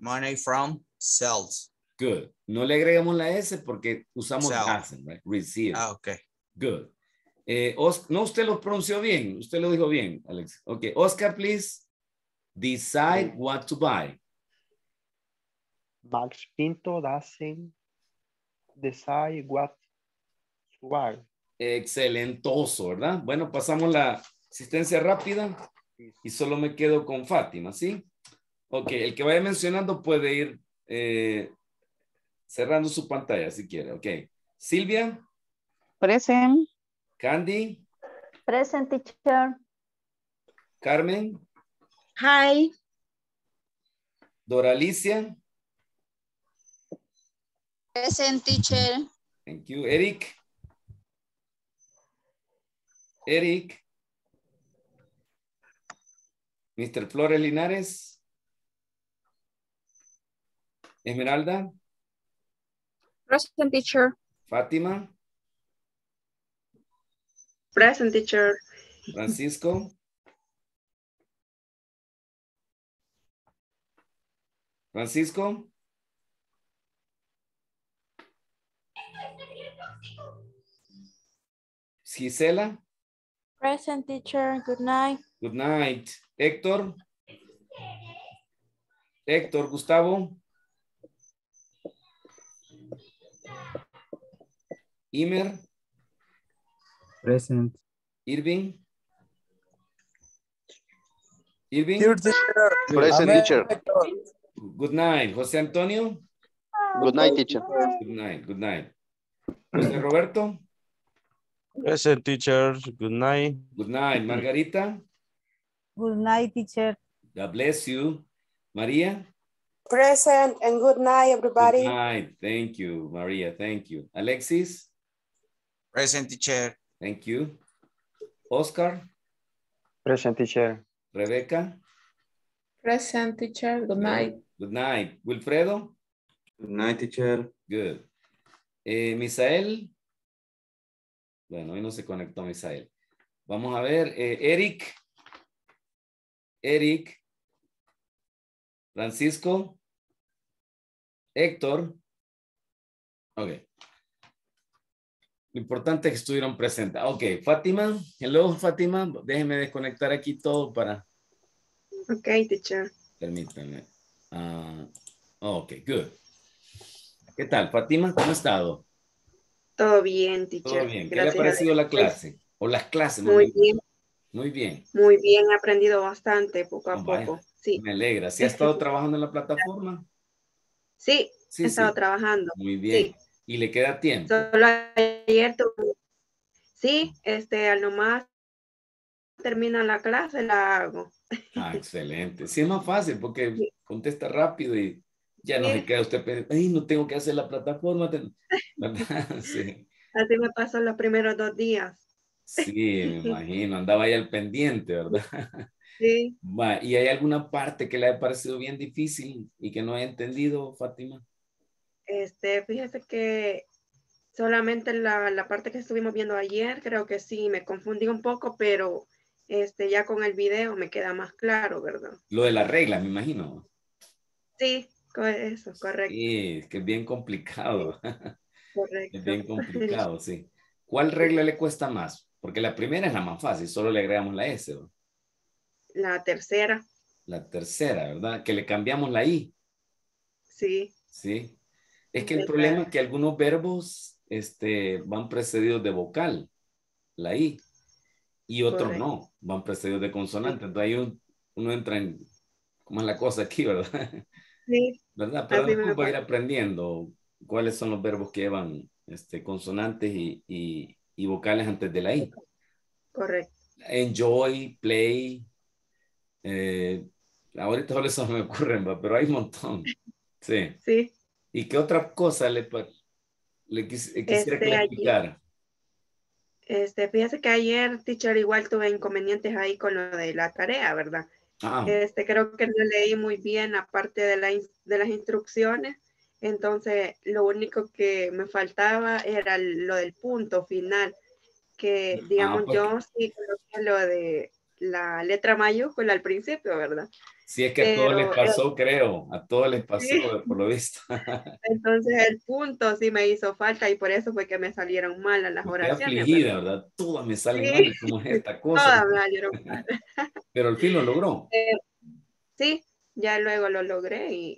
money from sales. Good. No le agregamos la S porque usamos doesn't, right? Receive. Ah, okay. Good. No, usted lo pronunció bien. Usted lo dijo bien, Alex. Okay. Oscar, please. Decide what to buy. Max Pinto doesn't decide what to buy. Excelentoso, ¿verdad? Bueno, pasamos la asistencia rápida y solo me quedo con Fátima, ¿sí? Ok, el que vaya mencionando puede ir cerrando su pantalla si quiere, ok. Silvia. Present. Candy. Present, teacher. Carmen. Hi. Doralicia. Present, teacher. Thank you. Eric. Eric. Mr. Flores Linares. Esmeralda. Present, teacher. Fátima. Present, teacher. Francisco. Francisco. Gisela. Present, teacher. Good night. Good night. Héctor. Héctor Gustavo. Imer. Present. Irving. Irving. Present, teacher. Good night. José Antonio. Good night, teacher. Good night. José Roberto. Present, teacher. Good night. Good night. Margarita. Good night, teacher. God bless you. María. Present and good night, everybody. Good night. Thank you, María. Thank you. Alexis. Present, teacher. Thank you. Oscar. Present, teacher. Rebecca. Present, teacher. Good night. Good night. Wilfredo. Good night, teacher. Good. Misael. Bueno, hoy no se conectó Misael. Vamos a ver, Eric. Eric. Francisco. Héctor. Ok. Lo importante es que estuvieron presentes. Ok, Fátima. Hello, Fátima. Déjenme desconectar aquí todo para... Ok, teacher. Permítanme. Ok, good. ¿Qué tal, Fátima? ¿Cómo ha estado? Todo bien, teacher. Todo bien. ¿Qué le ha parecido la clase? o las clases. Muy bien. Muy bien. Muy bien, he aprendido bastante poco a poco. Sí. Me alegra. ¿Sí has estado trabajando en la plataforma? Sí, sí he estado trabajando. Muy bien. Sí. ¿Y le queda tiempo? Solo ayer tuve... Sí, al nomás termina la clase, la hago. Ah, excelente. Sí, es más fácil porque contesta rápido y ya no se queda usted pensando, ay, no tengo que hacer la plataforma. ¿Verdad? Sí. Así me pasó los primeros 2 días. Sí, me imagino. Andaba ahí al pendiente, ¿verdad? Sí. Va. ¿Y hay alguna parte que le haya parecido bien difícil y que no haya entendido, Fátima? Fíjese que solamente la parte que estuvimos viendo ayer, creo que sí, me confundí un poco, pero ya con el video me queda más claro, ¿verdad? Lo de las reglas, me imagino. Sí, eso, correcto. Sí, es que es bien complicado. Correcto. Es bien complicado, sí. ¿Cuál regla le cuesta más? Porque la primera es la más fácil, solo le agregamos la S, ¿no? La tercera. La tercera, ¿verdad? Que le cambiamos la I. Sí. Sí. Es que el problema es que algunos verbos... van precedidos de vocal, la I, y otros no, van precedidos de consonante. Entonces ahí uno entra en, ¿cómo es la cosa aquí, verdad? Sí. ¿Verdad? Pero después va a ir aprendiendo cuáles son los verbos que llevan consonantes y vocales antes de la I. Correcto. Enjoy, play, ahorita solo eso me ocurren, pero hay un montón. Sí. Sí. ¿Y qué otra cosa le quisiera clarificar? Fíjese que ayer, teacher, igual tuve inconvenientes ahí con lo de la tarea, ¿verdad? Ah. Creo que no leí muy bien la parte de las instrucciones, entonces lo único que me faltaba era lo del punto final, que digamos yo sí creo que lo de la letra mayúscula al principio, ¿verdad? Sí, es que a todos les pasó, creo. A todos les pasó, sí. Por lo visto. Entonces el punto sí me hizo falta y por eso fue que me salieron mal a las oraciones. Afligida, ¿verdad? Todas me salen mal, como es esta cosa. Todas me salieron mal. Pero al fin lo logró. Sí, ya luego lo logré y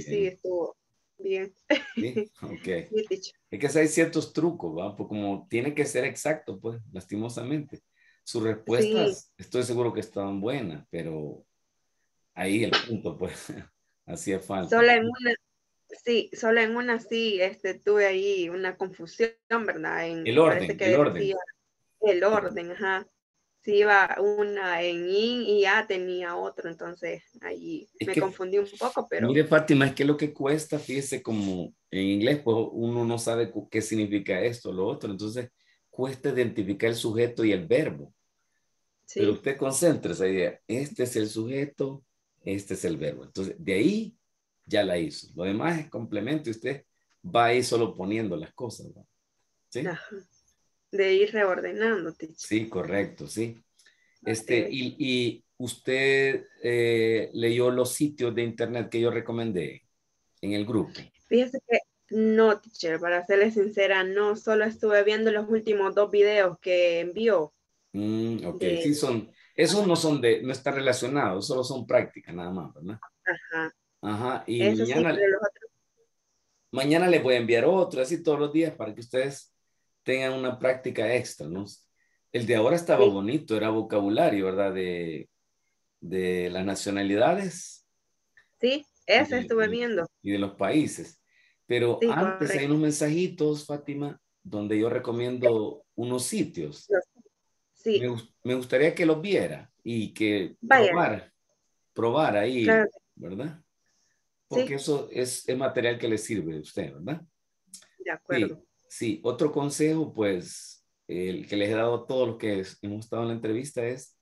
sí, estuvo bien. ¿Sí? Okay. Es que hay ciertos trucos, ¿va? Porque como tiene que ser exacto, pues, lastimosamente. Sus respuestas, estoy seguro que estaban buenas, pero... Ahí el punto, pues, hacía falta. Solo en una sí, tuve ahí una confusión, ¿verdad? El orden, ajá. Sí, iba una en in y ya tenía otro, entonces ahí me confundí un poco, pero... Mire, Fátima, es que lo que cuesta, fíjese, como en inglés, pues uno no sabe qué significa esto, lo otro, entonces cuesta identificar el sujeto y el verbo. Sí. Pero usted concentra esa idea, este es el sujeto... Este es el verbo. Entonces, de ahí ya la hizo. Lo demás es complemento y usted va ahí solo poniendo las cosas, ¿no? ¿Sí? De ir reordenándote. Sí, correcto, sí. Y usted leyó los sitios de internet que yo recomendé en el grupo. Fíjese que no, teacher, para serle sincera, no, solo estuve viendo los últimos 2 videos que envió. Ok, sí son... Esos no están relacionados, solo son prácticas nada más, ¿verdad? Ajá. Ajá. Y eso mañana, sí, mañana les voy a enviar otro, así todos los días, para que ustedes tengan una práctica extra, ¿no? El de ahora estaba bonito, era vocabulario, ¿verdad? De las nacionalidades. Sí, ese estuve viendo. Y de los países. Pero sí, antes hay unos mensajitos, Fátima, donde yo recomiendo unos sitios. Sí. Me gustaría que los viera y que probar ahí, claro. ¿Verdad? Porque eso es el material que le sirve a usted, ¿verdad? De acuerdo. Sí, otro consejo, pues, el que les he dado a todos los que hemos estado en la entrevista es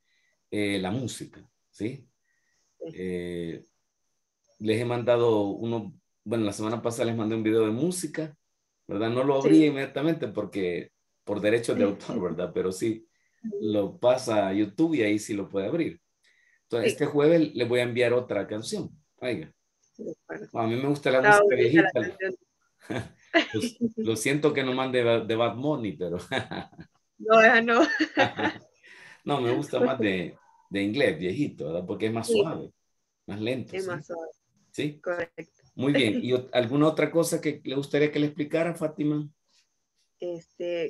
la música, ¿sí? Les he mandado la semana pasada les mandé un video de música, ¿verdad? No lo abrí inmediatamente porque por derechos de autor, ¿verdad? Pero sí. Lo pasa a YouTube y ahí sí lo puede abrir. Entonces, este jueves le voy a enviar otra canción. Oiga. A mí me gusta la música viejita. Lo siento que no mande de Bad Bunny, pero... No. No, me gusta más de inglés, viejito, ¿verdad? Porque es más suave, más lento. Es más suave. Sí. Correcto. Muy bien. ¿Y alguna otra cosa que le gustaría que le explicara, Fátima?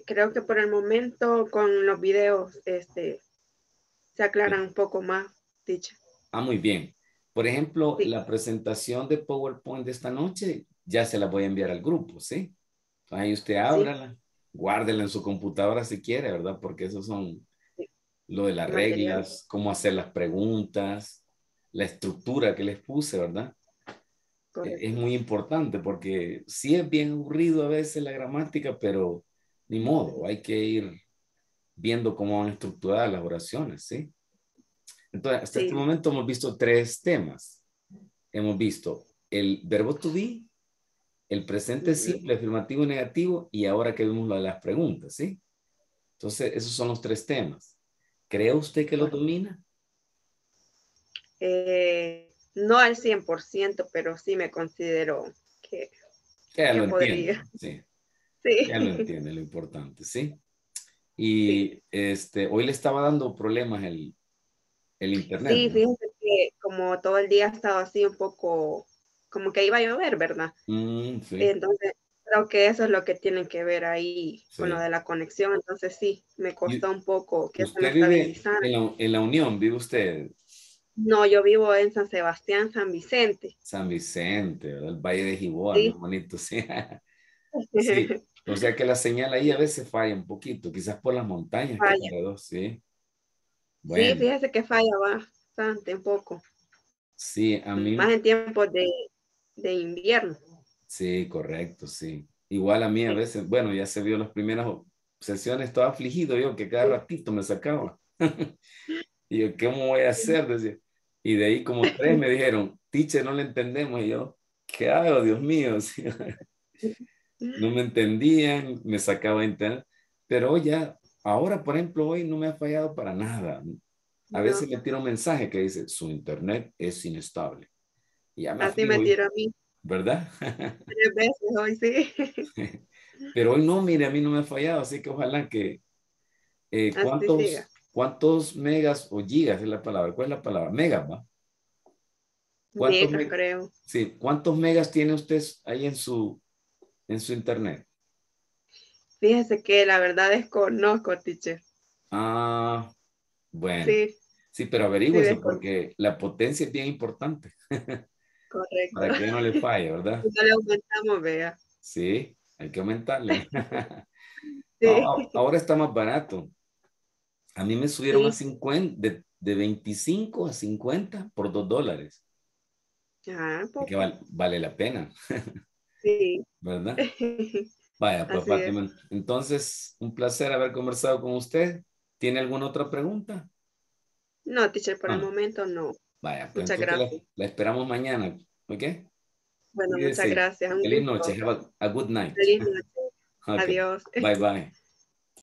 Creo que por el momento con los videos se aclaran un poco más, teacher. Ah, muy bien. Por ejemplo, sí, la presentación de PowerPoint de esta noche ya se la voy a enviar al grupo, ¿sí? Ahí usted ábrala, sí, guárdela en su computadora si quiere, ¿verdad? Porque esos son sí, lo de las material, reglas, cómo hacer las preguntas, la estructura que les puse, ¿verdad? Correcto. Es muy importante porque sí es bien aburrido a veces la gramática, pero ni modo, hay que ir viendo cómo van estructuradas las oraciones, ¿sí? Entonces, hasta sí, este momento hemos visto tres temas. Hemos visto el verbo to be, el presente simple, afirmativo y negativo, y ahora que vemos lo de las preguntas, ¿sí? Entonces, esos son los tres temas. ¿Cree usted que los domina? No al 100%, pero sí me considero que... Ya lo entiende, sí, sí. Ya lo entiende, lo importante, ¿sí? Y sí, hoy le estaba dando problemas el internet. Sí, ¿no? Fíjense que como todo el día ha estado así un poco... como que iba a llover, ¿verdad? Sí. Entonces, creo que eso es lo que tienen que ver ahí, sí, con lo de la conexión. Entonces, sí, me costó un poco que se me estabilizara. ¿En la Unión vive usted? No, yo vivo en San Sebastián, San Vicente. San Vicente, ¿verdad? El Valle de Jiboa, sí, muy bonito, sí. Sí. O sea que la señal ahí a veces falla un poquito, quizás por las montañas. Falla. Alrededor, sí. Bueno. Sí, fíjese que falla bastante, un poco. Sí, a mí... Más en tiempos de invierno. Sí, correcto, sí. Igual a mí a veces, bueno, ya se vio las primeras sesiones, estaba afligido yo, que cada ratito me sacaba. Y yo, ¿qué me voy a hacer? Decía. Y de ahí como tres me dijeron, teacher, no le entendemos. Y yo, ¿qué hago, Dios mío? No me entendían, me sacaba internet. Pero ya, ahora, por ejemplo, hoy no me ha fallado para nada. A veces me tira un mensaje que dice, su internet es inestable. Así me tiró a mí. ¿Verdad? 3 veces hoy, sí. Pero hoy no, mire, a mí no me ha fallado, así que ojalá que... ¿cuántos megas o gigas es la palabra? ¿Cuál es la palabra? Megas, ¿va? Megas, creo. Sí, ¿cuántos megas tiene usted ahí en su internet? Fíjese que la verdad desconozco, teacher. Ah, bueno. Sí, sí, pero averígüese, sí, porque la potencia es bien importante. Correcto. Para que no le falle, ¿verdad? No le aumentamos, vea. Sí, hay que aumentarle. Sí. Ahora está más barato. A mí me subieron sí, a 50, de 25 a 50 por $2. Ah, pues. Que vale la pena. Sí. ¿Verdad? Vaya, pues, Fátima. Entonces, un placer haber conversado con usted. ¿Tiene alguna otra pregunta? No, teacher, por el momento no. Vaya, pues muchas gracias. La esperamos mañana, ¿ok? Bueno, muchas gracias. Feliz noche. Have a good night. Feliz noche. Okay. Adiós. Bye, bye.